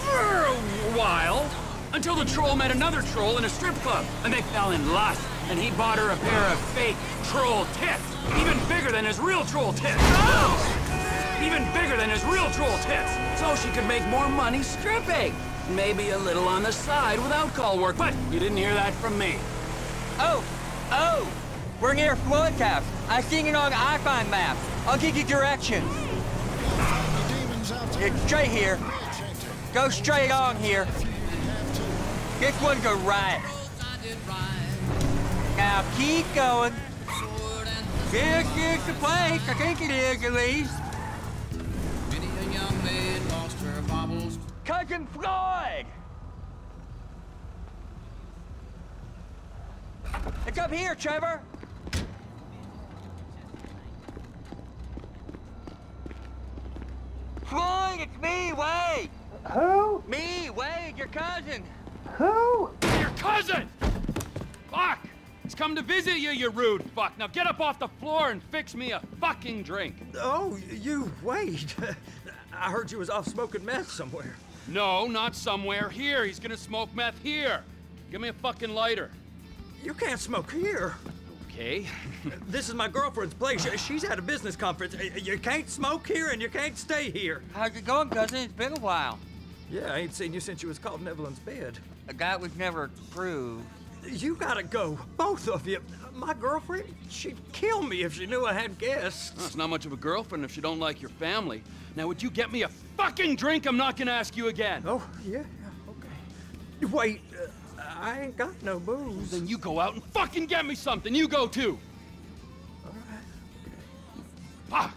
For a while. Until the troll met another troll in a strip club. And they fell in lust. And he bought her a pair of fake troll tits. Even bigger than his real troll tits. Oh! Even bigger than his real troll tits, so she could make more money stripping. Maybe a little on the side without call work, but you didn't hear that from me. Oh, we're near Floyd House. I seen it on the iPhone map. I'll give you directions. It's straight here. Go straight on here. This one's a right. Now keep going. This is the place, I think it is at least. Cousin Floyd! It's up here, Trevor! Floyd, it's me, Wade! Who? Me, Wade, your cousin! Who? Your cousin! come to visit you, you rude fuck. Now get up off the floor and fix me a fucking drink. Oh, you, Wade. I heard you was off smoking meth somewhere. No, not somewhere. Here. He's gonna smoke meth here. Give me a fucking lighter. You can't smoke here. Okay. This is my girlfriend's place. She's at a business conference. You can't smoke here and you can't stay here. How's it going, cousin? It's been a while. Yeah, I ain't seen you since you was called in Evelyn's bed. A guy was never proved. You gotta go, both of you. My girlfriend, she'd kill me if she knew I had guests. Well, it's not much of a girlfriend if she don't like your family. Now, would you get me a fucking drink? I'm not gonna ask you again. Oh, yeah, okay. Wait, I ain't got no booze. Well, then you go out and fucking get me something. You go, too. All right, okay. Fuck!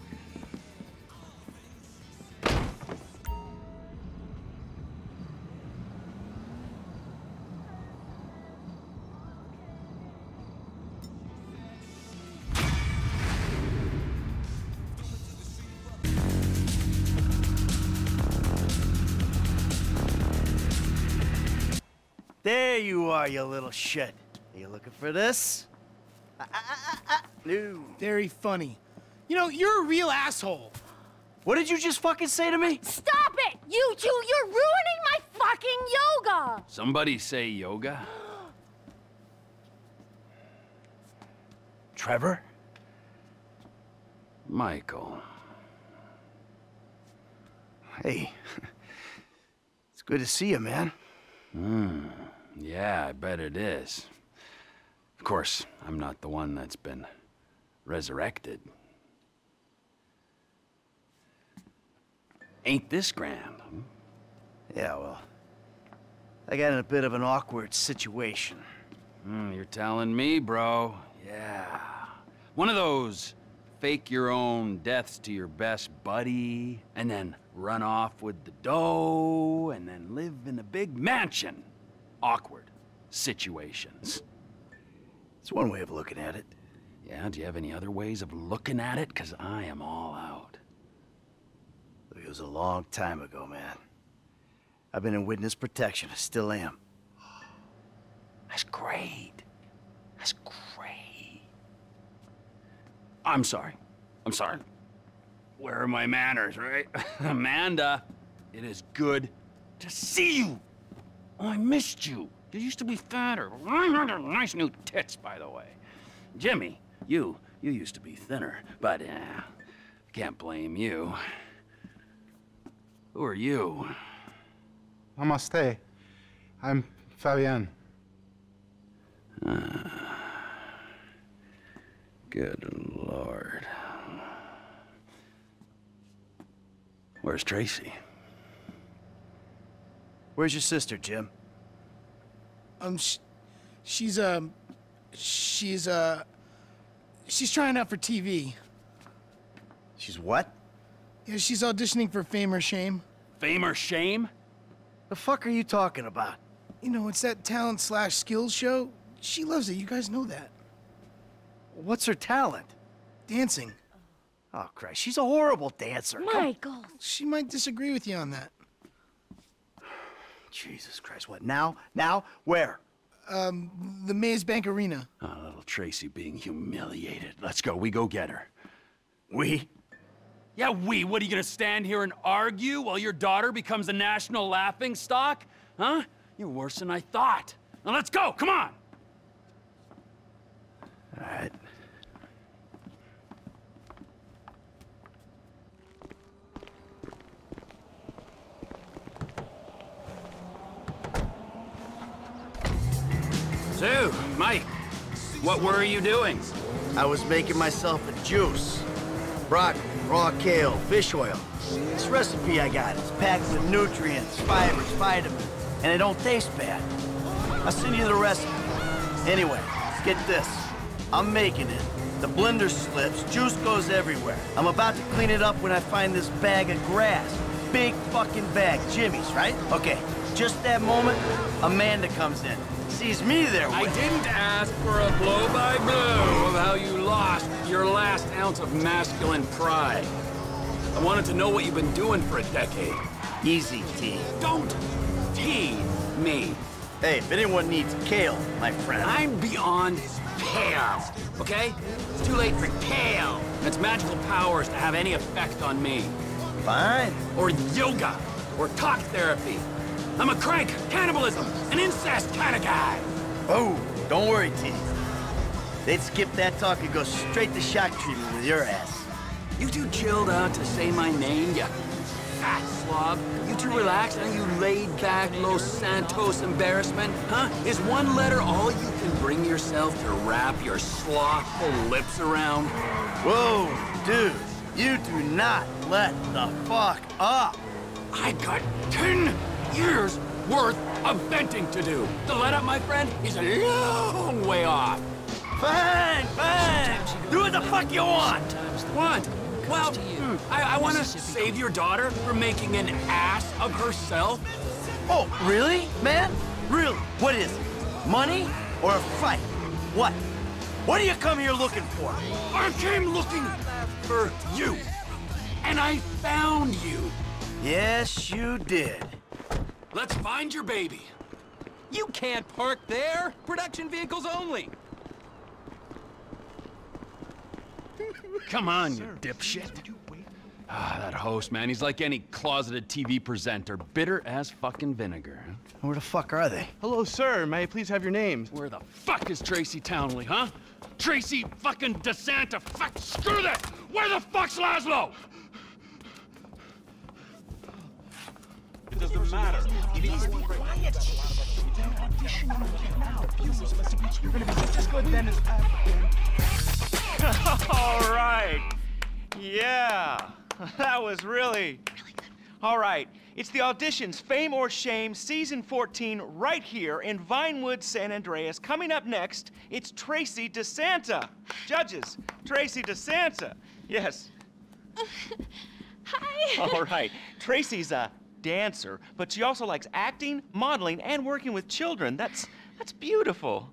There you are, you little shit. Are you looking for this? No. Very funny. You know, you're a real asshole. What did you just fucking say to me? Stop it! You two, you're ruining my fucking yoga! Somebody say yoga? Trevor? Michael. Hey. It's good to see you, man. Hmm. Yeah, I bet it is. Of course, I'm not the one that's been resurrected. Ain't this grand, huh? Yeah, well, I got in a bit of an awkward situation. You're telling me, bro. Yeah. One of those fake your own deaths to your best buddy, and then run off with the dough, and then live in a big mansion. Awkward situations. It's one way of looking at it. Yeah, do you have any other ways of looking at it? Because I am all out. It was a long time ago, man. I've been in witness protection. I still am. That's great. That's great. I'm sorry. I'm sorry. Where are my manners, right? Amanda, it is good to see you. Oh, I missed you. You used to be fatter. Nice new tits, by the way. Jimmy, you used to be thinner, but I can't blame you. Who are you? Namaste. I'm Fabian. Good Lord. Where's Tracy? Where's your sister, Jim? She's trying out for TV. She's what? Yeah, she's auditioning for Fame or Shame. Fame or Shame? The fuck are you talking about? You know, it's that talent/skills show. She loves it, you guys know that. What's her talent? Dancing. Oh, Christ, she's a horrible dancer. Michael! She might disagree with you on that. Jesus Christ, what, now? Now? Where? The Maze Bank Arena. Oh, little Tracy being humiliated. Let's go, we go get her. We? Yeah, we? What, are you gonna stand here and argue while your daughter becomes a national laughing stock? Huh? You're worse than I thought. Now let's go, come on! All right. So, Mike, what were you doing? I was making myself a juice. Broccoli, raw kale, fish oil. This recipe I got is packed with nutrients, fibers, vitamins, and it don't taste bad. I'll send you the recipe. Anyway, get this. I'm making it. The blender slips, juice goes everywhere. I'm about to clean it up when I find this bag of grass. Big fucking bag, Jimmy's, right? Okay, just that moment, Amanda comes in. Sees me there with. I didn't ask for a blow-by-blow of how you lost your last ounce of masculine pride. I wanted to know what you've been doing for a decade. Easy, T. Don't T me. Hey, if anyone needs kale, my friend. I'm beyond pale, okay? It's too late for kale. It's magical powers to have any effect on me. Fine. Or yoga, or talk therapy. I'm a crank, cannibalism, an incest kind of guy. Oh, don't worry, T. They'd skip that talk and go straight to shock treatment with your ass. You too chilled out to say my name, you fat slob. You too relaxed and you laid-back Los Santos embarrassment, huh? Is one letter all you can bring yourself to wrap your slothful lips around? Whoa, dude, you do not let the fuck up. I got 10 years worth of venting to do. To let up, my friend, is a long way off. Fine, fine. Do what the fuck you want. What? Well, I want to save your daughter from making an ass of herself. Oh, really, man? Really? What is it? Money or a fight? What? What do you come here looking for? I came looking for you. And I found you. Yes, you did. Let's find your baby. You can't park there. Production vehicles only. Come on, you dipshit. Ah, that host, man. He's like any closeted TV presenter. Bitter as fucking vinegar. Where the fuck are they? Hello, sir. May I please have your names? Where the fuck is Tracy Townley, huh? Tracy fucking DeSanta. Fuck, screw that! Where the fuck's Laszlo? It doesn't matter. Please be quiet. You're gonna be just as good then as I've been. All right. Yeah. That was really... All right. It's the auditions, Fame or Shame, Season 14, right here in Vinewood, San Andreas. Coming up next, it's Tracy DeSanta. Judges, Tracy DeSanta. Yes. Hi. All right. Tracy's a dancer, but she also likes acting, modeling, and working with children. That's beautiful.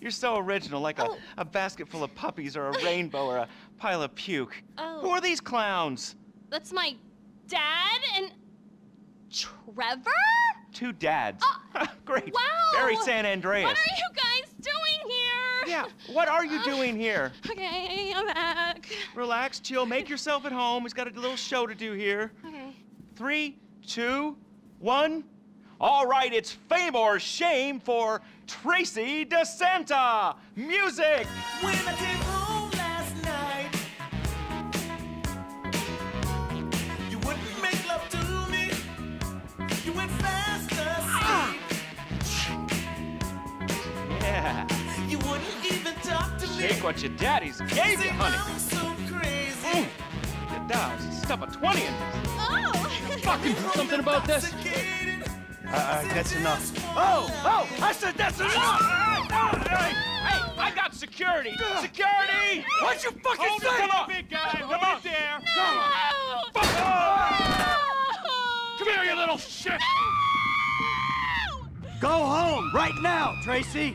You're so original, like a basket full of puppies or a rainbow or a pile of puke. Oh. Who are these clowns? That's my dad and Trevor? Two dads. Great. Wow. Very San Andreas. What are you guys doing here? Yeah, what are you doing here? Okay, I'm back. Relax, chill, make yourself at home. He's got a little show to do here. Okay. 3, 2, 1. All right, it's Fame or Shame for Tracy DeSanta. Music! When I came home last night, you wouldn't make love to me. You went fast asleep. Yeah. You wouldn't even talk to me. Shake what your daddy's gave you, honey. I'm so crazy. Your dad's stuff a 20 in this. Oh! Fucking something about this. That's enough. Oh! I said that's enough! All right. Hey, I got security! Security! What'd you fucking say? Come on, big guy! Come on! There! No! Come on! No! Come here, you little shit! No! Go home right now, Tracy!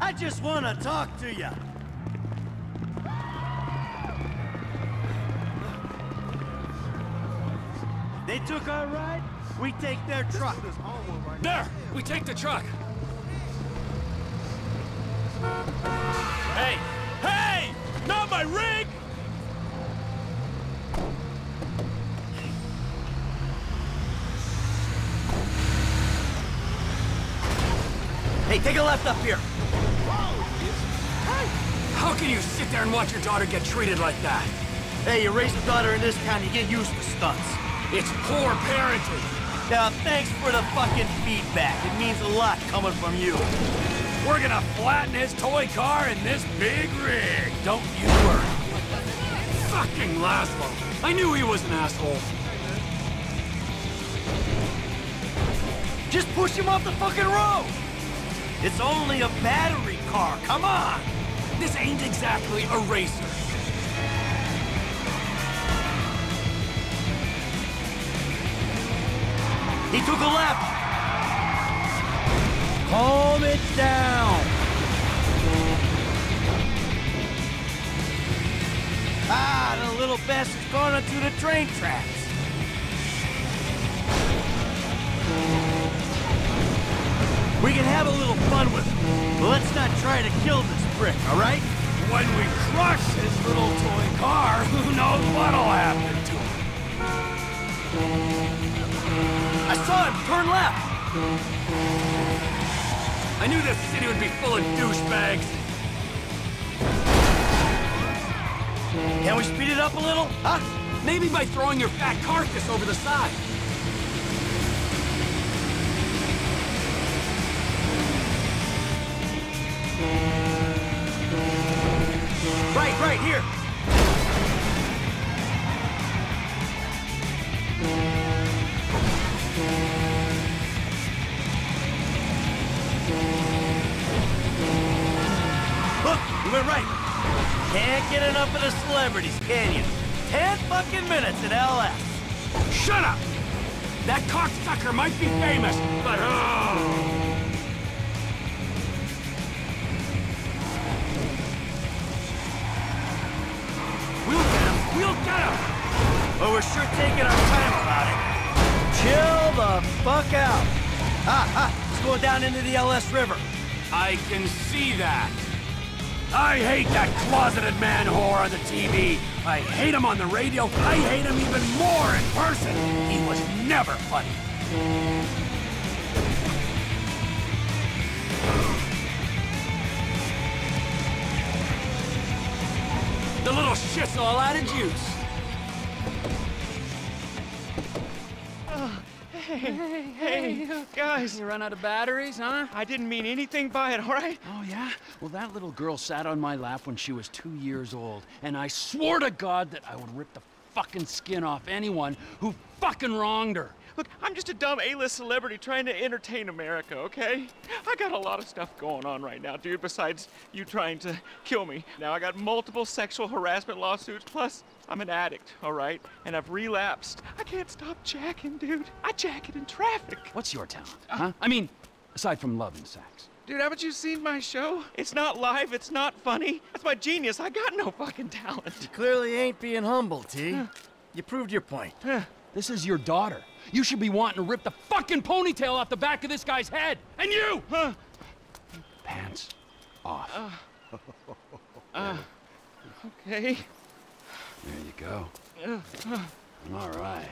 I just want to talk to you. They took our ride. We take their truck. There! We take the truck! Hey! Hey! Not my rig! Hey, take a left up here! How can you sit there and watch your daughter get treated like that? Hey, you raise a daughter in this town, you get used to stunts. It's poor parenting! Now, thanks for the fucking feedback. It means a lot coming from you. We're gonna flatten his toy car in this big rig. Don't you worry. Fucking Laszlo. I knew he was an asshole. Just push him off the fucking road. It's only a battery car. Come on. This ain't exactly a racer. He took a left. Calm it down. The little bastard's gone onto the train tracks. We can have a little fun with him, but let's not try to kill this prick, alright? When we crush his little toy car, who knows what'll happen to him? I saw him turn left! I knew this city would be full of douchebags. Can we speed it up a little? Huh? Maybe by throwing your fat carcass over the side. Right here. Look, we went right. Can't get enough of the celebrities, can you? 10 fucking minutes at LS. Shut up! That cocksucker might be famous, but But we're sure taking our time about it. Chill the fuck out. It's going down into the LS River. I can see that. I hate that closeted man whore on the TV. I hate him on the radio. I hate him even more in person. He was never funny. The little shit's all out of juice. Hey, guys. You run out of batteries, huh? I didn't mean anything by it, all right? Oh, yeah? Well, that little girl sat on my lap when she was 2 years old, and I swore to God that I would rip the fucking skin off anyone who fucking wronged her. Look, I'm just a dumb A-list celebrity trying to entertain America, okay? I got a lot of stuff going on right now, dude, besides you trying to kill me. Now, I got multiple sexual harassment lawsuits, plus I'm an addict, all right? And I've relapsed. I can't stop jacking, dude. I jack it in traffic. What's your talent, huh? I mean, aside from love and sex. Dude, haven't you seen my show? It's not live, it's not funny. That's my genius. I got no fucking talent. You clearly ain't being humble, T. You proved your point. This is your daughter. You should be wanting to rip the fucking ponytail off the back of this guy's head. And you! Pants off. Okay. There you go. All right.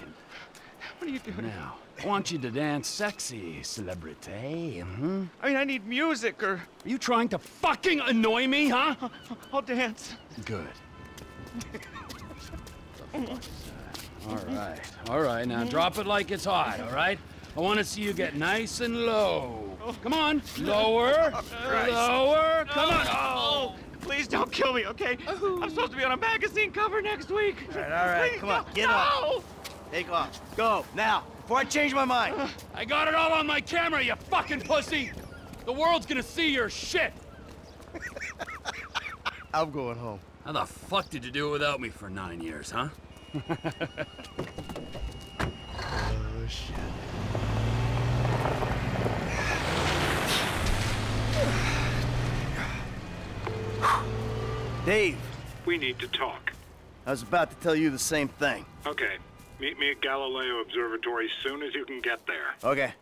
What are you doing? Now, I want you to dance sexy, celebrity. I mean, I need music or... Are you trying to fucking annoy me, huh? I'll dance. Good. All right, now drop it like it's hot, all right? I want to see you get nice and low. Come on, lower, lower, come on. Oh. Please don't kill me, okay? I'm supposed to be on a magazine cover next week. All right, please, come on, get off. Take off, go, now, before I change my mind. I got it all on my camera, you fucking pussy. The world's gonna see your shit. I'm going home. How the fuck did you do it without me for 9 years, huh? Oh, shit. Dave. We need to talk. I was about to tell you the same thing. Okay. Meet me at Galileo Observatory as soon as you can get there. Okay.